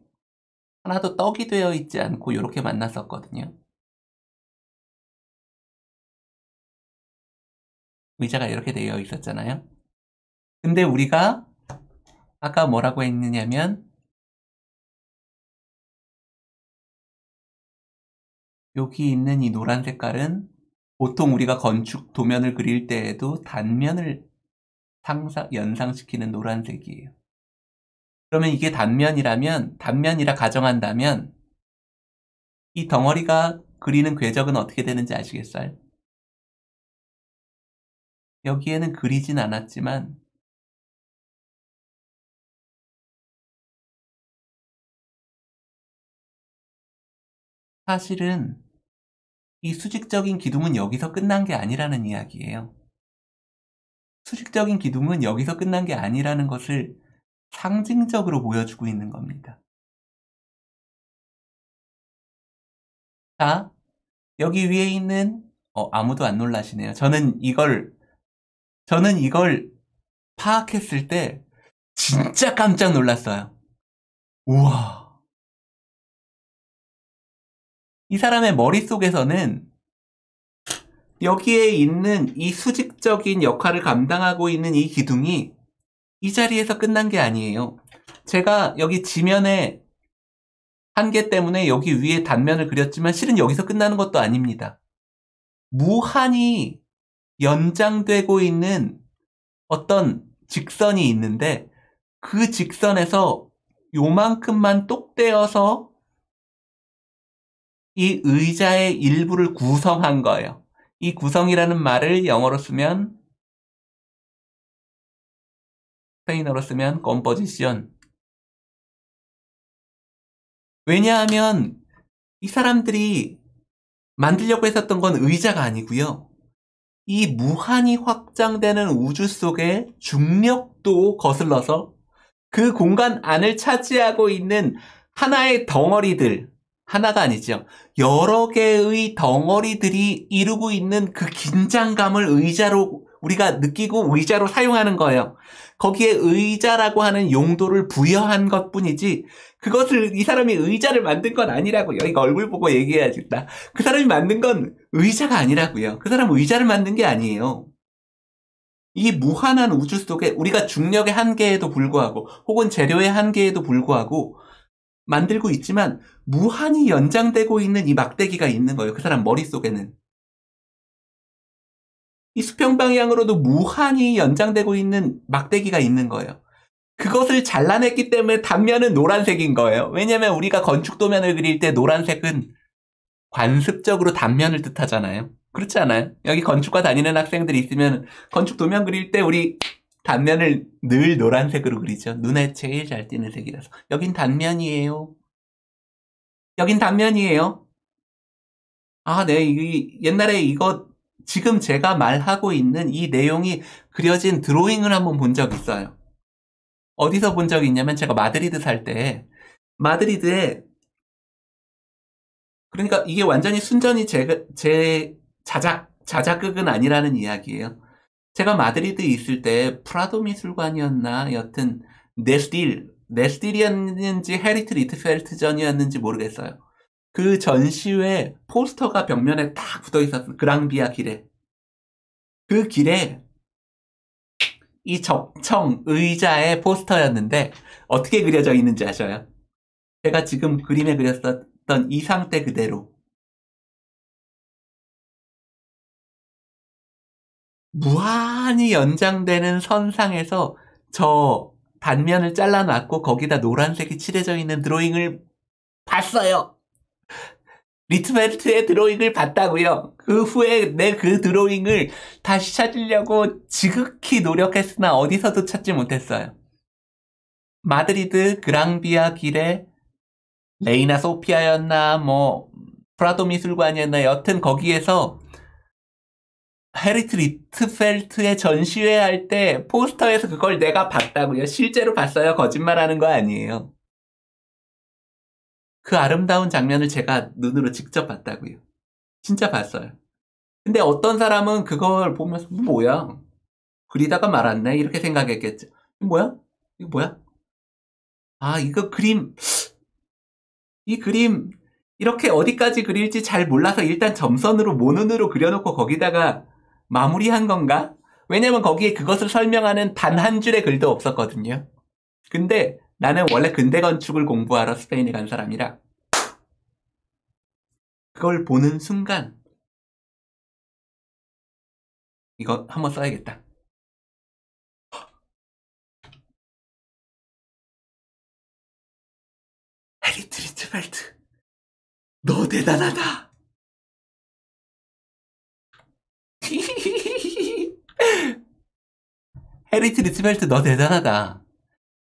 하나도 떡이 되어 있지 않고 이렇게 만났었거든요. 의자가 이렇게 되어 있었잖아요. 근데 우리가 아까 뭐라고 했느냐면 여기 있는 이 노란 색깔은 보통 우리가 건축 도면을 그릴 때에도 단면을 상상, 연상시키는 노란색이에요. 그러면 이게 단면이라면, 단면이라 가정한다면 이 덩어리가 그리는 궤적은 어떻게 되는지 아시겠어요? 여기에는 그리진 않았지만 사실은 이 수직적인 기둥은 여기서 끝난 게 아니라는 이야기예요. 수직적인 기둥은 여기서 끝난 게 아니라는 것을 상징적으로 보여주고 있는 겁니다. 자, 여기 위에 있는 어, 아무도 안 놀라시네요. 저는 이걸 저는 이걸 파악했을 때 진짜 깜짝 놀랐어요. 우와. 이 사람의 머릿속에서는 여기에 있는 이 수직적인 역할을 감당하고 있는 이 기둥이 이 자리에서 끝난 게 아니에요. 제가 여기 지면에 한계 때문에 여기 위에 단면을 그렸지만 실은 여기서 끝나는 것도 아닙니다. 무한히 연장되고 있는 어떤 직선이 있는데 그 직선에서 요만큼만 똑 떼어서 이 의자의 일부를 구성한 거예요. 이 구성이라는 말을 영어로 쓰면 스페인어로 쓰면 컴포지션. 왜냐하면 이 사람들이 만들려고 했었던 건 의자가 아니고요. 이 무한히 확장되는 우주 속의 중력도 거슬러서 그 공간 안을 차지하고 있는 하나의 덩어리들, 하나가 아니죠. 여러 개의 덩어리들이 이루고 있는 그 긴장감을 의자로 우리가 느끼고 의자로 사용하는 거예요. 거기에 의자라고 하는 용도를 부여한 것뿐이지 그것을 이 사람이 의자를 만든 건 아니라고요. 이거 얼굴 보고 얘기해야겠다. 그 사람이 만든 건 의자가 아니라고요. 그 사람은 의자를 만든 게 아니에요. 이 무한한 우주 속에 우리가 중력의 한계에도 불구하고 혹은 재료의 한계에도 불구하고 만들고 있지만 무한히 연장되고 있는 이 막대기가 있는 거예요. 그 사람 머릿속에는. 이 수평 방향으로도 무한히 연장되고 있는 막대기가 있는 거예요. 그것을 잘라냈기 때문에 단면은 노란색인 거예요. 왜냐면 우리가 건축 도면을 그릴 때 노란색은 관습적으로 단면을 뜻하잖아요. 그렇지 않아요? 여기 건축과 다니는 학생들이 있으면 건축 도면 그릴 때 우리 단면을 늘 노란색으로 그리죠. 눈에 제일 잘 띄는 색이라서. 여긴 단면이에요. 여긴 단면이에요. 아, 네. 이, 옛날에 이거 지금 제가 말하고 있는 이 내용이 그려진 드로잉을 한번 본 적 있어요. 어디서 본 적이 있냐면 제가 마드리드 살 때 마드리드에 그러니까 이게 완전히 순전히 제, 제 자작, 자작극은 아니라는 이야기예요. 제가 마드리드에 있을 때 프라도 미술관이었나 여튼 데스틸, 데스틸이었는지 헤리트 리트펠트 전이었는지 모르겠어요. 그 전시회 포스터가 벽면에 딱 붙어 있었어요. 그랑비아 길에. 그 길에 이 적청 의자의 포스터였는데 어떻게 그려져 있는지 아셔요? 제가 지금 그림에 그렸었던 이 상태 그대로. 무한히 연장되는 선상에서 저 단면을 잘라놨고 거기다 노란색이 칠해져 있는 드로잉을 봤어요. 리트펠트의 드로잉을 봤다고요. 그 후에 내 그 드로잉을 다시 찾으려고 지극히 노력했으나 어디서도 찾지 못했어요. 마드리드 그랑비아 길에 레이나 소피아였나 뭐 프라도 미술관이었나 여튼 거기에서 헤리트 리트펠트의 전시회 할 때 포스터에서 그걸 내가 봤다고요. 실제로 봤어요. 거짓말하는 거 아니에요. 그 아름다운 장면을 제가 눈으로 직접 봤다고요. 진짜 봤어요. 근데 어떤 사람은 그걸 보면서 뭐야? 그리다가 말았네? 이렇게 생각했겠죠. 뭐야? 이거 뭐야? 아, 이거 그림 이 그림 이렇게 어디까지 그릴지 잘 몰라서 일단 점선으로 모눈으로 그려놓고 거기다가 마무리한 건가? 왜냐면 거기에 그것을 설명하는 단 한 줄의 글도 없었거든요. 근데 나는 원래 근대 건축을 공부하러 스페인에 간 사람이라 그걸 보는 순간 이거 한번 써야겠다. 헤리트 리트펠트 너 대단하다. 헤리트 리트펠트 너 대단하다.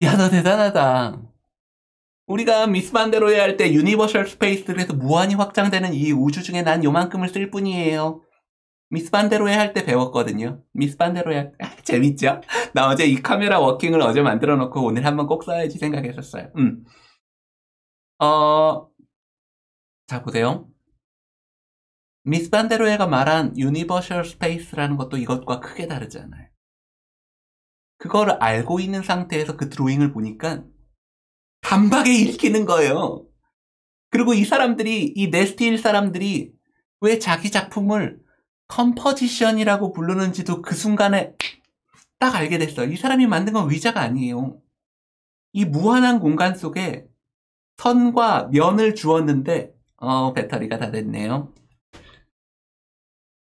야, 너 대단하다. 우리가 미스 반 데어 로에 할 때 유니버셜 스페이스 그래서 무한히 확장되는 이 우주 중에 난 요만큼을 쓸 뿐이에요. 미스 반 데어 로에 할 때 배웠거든요. 미스 반 데어 로에 할 때. 재밌죠? 나 어제 이 카메라 워킹을 어제 만들어 놓고 오늘 한번 꼭 써야지 생각했었어요. 음. 어, 자, 보세요. 미스 반 데어 로에가 말한 유니버셜 스페이스라는 것도 이것과 크게 다르지 않아요. 그거를 알고 있는 상태에서 그 드로잉을 보니까 단박에 읽히는 거예요. 그리고 이 사람들이, 이 데스틸 사람들이 왜 자기 작품을 컴포지션이라고 부르는지도 그 순간에 딱 알게 됐어요. 이 사람이 만든 건 위자가 아니에요. 이 무한한 공간 속에 선과 면을 주었는데, 어, 배터리가 다 됐네요.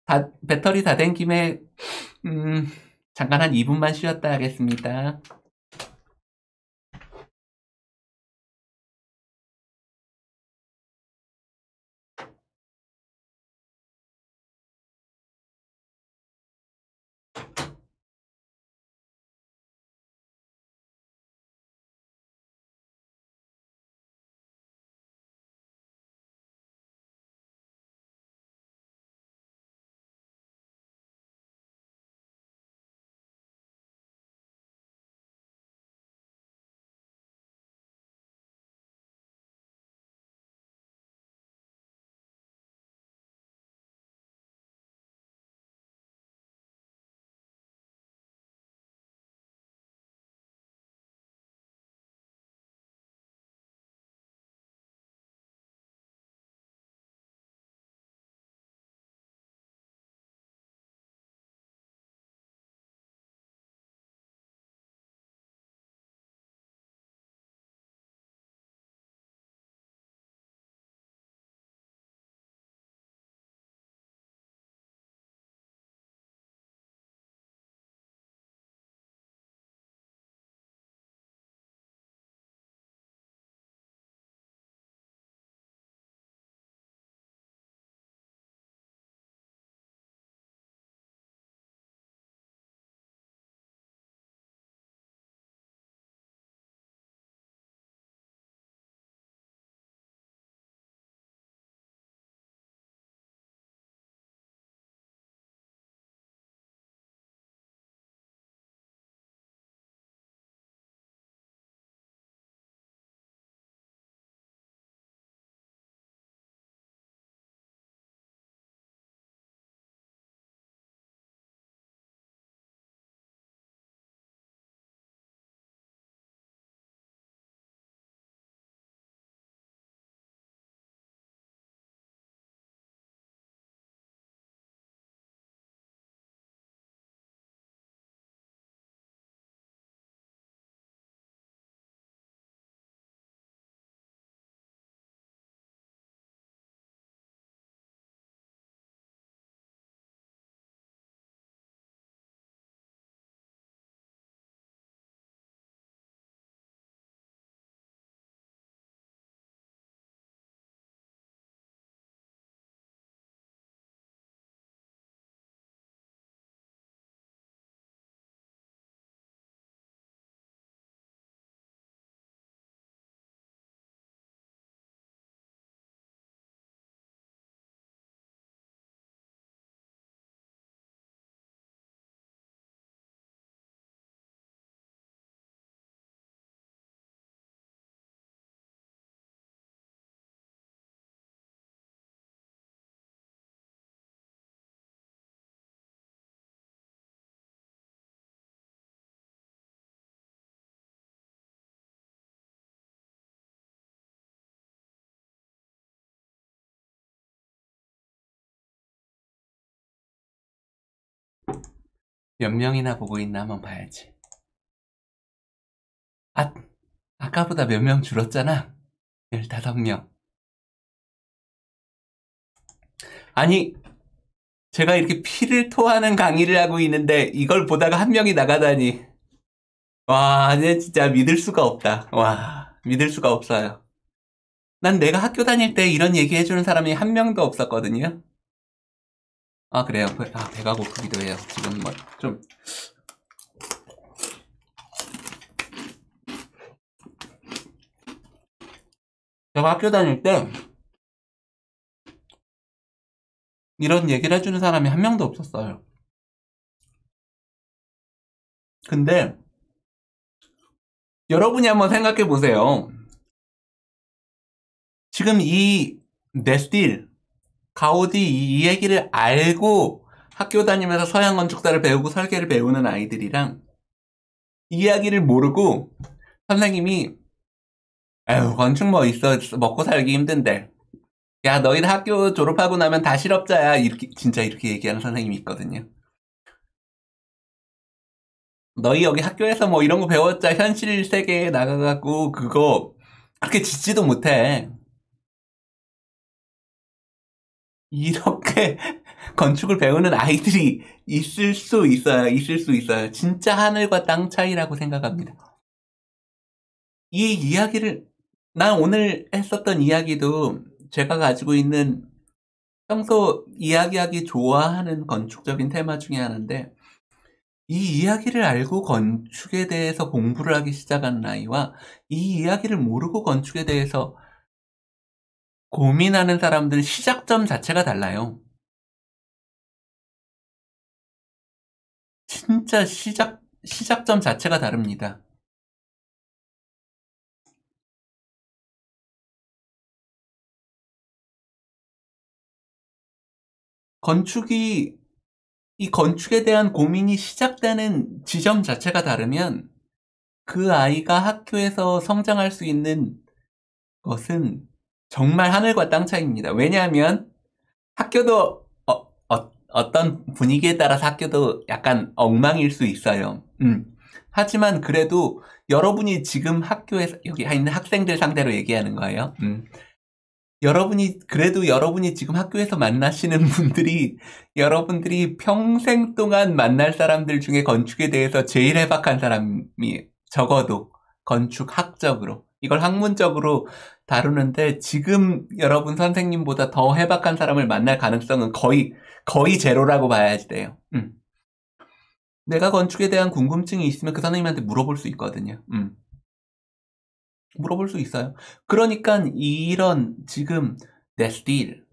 다, 배터리 다 된 김에, 음, 잠깐 한 이 분만 쉬었다 하겠습니다. 몇 명이나 보고 있나 한번 봐야지. 아, 아까보다 몇 명 줄었잖아. 열다섯 명. 아니, 제가 이렇게 피를 토하는 강의를 하고 있는데 이걸 보다가 한 명이 나가다니. 와, 진짜 믿을 수가 없다. 와, 믿을 수가 없어요. 난 내가 학교 다닐 때 이런 얘기 해주는 사람이 한 명도 없었거든요. 아, 그래요. 아, 배가 고프기도 해요. 지금 뭐, 좀. 제가 학교 다닐 때, 이런 얘기를 해주는 사람이 한 명도 없었어요. 근데, 여러분이 한번 생각해 보세요. 지금 이 데스틸, 가우디 이 얘기를 알고 학교 다니면서 서양 건축사를 배우고 설계를 배우는 아이들이랑 이야기를 모르고 선생님이 에휴 건축 뭐 있어 먹고 살기 힘든데 야 너희들 학교 졸업하고 나면 다 실업자야 이렇게 진짜 이렇게 얘기하는 선생님이 있거든요. 너희 여기 학교에서 뭐 이런 거 배웠자 현실 세계에 나가갖고 그거 그렇게 짓지도 못해. 이렇게 건축을 배우는 아이들이 있을 수 있어요. 있을 수 있어요. 진짜 하늘과 땅 차이라고 생각합니다. 이 이야기를 난 오늘 했었던 이야기도 제가 가지고 있는 평소 이야기하기 좋아하는 건축적인 테마 중에 하나인데 이 이야기를 알고 건축에 대해서 공부를 하기 시작한 나이와 이 이야기를 모르고 건축에 대해서 고민하는 사람들 시작점 자체가 달라요. 진짜 시작, 시작점 자체가 다릅니다. 건축이, 이 건축에 대한 고민이 시작되는 지점 자체가 다르면 그 아이가 학교에서 성장할 수 있는 것은 정말 하늘과 땅 차이입니다. 왜냐하면 학교도 어, 어, 어떤 분위기에 따라서 학교도 약간 엉망일 수 있어요. 음. 하지만 그래도 여러분이 지금 학교에서 여기 있는 학생들 상대로 얘기하는 거예요. 음. 여러분이 그래도 여러분이 지금 학교에서 만나시는 분들이 여러분들이 평생 동안 만날 사람들 중에 건축에 대해서 제일 해박한 사람이 적어도 건축학적으로 이걸 학문적으로 다루는데 지금 여러분 선생님보다 더 해박한 사람을 만날 가능성은 거의 거의 제로라고 봐야지 돼요. 음. 내가 건축에 대한 궁금증이 있으면 그 선생님한테 물어볼 수 있거든요. 음. 물어볼 수 있어요. 그러니까 이런 지금 데스틸,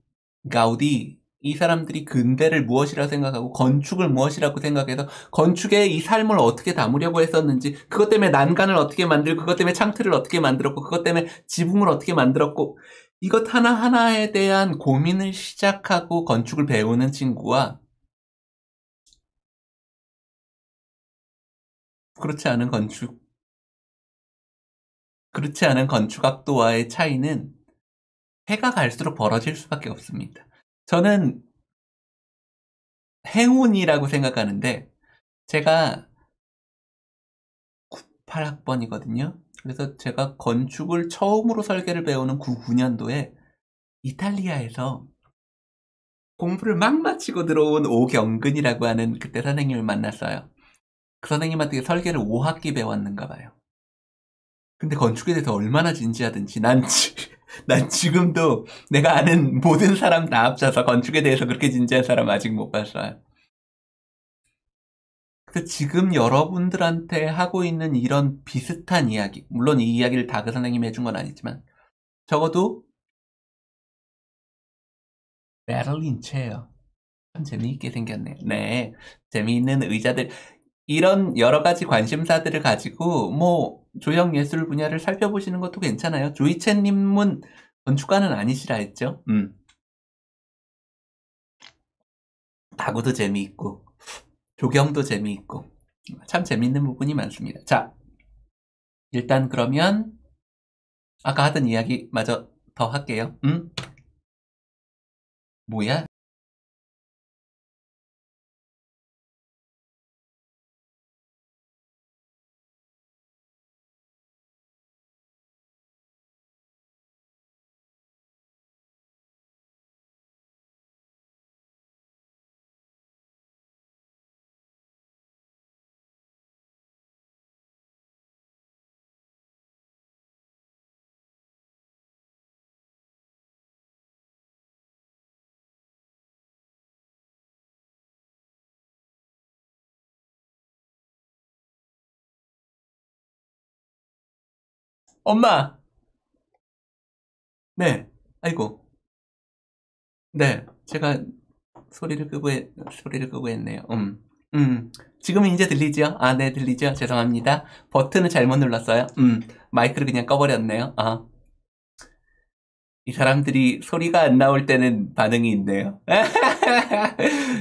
가우디 이 사람들이 근대를 무엇이라고 생각하고 건축을 무엇이라고 생각해서 건축에 이 삶을 어떻게 담으려고 했었는지 그것 때문에 난간을 어떻게 만들고 그것 때문에 창틀을 어떻게 만들었고 그것 때문에 지붕을 어떻게 만들었고 이것 하나하나에 대한 고민을 시작하고 건축을 배우는 친구와 그렇지 않은 건축 그렇지 않은 건축학도와의 차이는 해가 갈수록 벌어질 수밖에 없습니다. 저는 행운이라고 생각하는데 제가 구십팔 학번이거든요. 그래서 제가 건축을 처음으로 설계를 배우는 구십구 년도에 이탈리아에서 공부를 막 마치고 들어온 오경근이라고 하는 그때 선생님을 만났어요. 그 선생님한테 설계를 오 학기 배웠는가 봐요. 근데 건축에 대해서 얼마나 진지하든지 난, 지, 난 지금도 내가 아는 모든 사람 다 합쳐서 건축에 대해서 그렇게 진지한 사람 아직 못 봤어요. 그래서 지금 여러분들한테 하고 있는 이런 비슷한 이야기 물론 이 이야기를 다 그 선생님이 해준 건 아니지만 적어도 베를린 체어 참 재미있게 생겼네요. 네, 재미있는 의자들 이런 여러 가지 관심사들을 가지고 뭐 조형 예술 분야를 살펴보시는 것도 괜찮아요. 조이첸님은 건축가는 아니시라 했죠. 음. 가구도 재미있고 조경도 재미있고 참 재미있는 부분이 많습니다. 자, 일단 그러면 아까 하던 이야기 마저 더 할게요. 음? 뭐야? 엄마! 네, 아이고. 네, 제가 소리를 끄고, 했, 소리를 끄고 했네요. 음, 음. 지금은 이제 들리죠? 아, 네, 들리죠? 죄송합니다. 버튼을 잘못 눌렀어요. 음, 마이크를 그냥 꺼버렸네요. 아. 이 사람들이 소리가 안 나올 때는 반응이 있네요.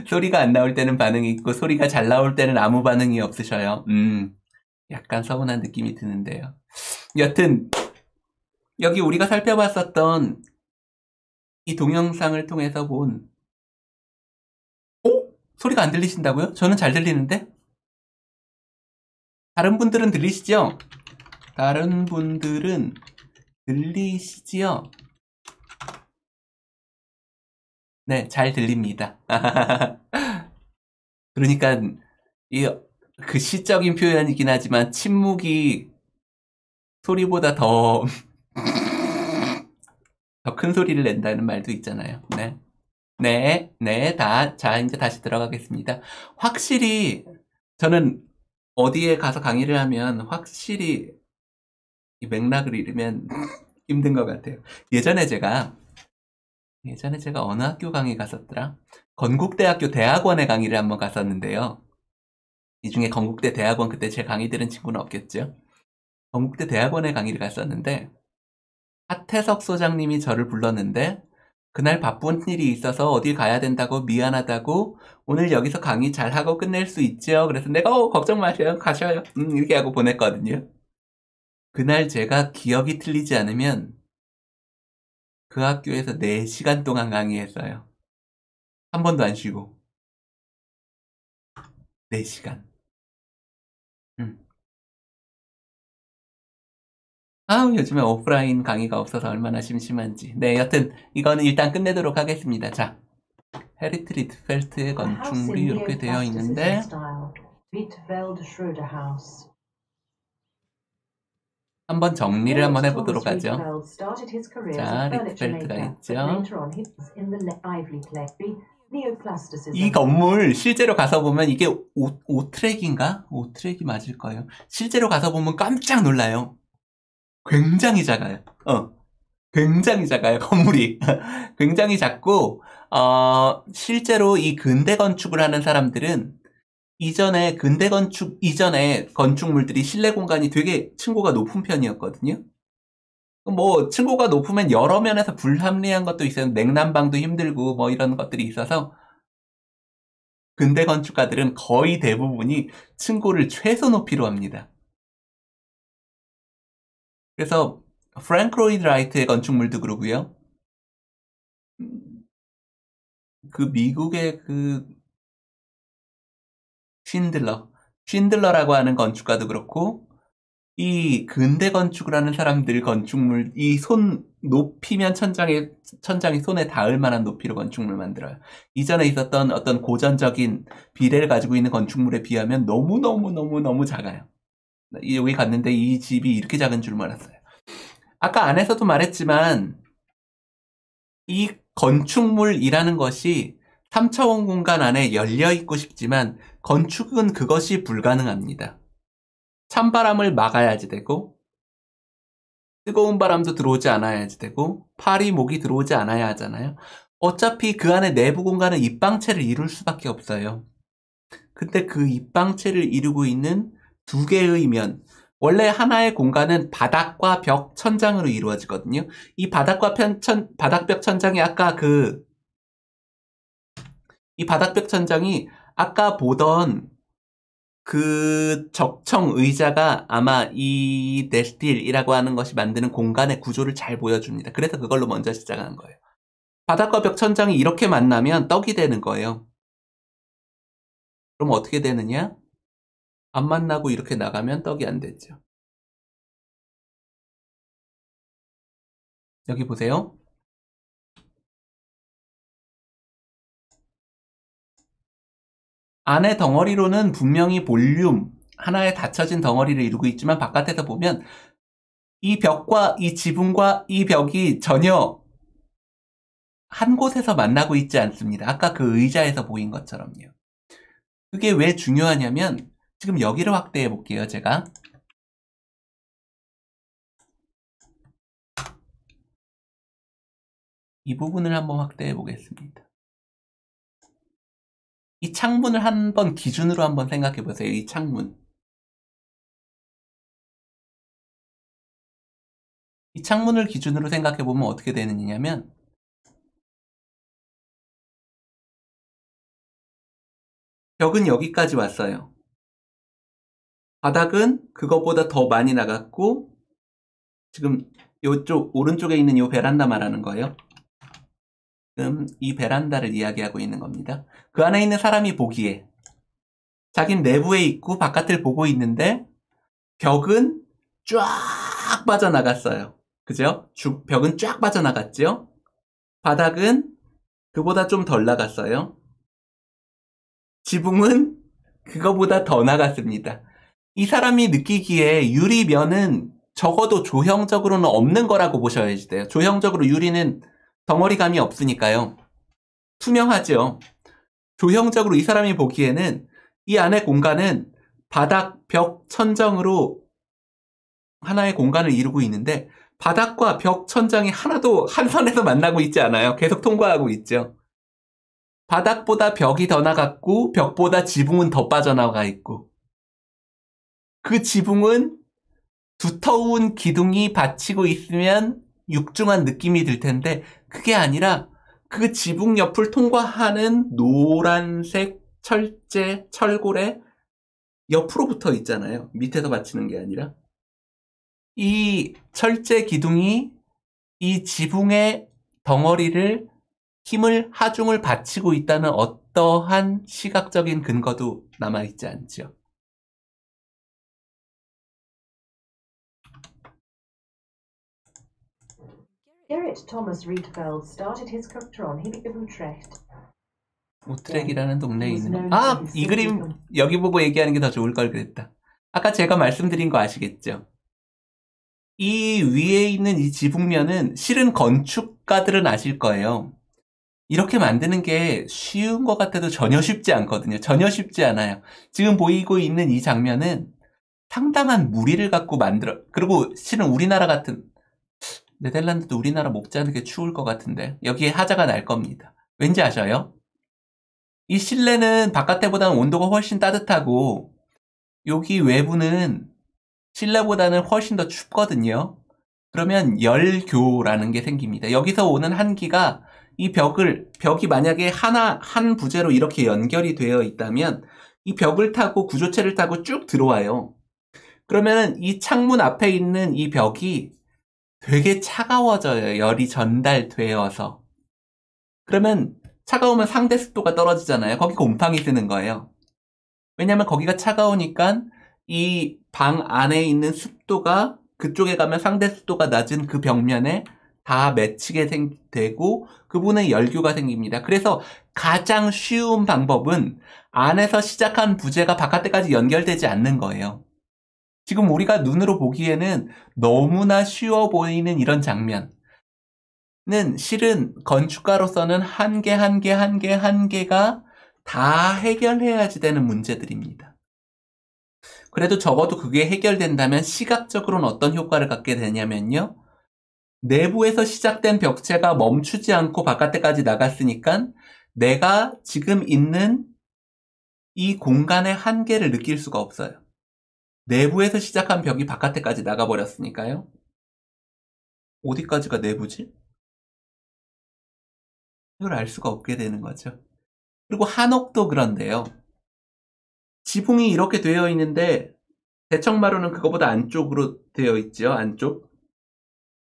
소리가 안 나올 때는 반응이 있고 소리가 잘 나올 때는 아무 반응이 없으셔요. 음, 약간 서운한 느낌이 드는데요. 여튼 여기 우리가 살펴봤었던 이 동영상을 통해서 본 오? 소리가 안 들리신다고요? 저는 잘 들리는데? 다른 분들은 들리시죠? 다른 분들은 들리시지요? 네, 잘 들립니다. 그러니까 이 그 시적인 표현이긴 하지만 침묵이 소리보다 더 더 큰 소리를 낸다는 말도 있잖아요. 네, 네, 네, 다, 자 이제 다시 들어가겠습니다. 확실히 저는 어디에 가서 강의를 하면 확실히 이 맥락을 잃으면 힘든 것 같아요. 예전에 제가 예전에 제가 어느 학교 강의 갔었더라? 건국대학교 대학원에 강의를 한번 갔었는데요. 이 중에 건국대 대학원 그때 제 강의 들은 친구는 없겠죠? 건국대 대학원에 강의를 갔었는데 하태석 소장님이 저를 불렀는데 그날 바쁜 일이 있어서 어디 가야 된다고 미안하다고 오늘 여기서 강의 잘하고 끝낼 수 있죠? 그래서 내가 어, 걱정 마세요. 가셔요. 음, 이렇게 하고 보냈거든요. 그날 제가 기억이 틀리지 않으면 그 학교에서 네 시간 동안 강의했어요. 한 번도 안 쉬고. 네 시간. 음. 아, 요즘에 오프라인 강의가 없어서 얼마나 심심한지. 네, 여튼 이거는 일단 끝내도록 하겠습니다. 자, 헤리트 리트펠트의 건축물이 이렇게 되어 있는데 한번 정리를 한번 해보도록 하죠. 자, 리트펠트가 있죠. 이 건물 실제로 가서 보면 이게 오트랙인가? 오트랙이 맞을 거예요. 실제로 가서 보면 깜짝 놀라요. 굉장히 작아요. 어, 굉장히 작아요. 건물이 굉장히 작고 어, 실제로 이 근대 건축을 하는 사람들은 이전에 근대 건축 이전에 건축물들이 실내 공간이 되게 층고가 높은 편이었거든요. 뭐 층고가 높으면 여러 면에서 불합리한 것도 있어요. 냉난방도 힘들고 뭐 이런 것들이 있어서 근대 건축가들은 거의 대부분이 층고를 최소 높이로 합니다. 그래서 프랭크 로이드 라이트의 건축물도 그러고요. 그 미국의 그 쉰들러, 쉰들러라고 하는 건축가도 그렇고 이 근대 건축을 하는 사람들 건축물 이 손 높이면 천장에 천장이 손에 닿을 만한 높이로 건축물 만들어요. 이전에 있었던 어떤 고전적인 비례를 가지고 있는 건축물에 비하면 너무 너무 너무 너무 작아요. 여기 갔는데 이 집이 이렇게 작은 줄 몰랐어요. 아까 안에서도 말했지만 이 건축물이라는 것이 삼 차원 공간 안에 열려있고 싶지만 건축은 그것이 불가능합니다. 찬바람을 막아야지 되고 뜨거운 바람도 들어오지 않아야지 되고 파리 모기 들어오지 않아야 하잖아요. 어차피 그 안에 내부 공간은 입방체를 이룰 수밖에 없어요. 근데 그 입방체를 이루고 있는 두 개의 면, 원래 하나의 공간은 바닥과 벽, 천장으로 이루어지거든요. 이 바닥과 편천, 바닥, 벽, 천장이 아까 그, 이 바닥, 벽, 천장이 아까 보던 그 적청 의자가 아마 이 데스틸이라고 하는 것이 만드는 공간의 구조를 잘 보여줍니다. 그래서 그걸로 먼저 시작한 거예요. 바닥과 벽, 천장이 이렇게 만나면 떡이 되는 거예요. 그럼 어떻게 되느냐? 안 만나고 이렇게 나가면 떡이 안 되죠. 여기 보세요. 안에 덩어리로는 분명히 볼륨, 하나의 닫혀진 덩어리를 이루고 있지만 바깥에서 보면 이 벽과 이 지붕과 이 벽이 전혀 한 곳에서 만나고 있지 않습니다. 아까 그 의자에서 보인 것처럼요. 그게 왜 중요하냐면 지금 여기를 확대해 볼게요. 제가 이 부분을 한번 확대해 보겠습니다. 이 창문을 한번 기준으로 한번 생각해 보세요. 이 창문 이 창문을 기준으로 생각해보면 어떻게 되느냐면 벽은 여기까지 왔어요. 바닥은 그것보다 더 많이 나갔고 지금 이쪽 오른쪽에 있는 이 베란다 말하는 거예요. 지금 이 베란다를 이야기하고 있는 겁니다. 그 안에 있는 사람이 보기에 자긴 내부에 있고 바깥을 보고 있는데 벽은 쫙 빠져나갔어요. 그죠? 벽은 쫙 빠져나갔죠? 바닥은 그보다 좀 덜 나갔어요. 지붕은 그거보다 더 나갔습니다. 이 사람이 느끼기에 유리면은 적어도 조형적으로는 없는 거라고 보셔야지 돼요. 조형적으로 유리는 덩어리감이 없으니까요. 투명하죠. 조형적으로 이 사람이 보기에는 이 안의 공간은 바닥, 벽, 천정으로 하나의 공간을 이루고 있는데 바닥과 벽, 천장이 하나도 한 선에서 만나고 있지 않아요. 계속 통과하고 있죠. 바닥보다 벽이 더 나갔고 벽보다 지붕은 더 빠져나가 있고 그 지붕은 두터운 기둥이 받치고 있으면 육중한 느낌이 들 텐데 그게 아니라 그 지붕 옆을 통과하는 노란색 철제, 철골에 옆으로 붙어 있잖아요. 밑에서 받치는 게 아니라 이 철제 기둥이 이 지붕의 덩어리를 힘을, 하중을 받치고 있다는 어떠한 시각적인 근거도 남아있지 않죠. 오트렉이라는 동네에 있는 아! 이 그림 여기 보고 얘기하는 게 더 좋을 걸 그랬다. 아까 제가 말씀드린 거 아시겠죠? 이 위에 있는 이 지붕면은 실은 건축가들은 아실 거예요. 이렇게 만드는 게 쉬운 것 같아도 전혀 쉽지 않거든요. 전혀 쉽지 않아요. 지금 보이고 있는 이 장면은 상당한 무리를 갖고 만들어 그리고 실은 우리나라 같은 네덜란드도 우리나라 못지않게 추울 것 같은데 여기에 하자가 날 겁니다. 왠지 아셔요? 이 실내는 바깥에보다는 온도가 훨씬 따뜻하고 여기 외부는 실내보다는 훨씬 더 춥거든요. 그러면 열교라는 게 생깁니다. 여기서 오는 한기가 이 벽을, 벽이 만약에 하나, 한 부재로 이렇게 연결이 되어 있다면 이 벽을 타고 구조체를 타고 쭉 들어와요. 그러면 이 창문 앞에 있는 이 벽이 되게 차가워져요. 열이 전달되어서. 그러면 차가우면 상대 습도가 떨어지잖아요. 거기 곰팡이 뜨는 거예요. 왜냐면 거기가 차가우니까 이 방 안에 있는 습도가 그쪽에 가면 상대 습도가 낮은 그 벽면에 다 맺히게 되고 그분의 열교가 생깁니다. 그래서 가장 쉬운 방법은 안에서 시작한 부재가 바깥까지 연결되지 않는 거예요. 지금 우리가 눈으로 보기에는 너무나 쉬워 보이는 이런 장면은 실은 건축가로서는 한 개 한 개 한 개 한 개가 다 해결해야지 되는 문제들입니다. 그래도 적어도 그게 해결된다면 시각적으로는 어떤 효과를 갖게 되냐면요. 내부에서 시작된 벽체가 멈추지 않고 바깥에까지 나갔으니까 내가 지금 있는 이 공간의 한계를 느낄 수가 없어요. 내부에서 시작한 벽이 바깥에까지 나가버렸으니까요. 어디까지가 내부지? 이걸 알 수가 없게 되는 거죠. 그리고 한옥도 그런데요. 지붕이 이렇게 되어 있는데 대청마루는 그거보다 안쪽으로 되어 있죠. 안쪽.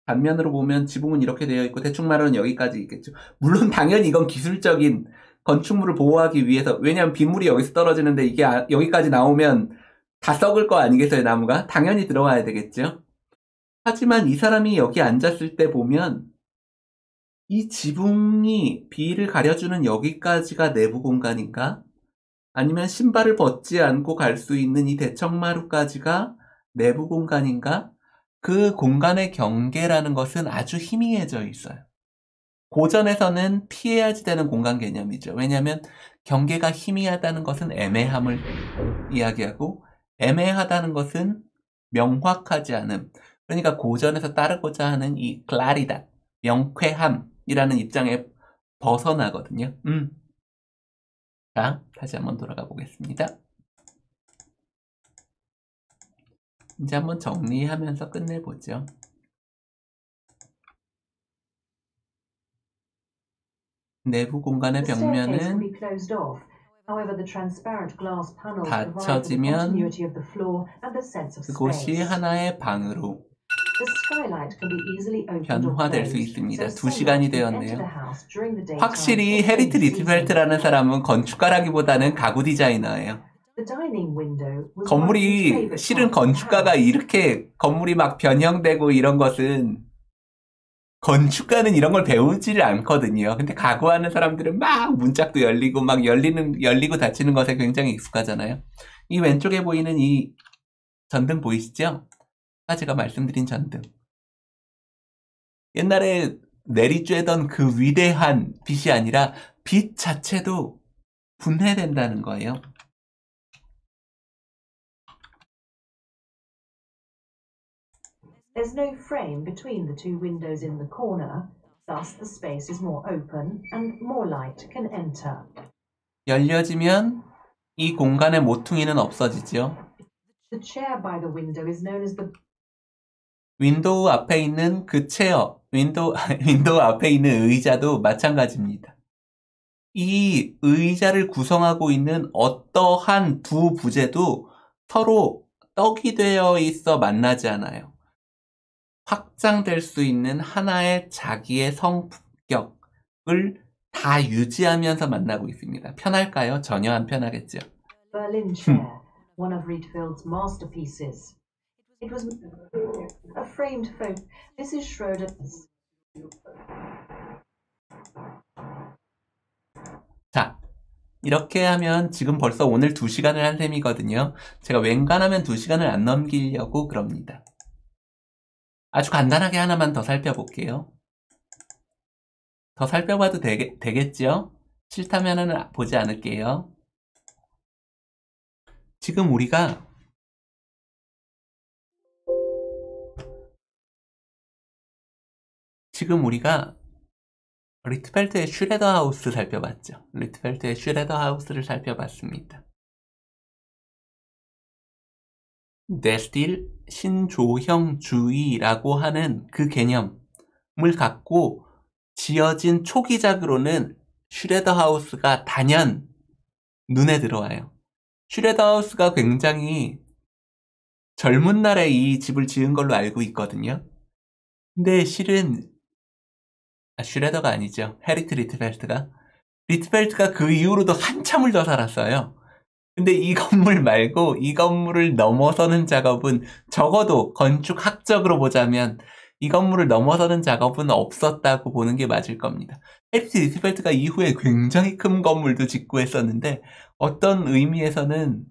반면으로 보면 지붕은 이렇게 되어 있고 대충 말하면 여기까지 있겠죠. 물론 당연히 이건 기술적인 건축물을 보호하기 위해서 왜냐하면 빗물이 여기서 떨어지는데 이게 아, 여기까지 나오면 다 썩을 거 아니겠어요. 나무가 당연히 들어가야 되겠죠. 하지만 이 사람이 여기 앉았을 때 보면 이 지붕이 비를 가려주는 여기까지가 내부 공간인가 아니면 신발을 벗지 않고 갈 수 있는 이 대청마루까지가 내부 공간인가 그 공간의 경계라는 것은 아주 희미해져 있어요. 고전에서는 피해야지 되는 공간 개념이죠. 왜냐하면 경계가 희미하다는 것은 애매함을 이야기하고 애매하다는 것은 명확하지 않음. 그러니까 고전에서 따르고자 하는 이 claridad, 명쾌함이라는 입장에 벗어나거든요. 음. 자, 다시 한번 돌아가 보겠습니다. 이제 한번 정리하면서 끝내보죠. 내부 공간의 벽면은 닫혀지면 그곳이 하나의 방으로 변화될 수 있습니다. 두 시간이 되었네요. 확실히 헤리트 리트펠트라는 사람은 건축가라기보다는 가구 디자이너예요. 건물이 실은 건축가가 이렇게 건물이 막 변형되고 이런 것은 건축가는 이런 걸 배우지를 않거든요. 근데 가구하는 사람들은 막 문짝도 열리고 막 열리는 열리고 닫히는 것에 굉장히 익숙하잖아요. 이 왼쪽에 보이는 이 전등 보이시죠? 아, 제가 말씀드린 전등. 옛날에 내리쬐던 그 위대한 빛이 아니라 빛 자체도 분해된다는 거예요. There's no frame between the two windows in the corner, thus the space is more open and more light can enter. 열려지면 이 공간의 모퉁이는 없어지죠. The chair by the window is known as the 윈도우 앞에 있는 그 체어, 윈도우 윈도우 앞에 있는 의자도 마찬가지입니다. 이 의자를 구성하고 있는 어떠한 두 부재도 서로 떡이 되어 있어 만나지 않아요. 확장될 수 있는 하나의 자기의 성격을 다 유지하면서 만나고 있습니다. 편할까요? 전혀 안 편하겠죠. Berlin chair, one of Rietveld's masterpieces. It was a framed photo. This is Schroeder's. 자, 이렇게 하면 지금 벌써 오늘 두 시간을 한 셈이거든요. 제가 웬간하면 두 시간을 안 넘기려고 그럽니다. 아주 간단하게 하나만 더 살펴볼게요. 더 살펴봐도 되겠, 되겠죠? 싫다면은 보지 않을게요. 지금 우리가 지금 우리가 리트펠트의 슈뢰더 하우스 살펴봤죠. 리트펠트의 슈뢰더 하우스를 살펴봤습니다. 데스틸 신조형주의라고 하는 그 개념을 갖고 지어진 초기작으로는 슈뢰더 하우스가 단연 눈에 들어와요. 슈뢰더 하우스가 굉장히 젊은 날에 이 집을 지은 걸로 알고 있거든요. 근데 실은 아, 슈뢰더가 아니죠. 헤리트 리트펠트가 리트펠트가 그 이후로도 한참을 더 살았어요. 근데 이 건물 말고 이 건물을 넘어서는 작업은 적어도 건축학적으로 보자면 이 건물을 넘어서는 작업은 없었다고 보는 게 맞을 겁니다. 헤리트 리트펠트가 이후에 굉장히 큰 건물도 짓고 했었는데 어떤 의미에서는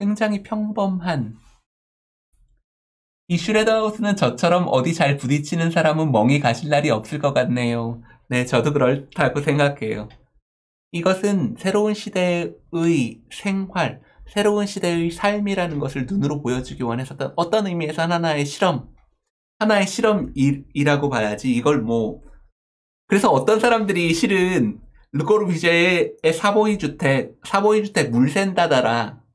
굉장히 평범한 이 슈뢰더 하우스는 저처럼 어디 잘 부딪히는 사람은 멍이 가실 날이 없을 것 같네요. 네, 저도 그렇다고 생각해요. 이것은 새로운 시대의 생활, 새로운 시대의 삶이라는 것을 눈으로 보여주기 원했었던 어떤 의미에서 하나의 실험, 하나의 실험이라고 봐야지. 이걸 뭐 그래서 어떤 사람들이 실은 르꼬르비제의 사보이 주택, 사보이 주택 물 샌다더라.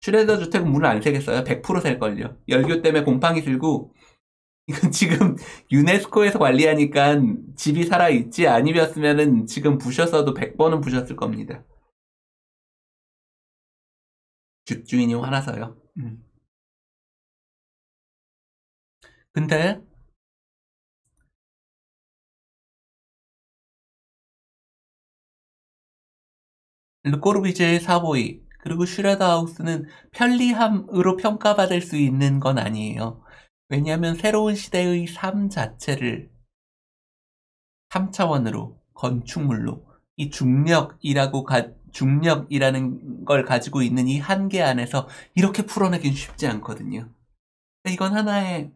슈뢰더 주택은 문을 안 새겠어요. 백 퍼센트 셀걸요. 열교 때문에 곰팡이 들고 이건 지금 유네스코에서 관리하니까 집이 살아있지 안 입혔으면은 지금 부셨어도 백 번은 부셨을 겁니다. 집 주인이 화나서요. 음. 근데 르꼬르비제의 사보이 그리고 슈뢰더 하우스는 편리함으로 평가받을 수 있는 건 아니에요. 왜냐하면 새로운 시대의 삶 자체를 삼 차원으로 건축물로 이 중력이라고 가, 중력이라는 걸 가지고 있는 이 한계 안에서 이렇게 풀어내긴 쉽지 않거든요. 이건 하나의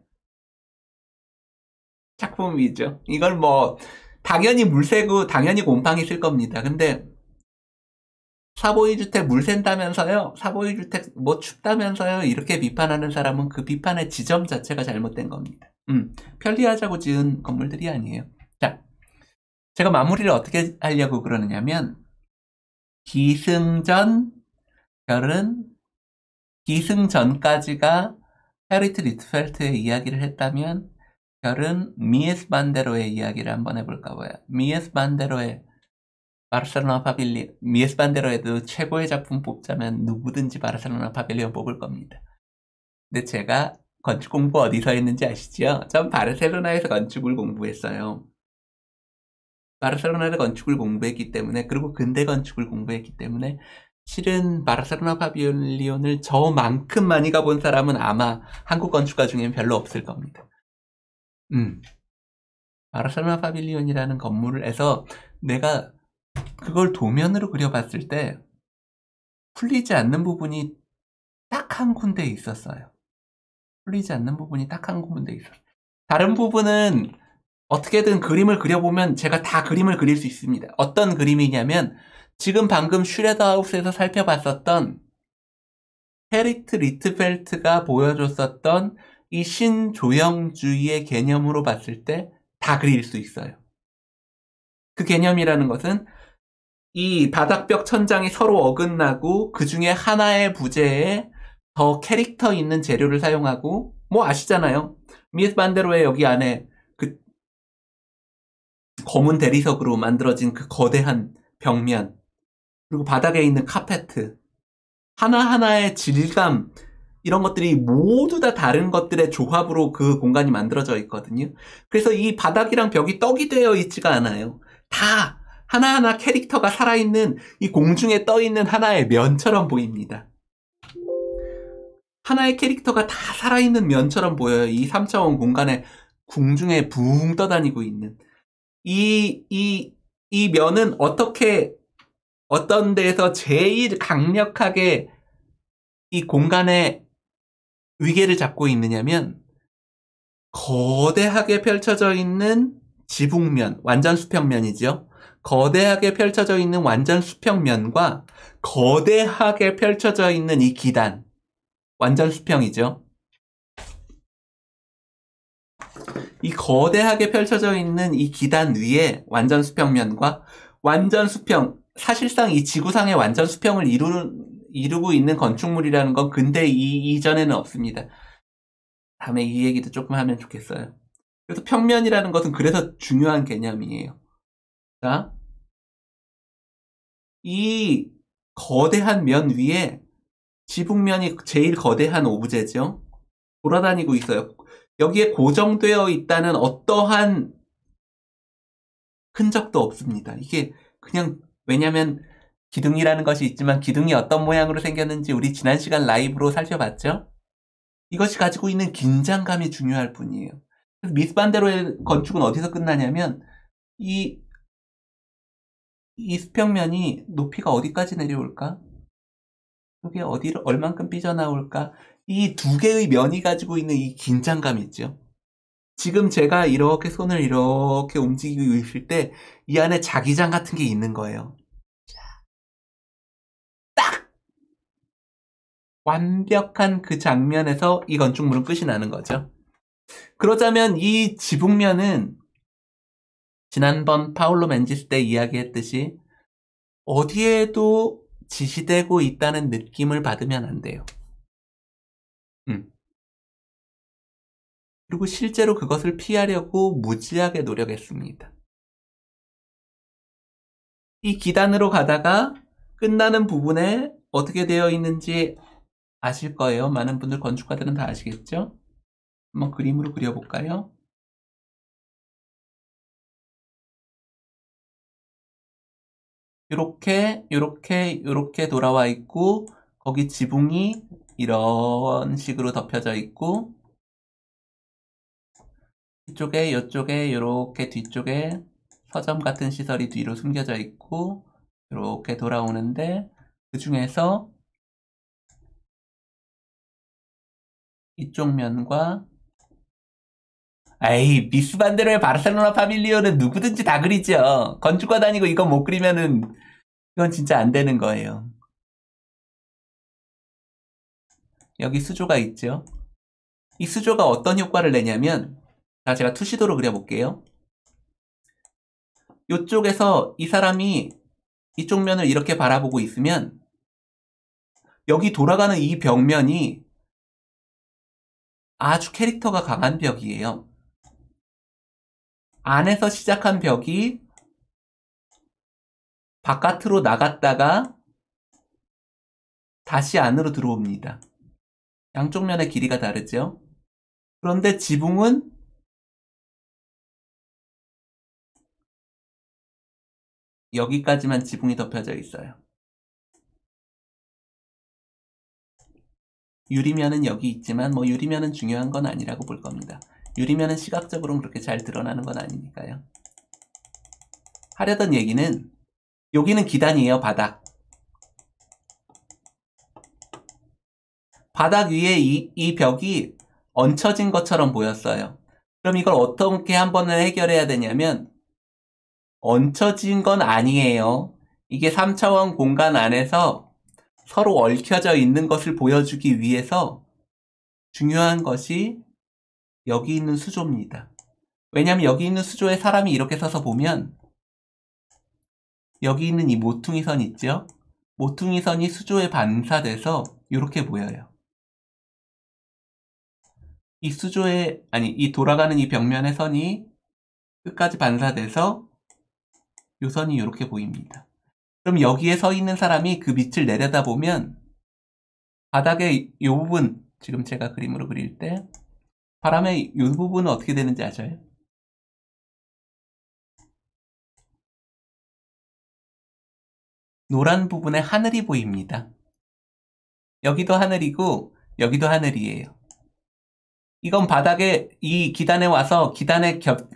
작품이죠. 이걸 뭐 당연히 물 새고 당연히 곰팡이 쓸 겁니다. 근데 사보이 주택 물 샌다면서요. 사보이 주택 뭐 춥다면서요. 이렇게 비판하는 사람은 그 비판의 지점 자체가 잘못된 겁니다. 음, 편리하자고 지은 건물들이 아니에요. 자, 제가 마무리를 어떻게 하려고 그러느냐면 기승전 결은 기승전까지가 헤리트 리트펠트의 이야기를 했다면 결은 미스 반 데어 로의 이야기를 한번 해볼까 봐요. 미스 반 데어 로의 바르셀로나 파빌리온, 미스 반 데어 로에도 최고의 작품 뽑자면 누구든지 바르셀로나 파빌리온 뽑을 겁니다. 근데 제가 건축 공부 어디서 했는지 아시죠? 전 바르셀로나에서 건축을 공부했어요. 바르셀로나에서 건축을 공부했기 때문에, 그리고 근대 건축을 공부했기 때문에 실은 바르셀로나 파빌리온을 저만큼 많이 가본 사람은 아마 한국 건축가 중에는 별로 없을 겁니다. 음. 바르셀로나 파빌리온이라는 건물에서 내가 그걸 도면으로 그려봤을 때 풀리지 않는 부분이 딱 한 군데 있었어요. 풀리지 않는 부분이 딱 한 군데 있었어요. 다른 부분은 어떻게든 그림을 그려보면 제가 다 그림을 그릴 수 있습니다. 어떤 그림이냐면 지금 방금 슈뢰더 하우스에서 살펴봤었던 헤리트 리트펠트가 보여줬었던 이 신조형주의의 개념으로 봤을 때 다 그릴 수 있어요. 그 개념이라는 것은 이 바닥벽 천장이 서로 어긋나고 그 중에 하나의 부재에 더 캐릭터 있는 재료를 사용하고, 뭐 아시잖아요. 미스 반 데어 로에 여기 안에 그 검은 대리석으로 만들어진 그 거대한 벽면, 그리고 바닥에 있는 카페트, 하나하나의 질감, 이런 것들이 모두 다 다른 것들의 조합으로 그 공간이 만들어져 있거든요. 그래서 이 바닥이랑 벽이 떡이 되어 있지가 않아요. 다 하나하나 캐릭터가 살아있는, 이 공중에 떠있는 하나의 면처럼 보입니다. 하나의 캐릭터가 다 살아있는 면처럼 보여요. 이 삼 차원 공간에 공중에 붕 떠다니고 있는 이, 이, 이 면은 어떻게 어떤 데에서 제일 강력하게 이 공간에 위계를 잡고 있느냐면, 거대하게 펼쳐져 있는 지붕면, 완전 수평면이죠. 거대하게 펼쳐져 있는 완전 수평면과 거대하게 펼쳐져 있는 이 기단, 완전 수평이죠. 이 거대하게 펼쳐져 있는 이 기단 위에 완전 수평면과 완전 수평, 사실상 이 지구상의 완전 수평을 이루는 이루고 있는 건축물이라는 건 근대 이 이전에는 없습니다. 다음에 이 얘기도 조금 하면 좋겠어요. 그래서 평면이라는 것은 그래서 중요한 개념이에요. 자, 이 거대한 면 위에 지붕면이 제일 거대한 오브제죠. 돌아다니고 있어요. 여기에 고정되어 있다는 어떠한 흔적도 없습니다. 이게 그냥, 왜냐면 기둥이라는 것이 있지만 기둥이 어떤 모양으로 생겼는지 우리 지난 시간 라이브로 살펴봤죠? 이것이 가지고 있는 긴장감이 중요할 뿐이에요. 그래서 미스 반 데어 로의 건축은 어디서 끝나냐면 이, 이 수평면이 높이가 어디까지 내려올까? 여기 어디를 얼만큼 삐져나올까? 이 두 개의 면이 가지고 있는 이 긴장감 있죠? 지금 제가 이렇게 손을 이렇게 움직이고 있을 때 이 안에 자기장 같은 게 있는 거예요. 완벽한 그 장면에서 이 건축물은 끝이 나는 거죠. 그러자면 이 지붕면은 지난번 파울로 맨지스 때 이야기했듯이 어디에도 지시되고 있다는 느낌을 받으면 안 돼요. 음. 그리고 실제로 그것을 피하려고 무지하게 노력했습니다. 이 기단으로 가다가 끝나는 부분에 어떻게 되어 있는지 아실 거예요. 많은 분들 건축가들은 다 아시겠죠? 한번 그림으로 그려볼까요? 요렇게 요렇게 요렇게 돌아와 있고, 거기 지붕이 이런 식으로 덮여져 있고, 이쪽에 요쪽에 요렇게 뒤쪽에 서점 같은 시설이 뒤로 숨겨져 있고, 요렇게 돌아오는데 그 중에서 이쪽 면과, 아이, 미스 반 데어 로의 바르셀로나 파빌리온은 누구든지 다 그리죠. 건축과 다니고 이건 못 그리면은 이건 진짜 안 되는 거예요. 여기 수조가 있죠. 이 수조가 어떤 효과를 내냐면, 자, 제가 투시도로 그려볼게요. 이쪽에서 이 사람이 이쪽 면을 이렇게 바라보고 있으면 여기 돌아가는 이 벽면이 아주 캐릭터가 강한 벽이에요. 안에서 시작한 벽이 바깥으로 나갔다가 다시 안으로 들어옵니다. 양쪽 면의 길이가 다르죠? 그런데 지붕은 여기까지만 지붕이 덮여져 있어요. 유리면은 여기 있지만 뭐 유리면은 중요한 건 아니라고 볼 겁니다. 유리면은 시각적으로는 그렇게 잘 드러나는 건 아니니까요. 하려던 얘기는 여기는 기단이에요. 바닥. 바닥 위에 이, 이 벽이 얹혀진 것처럼 보였어요. 그럼 이걸 어떻게 한 번에 해결해야 되냐면 얹혀진 건 아니에요. 이게 삼 차원 공간 안에서 서로 얽혀져 있는 것을 보여주기 위해서 중요한 것이 여기 있는 수조입니다. 왜냐하면 여기 있는 수조에 사람이 이렇게 서서 보면 여기 있는 이 모퉁이선 있죠? 모퉁이선이 수조에 반사돼서 이렇게 보여요. 이 수조에, 아니, 이 돌아가는 이 벽면의 선이 끝까지 반사돼서 이 선이 이렇게 보입니다. 그럼 여기에 서 있는 사람이 그 밑을 내려다보면 바닥에 이 부분, 지금 제가 그림으로 그릴 때 바람에 이 부분은 어떻게 되는지 아셔요? 노란 부분에 하늘이 보입니다. 여기도 하늘이고 여기도 하늘이에요. 이건 바닥에 이 기단에 와서 기단에 겹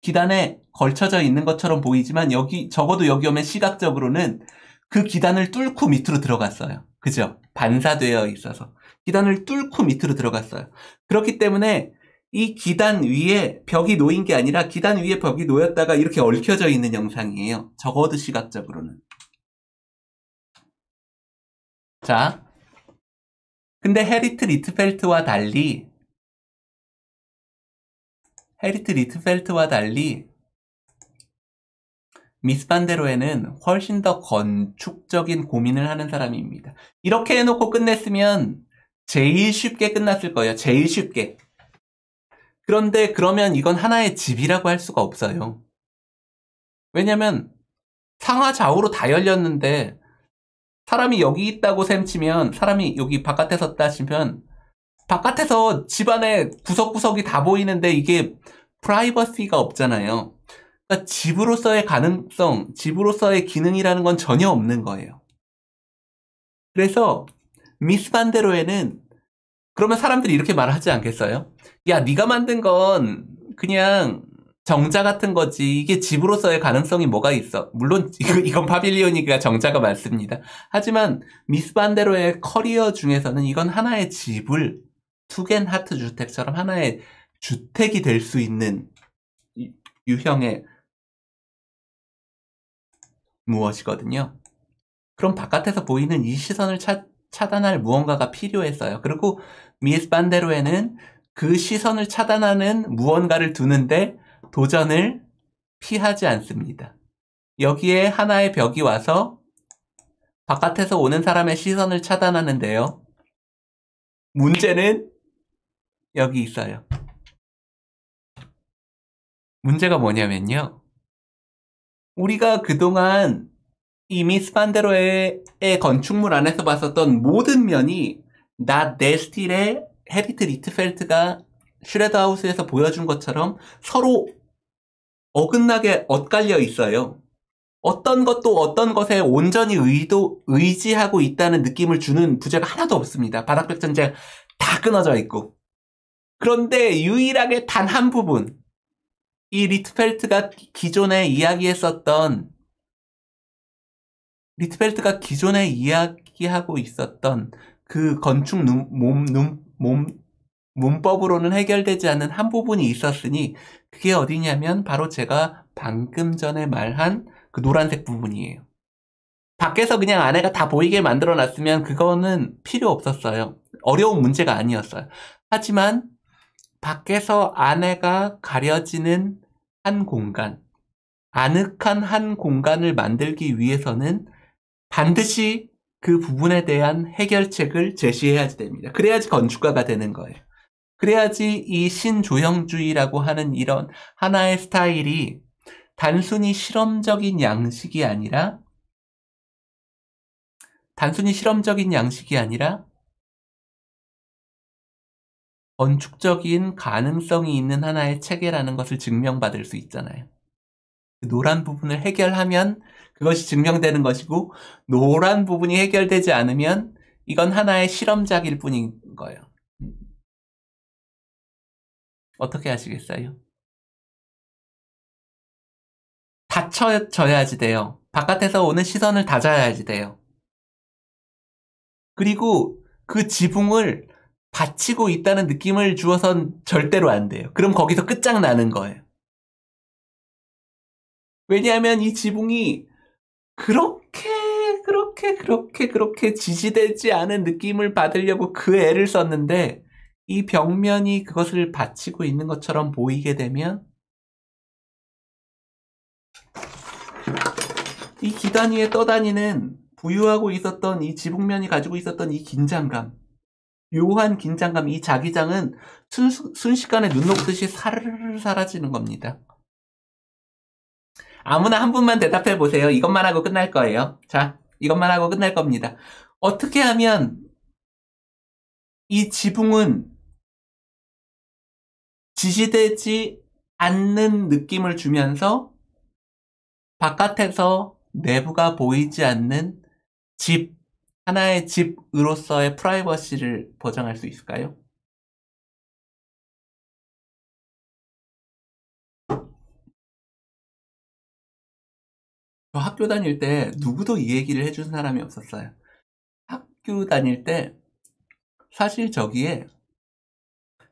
기단에 걸쳐져 있는 것처럼 보이지만 여기 적어도 여기 오면 시각적으로는 그 기단을 뚫고 밑으로 들어갔어요. 그죠? 반사되어 있어서 기단을 뚫고 밑으로 들어갔어요. 그렇기 때문에 이 기단 위에 벽이 놓인 게 아니라 기단 위에 벽이 놓였다가 이렇게 얽혀져 있는 영상이에요. 적어도 시각적으로는. 자, 근데 헤리트 리트펠트와 달리 헤리트 리트펠트와 달리 미스 반 데어 로에는 훨씬 더 건축적인 고민을 하는 사람입니다. 이렇게 해놓고 끝냈으면 제일 쉽게 끝났을 거예요. 제일 쉽게. 그런데 그러면 이건 하나의 집이라고 할 수가 없어요. 왜냐면 상하 좌우로 다 열렸는데 사람이 여기 있다고 셈치면 사람이 여기 바깥에 섰다 치면 바깥에서 집 안에 구석구석이 다 보이는데 이게 프라이버시가 없잖아요. 그러니까 집으로서의 가능성, 집으로서의 기능이라는 건 전혀 없는 거예요. 그래서 미스 반 데어 로에는 그러면 사람들이 이렇게 말하지 않겠어요? 야, 네가 만든 건 그냥 정자 같은 거지. 이게 집으로서의 가능성이 뭐가 있어? 물론 이건 파빌리온이니까 정자가 맞습니다. 하지만 미스 반 데어 로의 커리어 중에서는 이건 하나의 집을 투겐 하트 주택처럼 하나의 주택이 될 수 있는 유형의 무엇이거든요. 그럼 바깥에서 보이는 이 시선을 찾, 차단할 무언가가 필요했어요. 그리고 미스 반 데어 로에는 그 시선을 차단하는 무언가를 두는데 도전을 피하지 않습니다. 여기에 하나의 벽이 와서 바깥에서 오는 사람의 시선을 차단하는데요. 문제는 여기 있어요. 문제가 뭐냐면요. 우리가 그동안 이 미스 반 데어 로에의 건축물 안에서 봤었던 모든 면이 나 데스틸의 헤리트 리트펠트가 슈뢰더 하우스에서 보여준 것처럼 서로 어긋나게 엇갈려 있어요. 어떤 것도 어떤 것에 온전히 의도, 의지하고 있다는 느낌을 주는 부재가 하나도 없습니다. 바닥벽 전체가 다 끊어져 있고. 그런데 유일하게 단 한 부분, 이 리트펠트가 기존에 이야기했었던 리트펠트가 기존에 이야기하고 있었던 그 건축 눈, 몸, 눈, 몸, 문법으로는 해결되지 않는 한 부분이 있었으니 그게 어디냐면 바로 제가 방금 전에 말한 그 노란색 부분이에요. 밖에서 그냥 안에가 다 보이게 만들어 놨으면 그거는 필요 없었어요. 어려운 문제가 아니었어요. 하지만 밖에서 안에가 가려지는 한 공간, 아늑한 한 공간을 만들기 위해서는 반드시 그 부분에 대한 해결책을 제시해야지 됩니다. 그래야지 건축가가 되는 거예요. 그래야지 이 신조형주의라고 하는 이런 하나의 스타일이 단순히 실험적인 양식이 아니라 단순히 실험적인 양식이 아니라 건축적인 가능성이 있는 하나의 체계라는 것을 증명받을 수 있잖아요. 노란 부분을 해결하면 그것이 증명되는 것이고, 노란 부분이 해결되지 않으면 이건 하나의 실험작일 뿐인 거예요. 어떻게 하시겠어요? 닫혀져야지 돼요. 바깥에서 오는 시선을 닫아야지 돼요. 그리고 그 지붕을 받치고 있다는 느낌을 주어선 절대로 안 돼요. 그럼 거기서 끝장나는 거예요. 왜냐하면 이 지붕이 그렇게 그렇게 그렇게 그렇게 지지되지 않은 느낌을 받으려고 그 애를 썼는데, 이 벽면이 그것을 받치고 있는 것처럼 보이게 되면 이 기단 위에 떠다니는, 부유하고 있었던 이 지붕면이 가지고 있었던 이 긴장감, 묘한 긴장감, 이 자기장은 순, 순식간에 눈 녹듯이 사르르 사라지는 겁니다. 아무나 한 분만 대답해 보세요. 이것만 하고 끝날 거예요. 자, 이것만 하고 끝날 겁니다. 어떻게 하면 이 지붕은 지지되지 않는 느낌을 주면서 바깥에서 내부가 보이지 않는 집, 하나의 집으로서의 프라이버시를 보장할 수 있을까요? 저 학교 다닐 때 누구도 이 얘기를 해준 사람이 없었어요. 학교 다닐 때 사실 저기에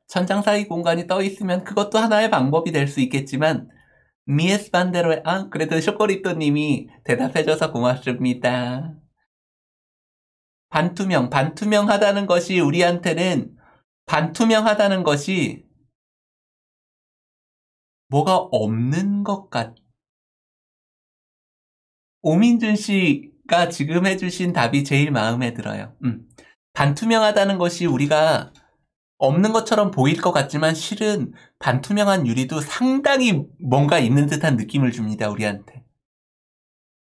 천장 사이 공간이 떠 있으면 그것도 하나의 방법이 될 수 있겠지만, 미스 반 데어 로에, 아, 그래도 쇼코리또님이 대답해줘서 고맙습니다. 반투명, 반투명하다는 것이 우리한테는 반투명하다는 것이 뭐가 없는 것 같. 오민준 씨가 지금 해주신 답이 제일 마음에 들어요. 음. 반투명하다는 것이 우리가 없는 것처럼 보일 것 같지만 실은 반투명한 유리도 상당히 뭔가 있는 듯한 느낌을 줍니다, 우리한테.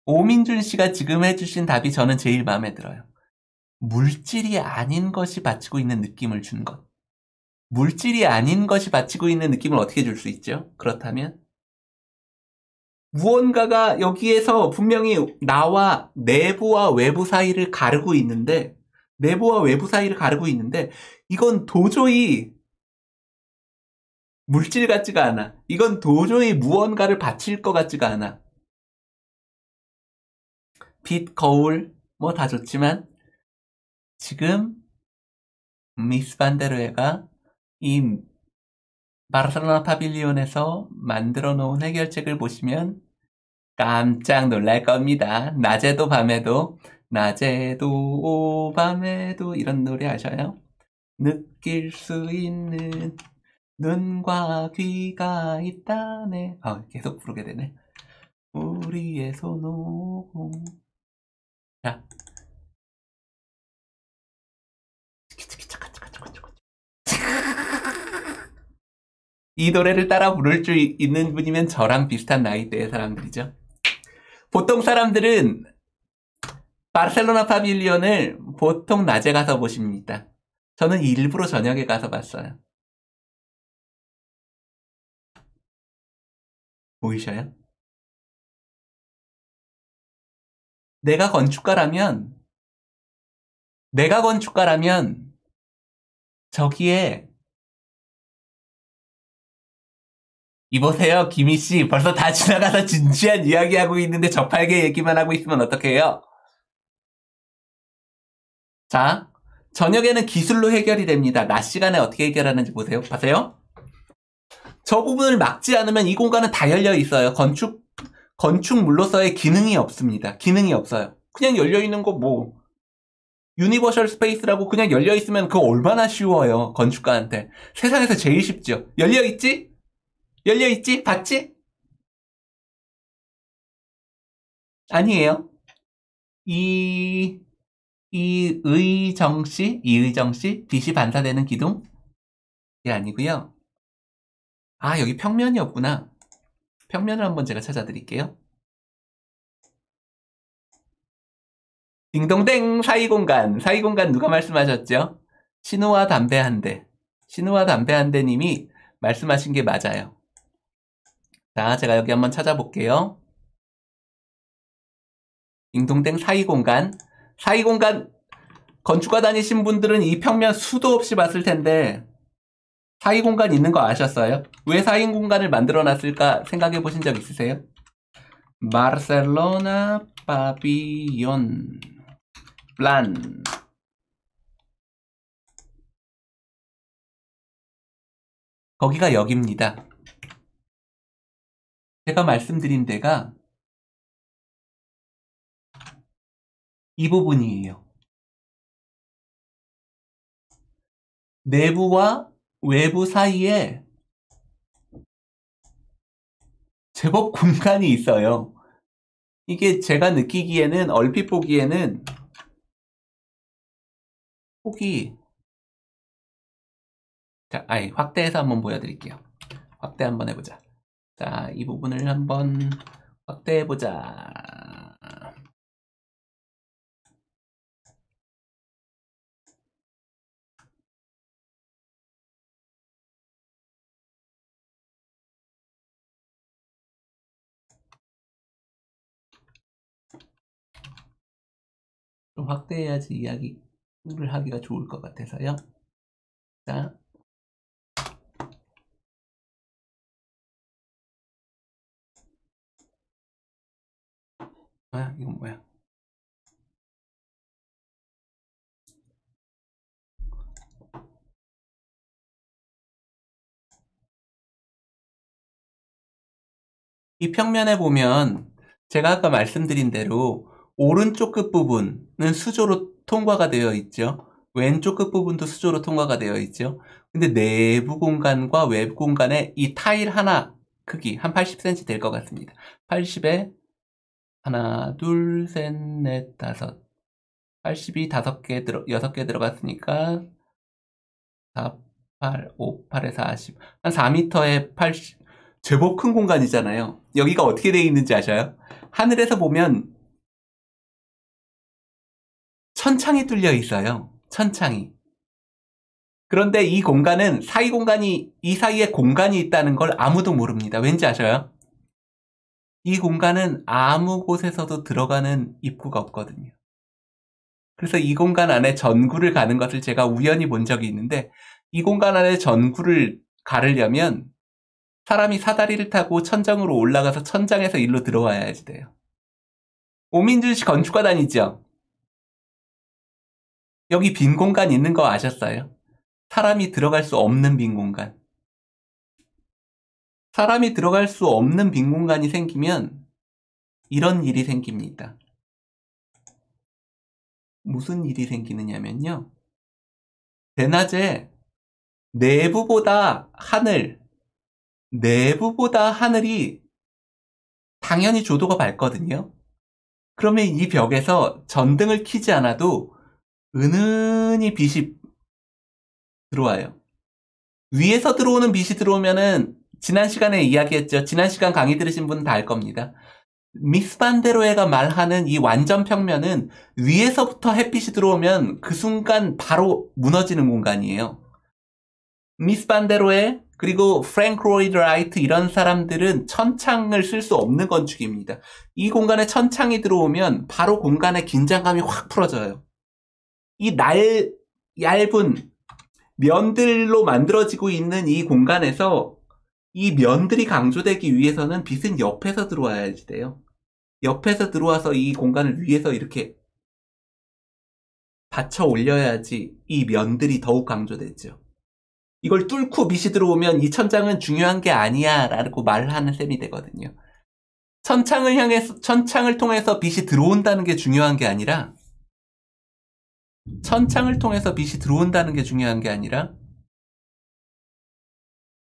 오민준 씨가 지금 해주신 답이 저는 제일 마음에 들어요. 물질이 아닌 것이 받치고 있는 느낌을 준 것. 물질이 아닌 것이 받치고 있는 느낌을 어떻게 줄 수 있죠? 그렇다면 무언가가 여기에서 분명히 나와 내부와 외부 사이를 가르고 있는데, 내부와 외부 사이를 가르고 있는데, 이건 도저히 물질 같지가 않아. 이건 도저히 무언가를 받칠 것 같지가 않아. 빛, 거울, 뭐 다 좋지만, 지금 미스 반 데어 로에가 이 바르셀로나 파빌리온에서 만들어 놓은 해결책을 보시면 깜짝 놀랄 겁니다. 낮에도 밤에도, 낮에도 밤에도 이런 노래 아셔요? 느낄 수 있는 눈과 귀가 있다네. 아, 계속 부르게 되네. 우리의 손오공. 자, 이 노래를 따라 부를 줄 있는 분이면 저랑 비슷한 나이대의 사람들이죠. 보통 사람들은 바르셀로나 파빌리온을 보통 낮에 가서 보십니다. 저는 일부러 저녁에 가서 봤어요. 보이셔요? 내가 건축가라면, 내가 건축가라면 저기에, 이보세요 김희씨, 벌써 다 지나가서 진지한 이야기하고 있는데 저팔계 얘기만 하고 있으면 어떡해요? 자, 저녁에는 기술로 해결이 됩니다. 낮 시간에 어떻게 해결하는지 보세요. 보세요. 저 부분을 막지 않으면 이 공간은 다 열려 있어요. 건축, 건축물로서의 기능이 없습니다. 기능이 없어요. 그냥 열려 있는 거 뭐, 유니버셜 스페이스라고 그냥 열려 있으면 그거 얼마나 쉬워요. 건축가한테. 세상에서 제일 쉽죠. 열려 있지? 열려 있지? 봤지? 아니에요. 이... 이의정씨, 이의정씨, 빛이 반사되는 기둥이 아니고요. 아, 여기 평면이 없구나. 평면을 한번 제가 찾아드릴게요. 딩동댕! 사이공간! 사이공간 누가 말씀하셨죠? 신우와 담배 한 대. 신우와 담배 한 대님이 말씀하신 게 맞아요. 자, 제가 여기 한번 찾아볼게요. 딩동댕 사이공간. 사이공간 건축과 다니신 분들은 이 평면 수도 없이 봤을 텐데 사이공간 있는 거 아셨어요? 왜 사이공간을 만들어놨을까 생각해 보신 적 있으세요? 바르셀로나 파빌리온 플랜. 거기가 여기입니다. 제가 말씀드린 데가 이 부분이에요. 내부와 외부 사이에 제법 공간이 있어요. 이게 제가 느끼기에는, 얼핏 보기에는 폭이, 자, 아이, 확대해서 한번 보여드릴게요. 확대 한번 해보자. 자, 이 부분을 한번 확대해보자. 좀 확대해야지 이야기를 하기가 좋을 것 같아서요. 자, 아, 이건 뭐야? 이 평면에 보면 제가 아까 말씀드린 대로 오른쪽 끝부분은 수조로 통과가 되어 있죠. 왼쪽 끝부분도 수조로 통과가 되어 있죠. 근데 내부 공간과 외부 공간에 이 타일 하나 크기 한 팔십 센티미터 될 것 같습니다. 팔십에 하나, 둘, 셋, 넷, 다섯, 팔십이 다섯 개 들어, 여섯 개 들어갔으니까 사, 팔, 오, 팔에 사십, 한 사 미터에 팔십, 제법 큰 공간이잖아요. 여기가 어떻게 되어 있는지 아셔요? 하늘에서 보면 천창이 뚫려 있어요. 천창이. 그런데 이 공간은 사이 공간이, 이 사이에 공간이 있다는 걸 아무도 모릅니다. 왠지 아셔요? 이 공간은 아무 곳에서도 들어가는 입구가 없거든요. 그래서 이 공간 안에 전구를 가는 것을 제가 우연히 본 적이 있는데, 이 공간 안에 전구를 가르려면 사람이 사다리를 타고 천장으로 올라가서 천장에서 일로 들어와야지 돼요. 오민준 씨 건축과 다니죠? 여기 빈 공간 있는 거 아셨어요? 사람이 들어갈 수 없는 빈 공간. 사람이 들어갈 수 없는 빈 공간이 생기면 이런 일이 생깁니다. 무슨 일이 생기느냐면요. 대낮에 내부보다 하늘, 내부보다 하늘이 당연히 조도가 밝거든요. 그러면 이 벽에서 전등을 켜지 않아도 은은히 빛이 들어와요. 위에서 들어오는 빛이 들어오면은, 지난 시간에 이야기했죠. 지난 시간 강의 들으신 분은 다 알 겁니다. 미스 반 데어 로에가 말하는 이 완전 평면은 위에서부터 햇빛이 들어오면 그 순간 바로 무너지는 공간이에요. 미스 반 데어 로에, 그리고 프랭크 로이드 라이트 이런 사람들은 천창을 쓸 수 없는 건축입니다. 이 공간에 천창이 들어오면 바로 공간의 긴장감이 확 풀어져요. 이 날, 얇은 면들로 만들어지고 있는 이 공간에서 이 면들이 강조되기 위해서는 빛은 옆에서 들어와야지 돼요. 옆에서 들어와서 이 공간을 위에서 이렇게 받쳐 올려야지 이 면들이 더욱 강조되죠. 이걸 뚫고 빛이 들어오면 이 천장은 중요한 게 아니야 라고 말하는 셈이 되거든요. 천창을 향해서, 천창을 통해서 빛이 들어온다는 게 중요한 게 아니라, 천창을 통해서 빛이 들어온다는 게 중요한 게 아니라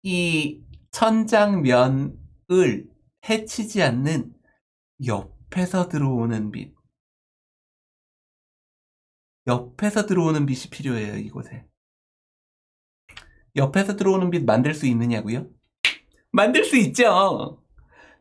이 천장면을 해치지 않는 옆에서 들어오는 빛, 옆에서 들어오는 빛이 필요해요. 이곳에 옆에서 들어오는 빛 만들 수 있느냐고요? 만들 수 있죠.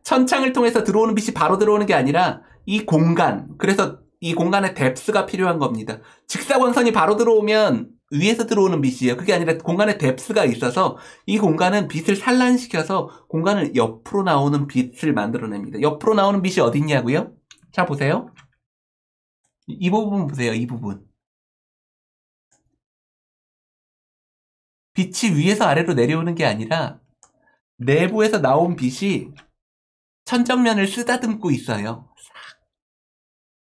천창을 통해서 들어오는 빛이 바로 들어오는 게 아니라 이 공간, 그래서 이 공간에 뎁스가 필요한 겁니다. 직사광선이 바로 들어오면 위에서 들어오는 빛이에요. 그게 아니라 공간에 뎁스가 있어서 이 공간은 빛을 산란시켜서 공간을 옆으로 나오는 빛을 만들어냅니다. 옆으로 나오는 빛이 어딨냐고요? 자, 보세요. 이 부분 보세요. 이 부분. 빛이 위에서 아래로 내려오는 게 아니라 내부에서 나온 빛이 천정면을 쓰다듬고 있어요. 싹.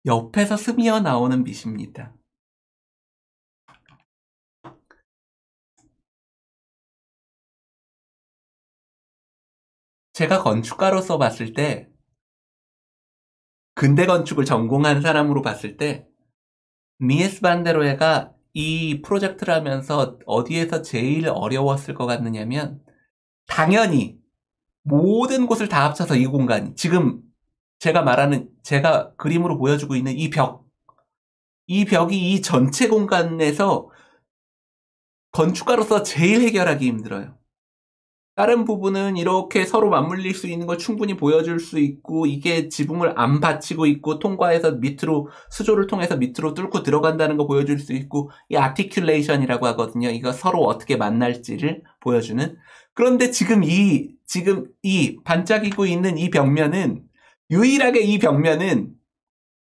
옆에서 스며 나오는 빛입니다. 제가 건축가로서 봤을 때, 근대 건축을 전공한 사람으로 봤을 때, 미스 반 데어 로에가 이 프로젝트를 하면서 어디에서 제일 어려웠을 것 같느냐면, 당연히 모든 곳을 다 합쳐서 이 공간, 지금 제가 말하는, 제가 그림으로 보여주고 있는 이 벽, 이 벽이 이 전체 공간에서 건축가로서 제일 해결하기 힘들어요. 다른 부분은 이렇게 서로 맞물릴 수 있는 걸 충분히 보여줄 수 있고, 이게 지붕을 안 받치고 있고 통과해서 밑으로, 수조를 통해서 밑으로 뚫고 들어간다는 거 보여줄 수 있고, 이 아티큘레이션이라고 하거든요. 이거 서로 어떻게 만날지를 보여주는. 그런데 지금 이 지금 이 반짝이고 있는 이 벽면은, 유일하게 이 벽면은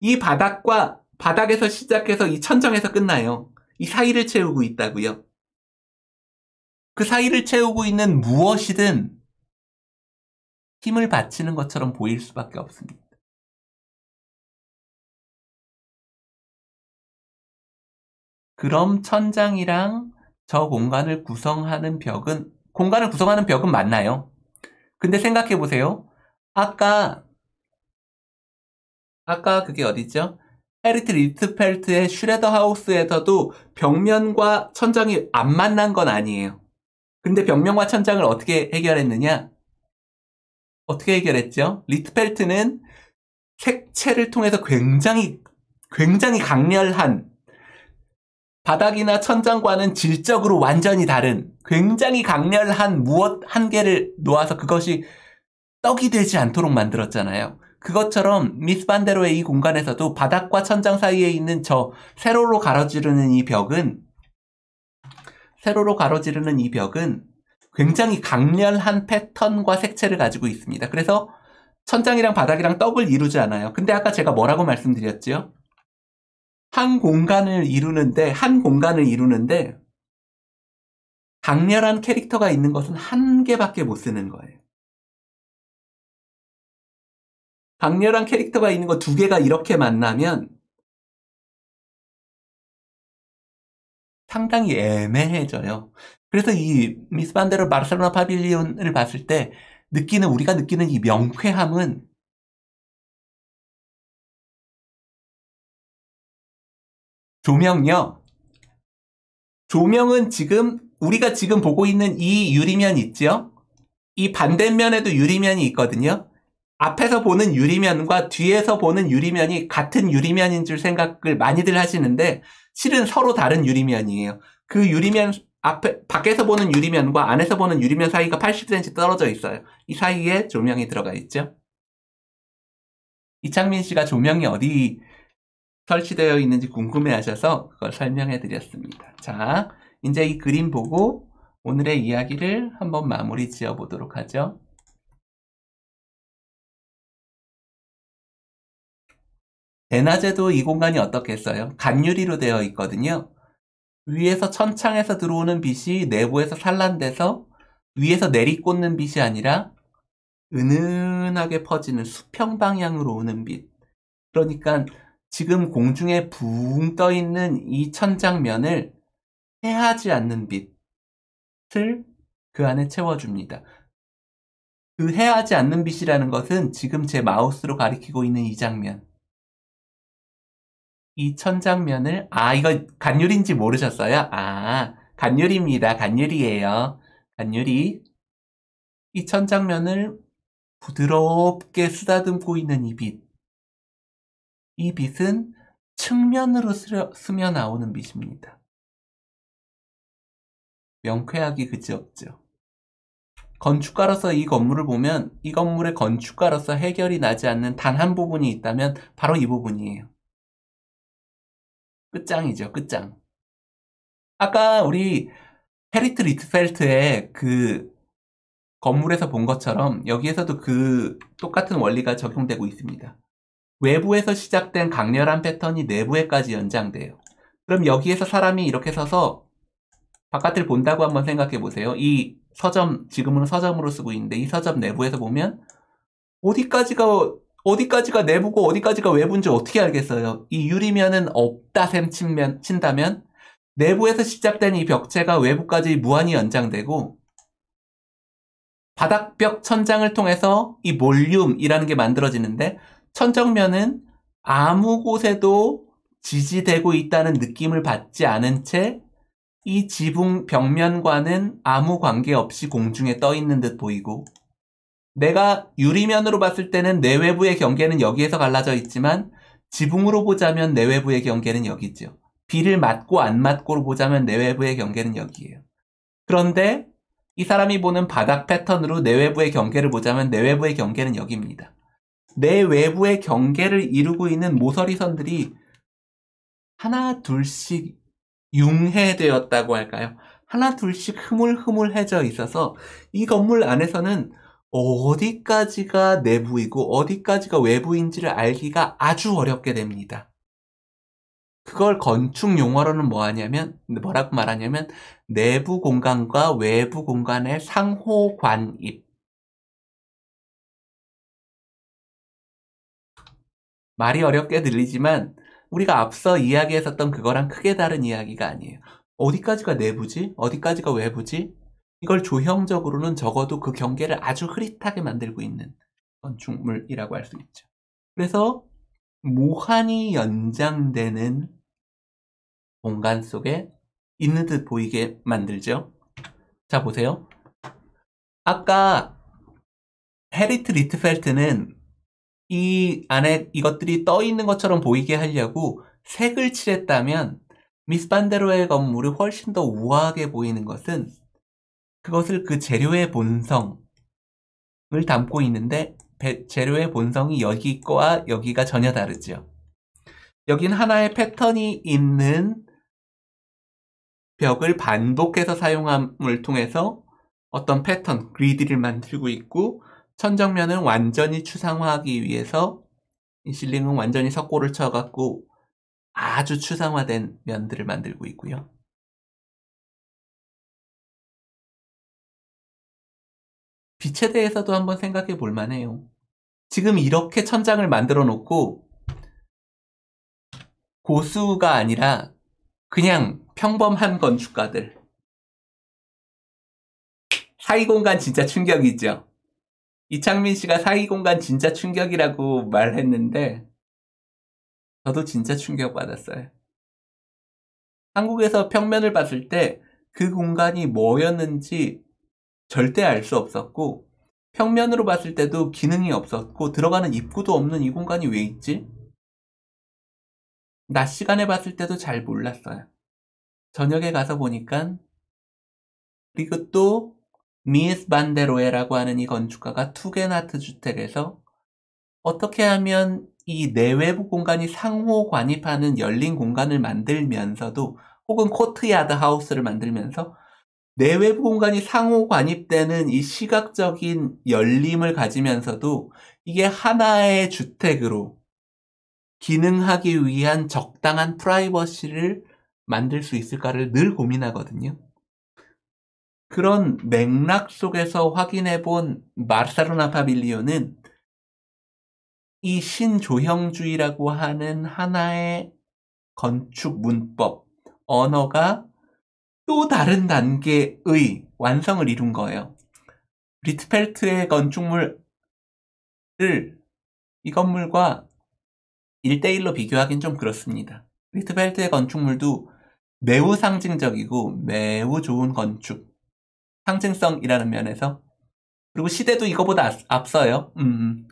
이 바닥과 바닥에서 시작해서 이 천정에서 끝나요. 이 사이를 채우고 있다고요. 그 사이를 채우고 있는 무엇이든 힘을 바치는 것처럼 보일 수밖에 없습니다. 그럼 천장이랑 저 공간을 구성하는 벽은, 공간을 구성하는 벽은 맞나요? 근데 생각해 보세요. 아까, 아까 그게 어디죠? 헤리트 리트펠트의 슈뢰더 하우스에서도 벽면과 천장이 안 만난 건 아니에요. 근데 벽면과 천장을 어떻게 해결했느냐? 어떻게 해결했죠? 리트펠트는 색채를 통해서 굉장히 굉장히 강렬한, 바닥이나 천장과는 질적으로 완전히 다른 굉장히 강렬한 무엇 한 개를 놓아서 그것이 떡이 되지 않도록 만들었잖아요. 그것처럼 미스 반 데어 로의 이 공간에서도 바닥과 천장 사이에 있는 저 세로로 가로지르는 이 벽은 세로로 가로지르는 이 벽은 굉장히 강렬한 패턴과 색채를 가지고 있습니다. 그래서 천장이랑 바닥이랑 떡을 이루지 않아요. 근데 아까 제가 뭐라고 말씀드렸죠? 한 공간을 이루는데, 한 공간을 이루는데 강렬한 캐릭터가 있는 것은 한 개밖에 못 쓰는 거예요. 강렬한 캐릭터가 있는 거 두 개가 이렇게 만나면 상당히 애매해져요. 그래서 이 미스 반 데어 로 바르셀로나 파빌리온을 봤을 때 느끼는, 우리가 느끼는 이 명쾌함은 조명요. 조명은 지금 우리가 지금 보고 있는 이 유리면 있죠? 이 반대면에도 유리면이 있거든요. 앞에서 보는 유리면과 뒤에서 보는 유리면이 같은 유리면인 줄 생각을 많이들 하시는데 실은 서로 다른 유리면이에요. 그 유리면 앞에, 밖에서 보는 유리면과 안에서 보는 유리면 사이가 팔십 센티미터 떨어져 있어요. 이 사이에 조명이 들어가 있죠. 이창민 씨가 조명이 어디 설치되어 있는지 궁금해하셔서 그걸 설명해 드렸습니다. 자, 이제 이 그림 보고 오늘의 이야기를 한번 마무리 지어 보도록 하죠. 대낮에도 이 공간이 어떻겠어요? 간유리로 되어 있거든요. 위에서 천창에서 들어오는 빛이 내부에서 산란돼서 위에서 내리꽂는 빛이 아니라 은은하게 퍼지는 수평 방향으로 오는 빛. 그러니까 지금 공중에 붕 떠있는 이 천장면을 해하지 않는 빛을 그 안에 채워줍니다. 그 해하지 않는 빛이라는 것은 지금 제 마우스로 가리키고 있는 이 장면. 이 천장면을, 아, 이거 간유리인지 모르셨어요? 아, 간유리입니다. 간유리예요. 간유리. 이 천장면을 부드럽게 쓰다듬고 있는 이 빛. 이 빛은 측면으로 스려, 스며 나오는 빛입니다. 명쾌하기 그지없죠. 건축가로서 이 건물을 보면 이 건물의 건축가로서 해결이 나지 않는 단 한 부분이 있다면 바로 이 부분이에요. 끝장이죠, 끝장. 아까 우리 헤리트 리트펠트의 그 건물에서 본 것처럼 여기에서도 그 똑같은 원리가 적용되고 있습니다. 외부에서 시작된 강렬한 패턴이 내부에까지 연장돼요. 그럼 여기에서 사람이 이렇게 서서 바깥을 본다고 한번 생각해 보세요. 이 서점, 지금은 서점으로 쓰고 있는데 이 서점 내부에서 보면 어디까지가 어디까지가 내부고 어디까지가 외부인지 어떻게 알겠어요? 이 유리면은 없다 셈 친면, 친다면 내부에서 시작된 이 벽체가 외부까지 무한히 연장되고 바닥벽 천장을 통해서 이 몰륨이라는 게 만들어지는데 천정면은 아무 곳에도 지지되고 있다는 느낌을 받지 않은 채 이 지붕 벽면과는 아무 관계없이 공중에 떠 있는 듯 보이고 내가 유리면으로 봤을 때는 내외부의 경계는 여기에서 갈라져 있지만 지붕으로 보자면 내외부의 경계는 여기죠. 비를 맞고 안 맞고로 보자면 내외부의 경계는 여기예요. 그런데 이 사람이 보는 바닥 패턴으로 내외부의 경계를 보자면 내외부의 경계는 여기입니다. 내외부의 경계를 이루고 있는 모서리선들이 하나 둘씩 융해되었다고 할까요? 하나 둘씩 흐물흐물해져 있어서 이 건물 안에서는 어디까지가 내부이고 어디까지가 외부인지를 알기가 아주 어렵게 됩니다. 그걸 건축 용어로는 뭐 하냐면 뭐라고 말하냐면 내부 공간과 외부 공간의 상호 관입. 말이 어렵게 들리지만 우리가 앞서 이야기했었던 그거랑 크게 다른 이야기가 아니에요. 어디까지가 내부지? 어디까지가 외부지? 이걸 조형적으로는 적어도 그 경계를 아주 흐릿하게 만들고 있는 건축물이라고 할 수 있죠. 그래서 무한히 연장되는 공간 속에 있는 듯 보이게 만들죠. 자, 보세요. 아까 헤리트 리트펠트는 이 안에 이것들이 떠 있는 것처럼 보이게 하려고 색을 칠했다면 미스 반 데어 로의 건물이 훨씬 더 우아하게 보이는 것은 그것을 그 재료의 본성을 담고 있는데 재료의 본성이 여기와 여기가 전혀 다르죠. 여긴 하나의 패턴이 있는 벽을 반복해서 사용함을 통해서 어떤 패턴, 그리드를 만들고 있고 천정면은 완전히 추상화하기 위해서 이 실링은 완전히 석고를 쳐갖고 아주 추상화된 면들을 만들고 있고요. 빛에 대해서도 한번 생각해 볼 만해요. 지금 이렇게 천장을 만들어 놓고 고수가 아니라 그냥 평범한 건축가들. 사이공간 진짜 충격이죠. 이창민 씨가 사이공간 진짜 충격이라고 말했는데 저도 진짜 충격받았어요. 한국에서 평면을 봤을 때 그 공간이 뭐였는지 절대 알 수 없었고 평면으로 봤을 때도 기능이 없었고 들어가는 입구도 없는 이 공간이 왜 있지? 낮 시간에 봤을 때도 잘 몰랐어요. 저녁에 가서 보니까 그리고 또 미스 반 데어 로에라고 하는 이 건축가가 투겐하트 주택에서 어떻게 하면 이 내외부 공간이 상호 관입하는 열린 공간을 만들면서도 혹은 코트야드 하우스를 만들면서 내외부 공간이 상호 관입되는 이 시각적인 열림을 가지면서도 이게 하나의 주택으로 기능하기 위한 적당한 프라이버시를 만들 수 있을까를 늘 고민하거든요. 그런 맥락 속에서 확인해 본 바르셀로나 파빌리온은 이 신조형주의라고 하는 하나의 건축 문법, 언어가 또 다른 단계의 완성을 이룬 거예요. 리트펠트의 건축물을 이 건물과 일 대 일로 비교하긴 좀 그렇습니다. 리트펠트의 건축물도 매우 상징적이고 매우 좋은 건축. 상징성이라는 면에서 그리고 시대도 이거보다 앞서요. 음,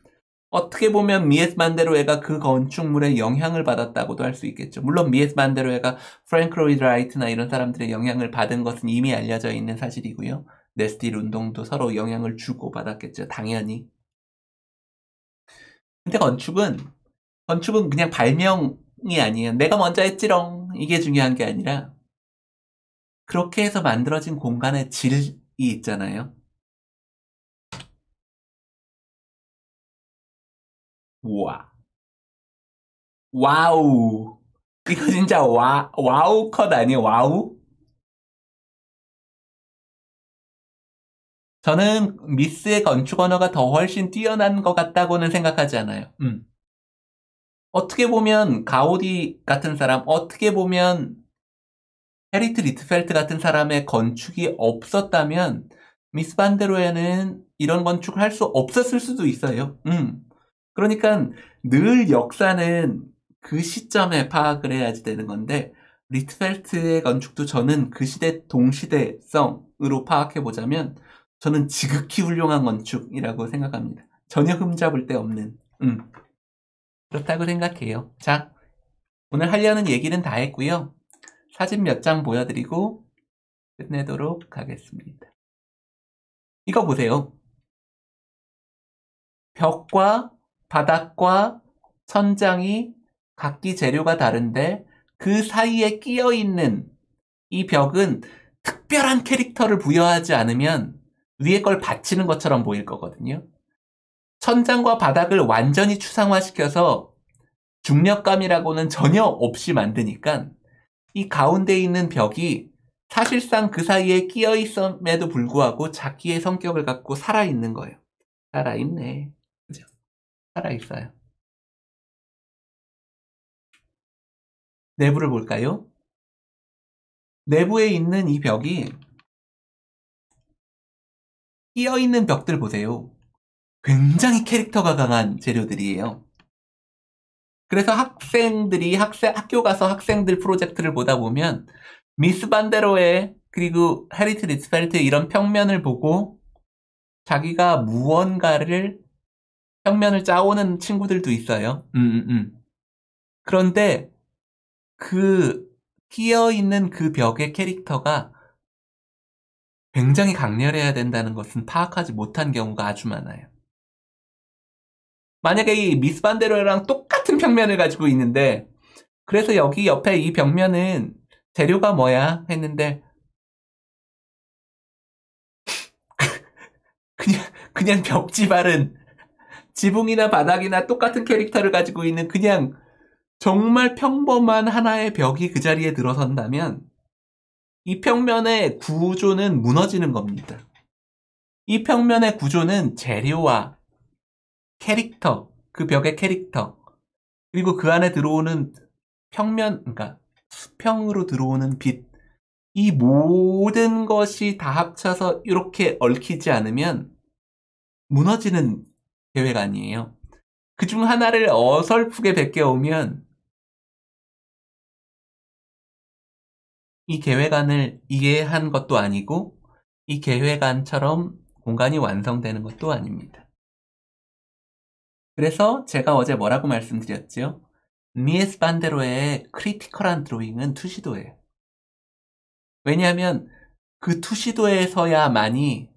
어떻게 보면 미스 반 데어 로에가 그 건축물에 영향을 받았다고도 할 수 있겠죠. 물론 미스 반 데어 로에가 프랭크 로이드 라이트나 이런 사람들의 영향을 받은 것은 이미 알려져 있는 사실이고요. 데스틸 운동도 서로 영향을 주고받았겠죠. 당연히. 근데 건축은 건축은 그냥 발명이 아니에요. 내가 먼저 했지롱 이게 중요한 게 아니라 그렇게 해서 만들어진 공간의 질이 있잖아요. 우와. 와우. 이거 진짜 와, 와우 컷 아니에요? 와우? 저는 미스의 건축 언어가 더 훨씬 뛰어난 것 같다고는 생각하지 않아요. 음. 어떻게 보면 가우디 같은 사람, 어떻게 보면 헤리트 리트펠트 같은 사람의 건축이 없었다면 미스 반 데어 로에는 이런 건축을 할 수 없었을 수도 있어요. 음. 그러니까 늘 역사는 그 시점에 파악을 해야지 되는 건데 리트펠트의 건축도 저는 그 시대 동시대성으로 파악해보자면 저는 지극히 훌륭한 건축이라고 생각합니다. 전혀 흠잡을 데 없는. 음. 그렇다고 생각해요. 자, 오늘 하려는 얘기는 다 했고요. 사진 몇 장 보여드리고 끝내도록 하겠습니다. 이거 보세요. 벽과 바닥과 천장이 각기 재료가 다른데 그 사이에 끼어 있는 이 벽은 특별한 캐릭터를 부여하지 않으면 위에 걸 받치는 것처럼 보일 거거든요. 천장과 바닥을 완전히 추상화시켜서 중력감이라고는 전혀 없이 만드니까 이 가운데 있는 벽이 사실상 그 사이에 끼어 있음에도 불구하고 자기의 성격을 갖고 살아있는 거예요. 살아있네. 그죠? 살아있어요. 내부를 볼까요? 내부에 있는 이 벽이 끼어있는 벽들 보세요. 굉장히 캐릭터가 강한 재료들이에요. 그래서 학생들이 학생, 학교 가서 학생들 프로젝트를 보다 보면 미스 반 데어 로에 그리고 헤리트 리트펠트 이런 평면을 보고 자기가 무언가를 평면을 짜오는 친구들도 있어요. 음, 음. 그런데 그 끼어있는 그 벽의 캐릭터가 굉장히 강렬해야 된다는 것은 파악하지 못한 경우가 아주 많아요. 만약에 이 미스 반 데어 로에랑 똑같은 평면을 가지고 있는데 그래서 여기 옆에 이 벽면은 재료가 뭐야? 했는데 그냥, 그냥 벽지발은 지붕이나 바닥이나 똑같은 캐릭터를 가지고 있는 그냥 정말 평범한 하나의 벽이 그 자리에 들어선다면 이 평면의 구조는 무너지는 겁니다. 이 평면의 구조는 재료와 캐릭터, 그 벽의 캐릭터, 그리고 그 안에 들어오는 평면, 그러니까 수평으로 들어오는 빛, 이 모든 것이 다 합쳐서 이렇게 얽히지 않으면 무너지는 계획 아니에요. 그중 하나를 어설프게 베껴오면 이 계획안을 이해한 것도 아니고 이 계획안처럼 공간이 완성되는 것도 아닙니다. 그래서 제가 어제 뭐라고 말씀드렸죠? 미스 반 데어 로에의 크리티컬한 드로잉은 투시도예요. 왜냐하면 그 투시도에서야만이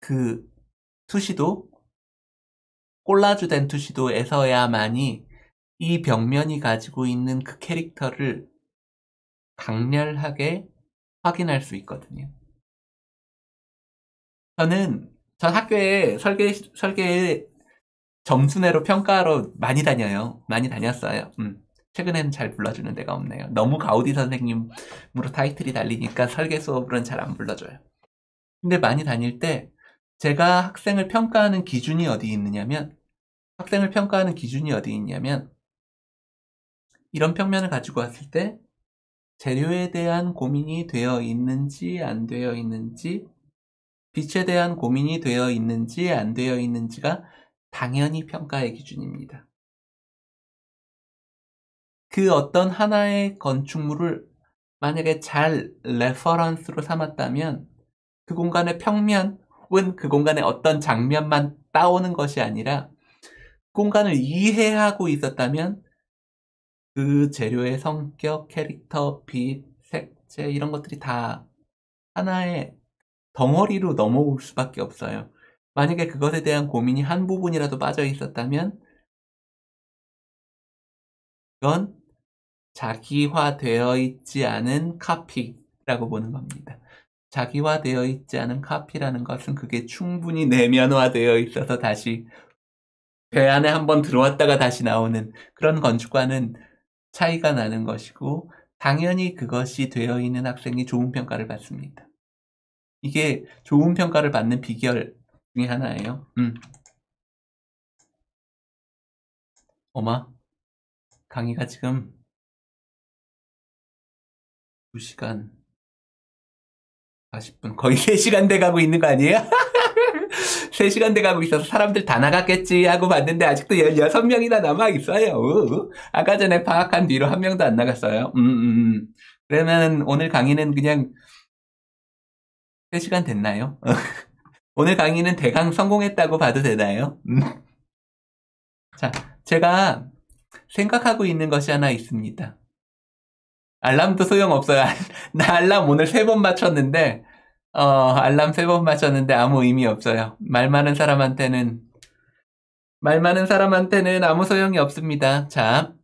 그 투시도, 콜라주된 투시도에서야만이 이 벽면이 가지고 있는 그 캐릭터를 강렬하게 확인할 수 있거든요. 저는 전 학교에 설계 설계 점수내로 평가하러 많이 다녀요. 많이 다녔어요. 음, 최근에는 잘 불러주는 데가 없네요. 너무 가우디 선생님으로 타이틀이 달리니까 설계 수업으로는 잘 안 불러줘요. 근데 많이 다닐 때 제가 학생을 평가하는 기준이 어디 있느냐면 학생을 평가하는 기준이 어디 있냐면 이런 평면을 가지고 왔을 때 재료에 대한 고민이 되어 있는지 안 되어 있는지, 빛에 대한 고민이 되어 있는지 안 되어 있는지가 당연히 평가의 기준입니다. 그 어떤 하나의 건축물을 만약에 잘 레퍼런스로 삼았다면 그 공간의 평면 혹은 그 공간의 어떤 장면만 따오는 것이 아니라 공간을 이해하고 있었다면 그 재료의 성격, 캐릭터, 빛, 색채 이런 것들이 다 하나의 덩어리로 넘어올 수밖에 없어요. 만약에 그것에 대한 고민이 한 부분이라도 빠져 있었다면 그건 자기화되어 있지 않은 카피라고 보는 겁니다. 자기화되어 있지 않은 카피라는 것은 그게 충분히 내면화되어 있어서 다시 배 안에 한번 들어왔다가 다시 나오는 그런 건축과는 차이가 나는 것이고, 당연히 그것이 되어 있는 학생이 좋은 평가를 받습니다. 이게 좋은 평가를 받는 비결 중에 하나예요. 음. 어마, 강의가 지금 두 시간 사십 분, 거의 세 시간 돼 가고 있는 거 아니에요? 세 시간 돼 가고 있어서 사람들 다 나갔겠지 하고 봤는데 아직도 열여섯 명이나 남아있어요. 우, 아까 전에 방학한 뒤로 한 명도 안 나갔어요. 음, 음. 그러면 오늘 강의는 그냥 세 시간 됐나요? 오늘 강의는 대강 성공했다고 봐도 되나요? 자, 제가 생각하고 있는 것이 하나 있습니다. 알람도 소용없어요. 나 알람 오늘 세 번 맞췄는데 어 알람 세 번 맞췄는데 아무 의미 없어요. 말 많은 사람한테는 말 많은 사람한테는 아무 소용이 없습니다. 자,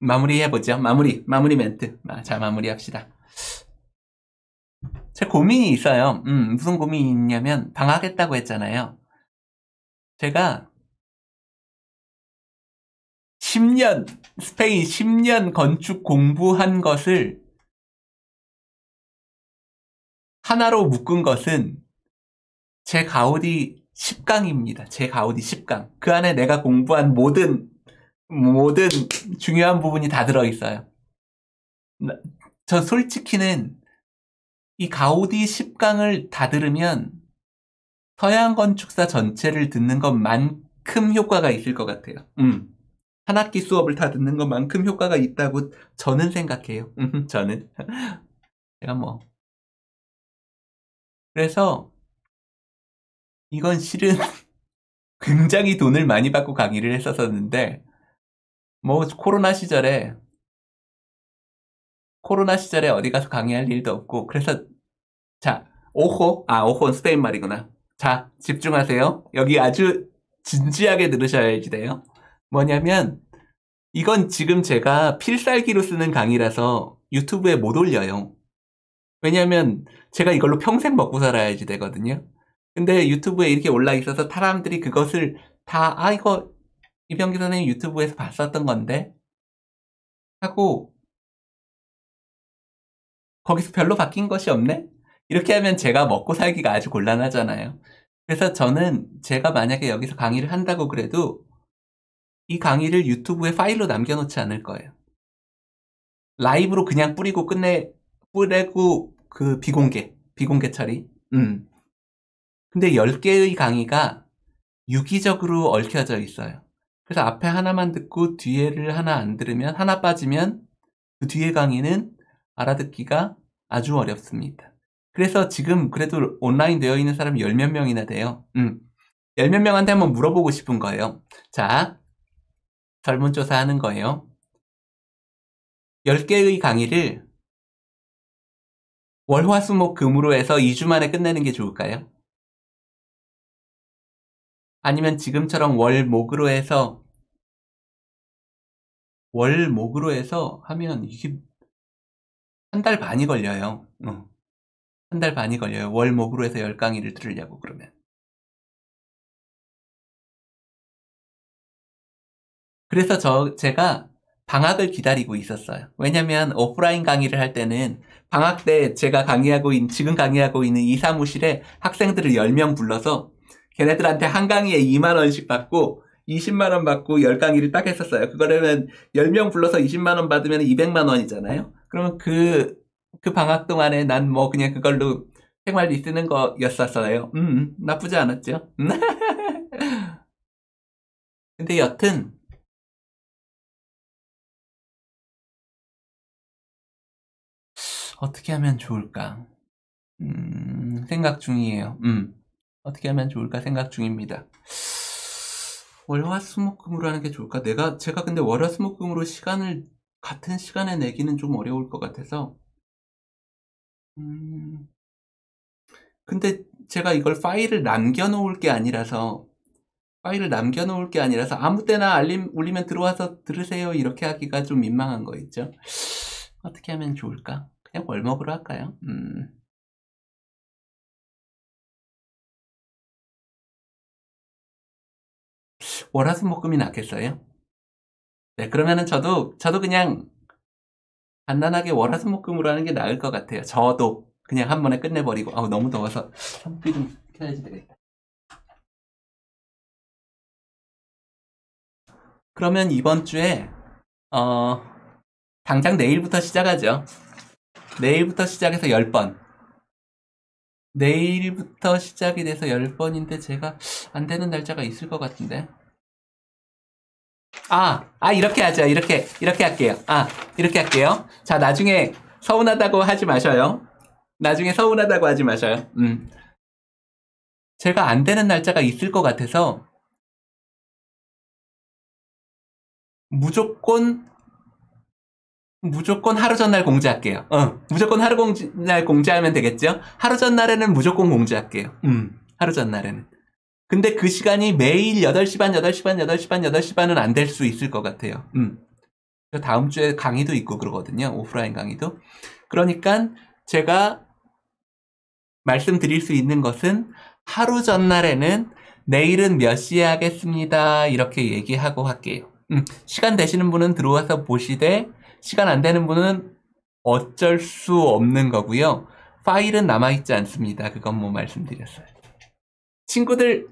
마무리해보죠. 마무리 마무리 멘트. 아, 자, 마무리합시다. 제 고민이 있어요. 음, 무슨 고민이 있냐면, 방학했다고 했잖아요. 제가 십 년, 스페인 십 년 건축 공부한 것을 하나로 묶은 것은 제 가우디 십 강입니다. 제 가우디 십 강. 그 안에 내가 공부한 모든, 모든 중요한 부분이 다 들어있어요. 저 솔직히는 이 가우디 십 강을 다 들으면 서양 건축사 전체를 듣는 것만큼 효과가 있을 것 같아요. 음. 한 학기 수업을 다 듣는 것만큼 효과가 있다고 저는 생각해요. 저는. 제가 뭐. 그래서 이건 실은 굉장히 돈을 많이 받고 강의를 했었었는데, 뭐 코로나 시절에 코로나 시절에 어디 가서 강의할 일도 없고, 그래서 자, 오호, 아 오호는 스페인 말이구나. 자, 집중하세요. 여기 아주 진지하게 들으셔야지 돼요. 뭐냐면 이건 지금 제가 필살기로 쓰는 강의라서 유튜브에 못 올려요. 왜냐면 제가 이걸로 평생 먹고 살아야지 되거든요. 근데 유튜브에 이렇게 올라 있어서 사람들이 그것을 다, 아 이거 이병기 선생님 유튜브에서 봤었던 건데 하고, 거기서 별로 바뀐 것이 없네? 이렇게 하면 제가 먹고 살기가 아주 곤란하잖아요. 그래서 저는 제가 만약에 여기서 강의를 한다고 그래도 이 강의를 유튜브에 파일로 남겨놓지 않을 거예요. 라이브로 그냥 뿌리고 끝내, 뿌리고 그 비공개, 비공개 처리. 음. 근데 열 개의 강의가 유기적으로 얽혀져 있어요. 그래서 앞에 하나만 듣고 뒤에를 하나 안 들으면, 하나 빠지면 그 뒤에 강의는 알아듣기가 아주 어렵습니다. 그래서 지금 그래도 온라인 되어 있는 사람이 열 몇 명이나 돼요. 음. 열 몇 명한테 한번 물어보고 싶은 거예요. 자. 설문조사 하는 거예요. 열 개의 강의를 월화수목금으로 해서 이 주 만에 끝내는 게 좋을까요? 아니면 지금처럼 월목으로 해서 월목으로 해서 하면 이게 한 달 반이 걸려요. 응. 한 달 반이 걸려요. 월목으로 해서 열 강의를 들으려고 그러면. 그래서 저, 제가 방학을 기다리고 있었어요. 왜냐면 오프라인 강의를 할 때는 방학 때 제가 강의하고, 있, 지금 강의하고 있는 이 사무실에 학생들을 열 명 불러서 걔네들한테 한 강의에 이만 원씩 받고 이십만 원 받고 열 강의를 딱 했었어요. 그거라면 열 명 불러서 이십만 원 받으면 이백만 원이잖아요. 그러면 그, 그 방학 동안에 난 뭐 그냥 그걸로 생활비 쓰는 거였었어요. 음, 나쁘지 않았죠. 근데 여튼, 어떻게 하면 좋을까? 음, 생각 중이에요. 음, 어떻게 하면 좋을까 생각 중입니다. 월화수목금으로 하는 게 좋을까? 내가, 제가 근데 월화수목금으로 시간을 같은 시간에 내기는 좀 어려울 것 같아서. 음... 근데 제가 이걸 파일을 남겨놓을 게 아니라서 파일을 남겨놓을 게 아니라서 아무 때나 알림 울리면 들어와서 들으세요 이렇게 하기가 좀 민망한 거 있죠. 어떻게 하면 좋을까? 그냥 월먹으로 할까요? 음... 월화수목금이 낫겠어요? 네, 그러면은 저도 저도 그냥 간단하게 월화수목금으로 하는 게 나을 것 같아요. 저도 그냥 한 번에 끝내버리고. 아우 너무 더워서 선풍기 좀 켜야지 되겠다. 그러면 이번 주에 어 당장 내일부터 시작하죠. 내일부터 시작해서 열 번. 내일부터 시작이 돼서 열 번인데 제가 안 되는 날짜가 있을 것 같은데. 아, 아 이렇게 하자. 이렇게 이렇게 할게요. 아, 이렇게 할게요. 자, 나중에 서운하다고 하지 마셔요. 나중에 서운하다고 하지 마셔요. 음. 제가 안 되는 날짜가 있을 것 같아서 무조건 무조건 하루 전날 공지할게요. 어, 무조건 하루 공지, 날 공지하면 되겠죠? 하루 전날에는 무조건 공지할게요. 음, 하루 전날에는. 근데 그 시간이 매일 여덟 시 반, 여덟 시 반, 여덟 시 반, 여덟 시 반은 안 될 수 있을 것 같아요. 음. 다음 주에 강의도 있고 그러거든요. 오프라인 강의도. 그러니까 제가 말씀드릴 수 있는 것은 하루 전날에는 내일은 몇 시에 하겠습니다. 이렇게 얘기하고 할게요. 음, 시간 되시는 분은 들어와서 보시되 시간 안 되는 분은 어쩔 수 없는 거고요. 파일은 남아있지 않습니다. 그건 뭐 말씀드렸어요. 친구들,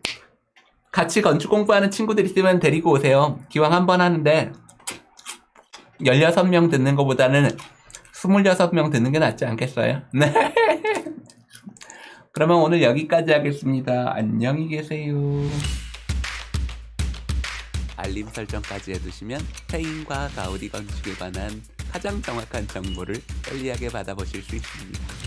같이 건축 공부하는 친구들 있으면 데리고 오세요. 기왕 한번 하는데 열여섯 명 듣는 것보다는 스물여섯 명 듣는 게 낫지 않겠어요? 네. 그러면 오늘 여기까지 하겠습니다. 안녕히 계세요. 알림 설정까지 해두시면 스페인과 가우디 건축에 관한 가장 정확한 정보를 편리하게 받아보실 수 있습니다.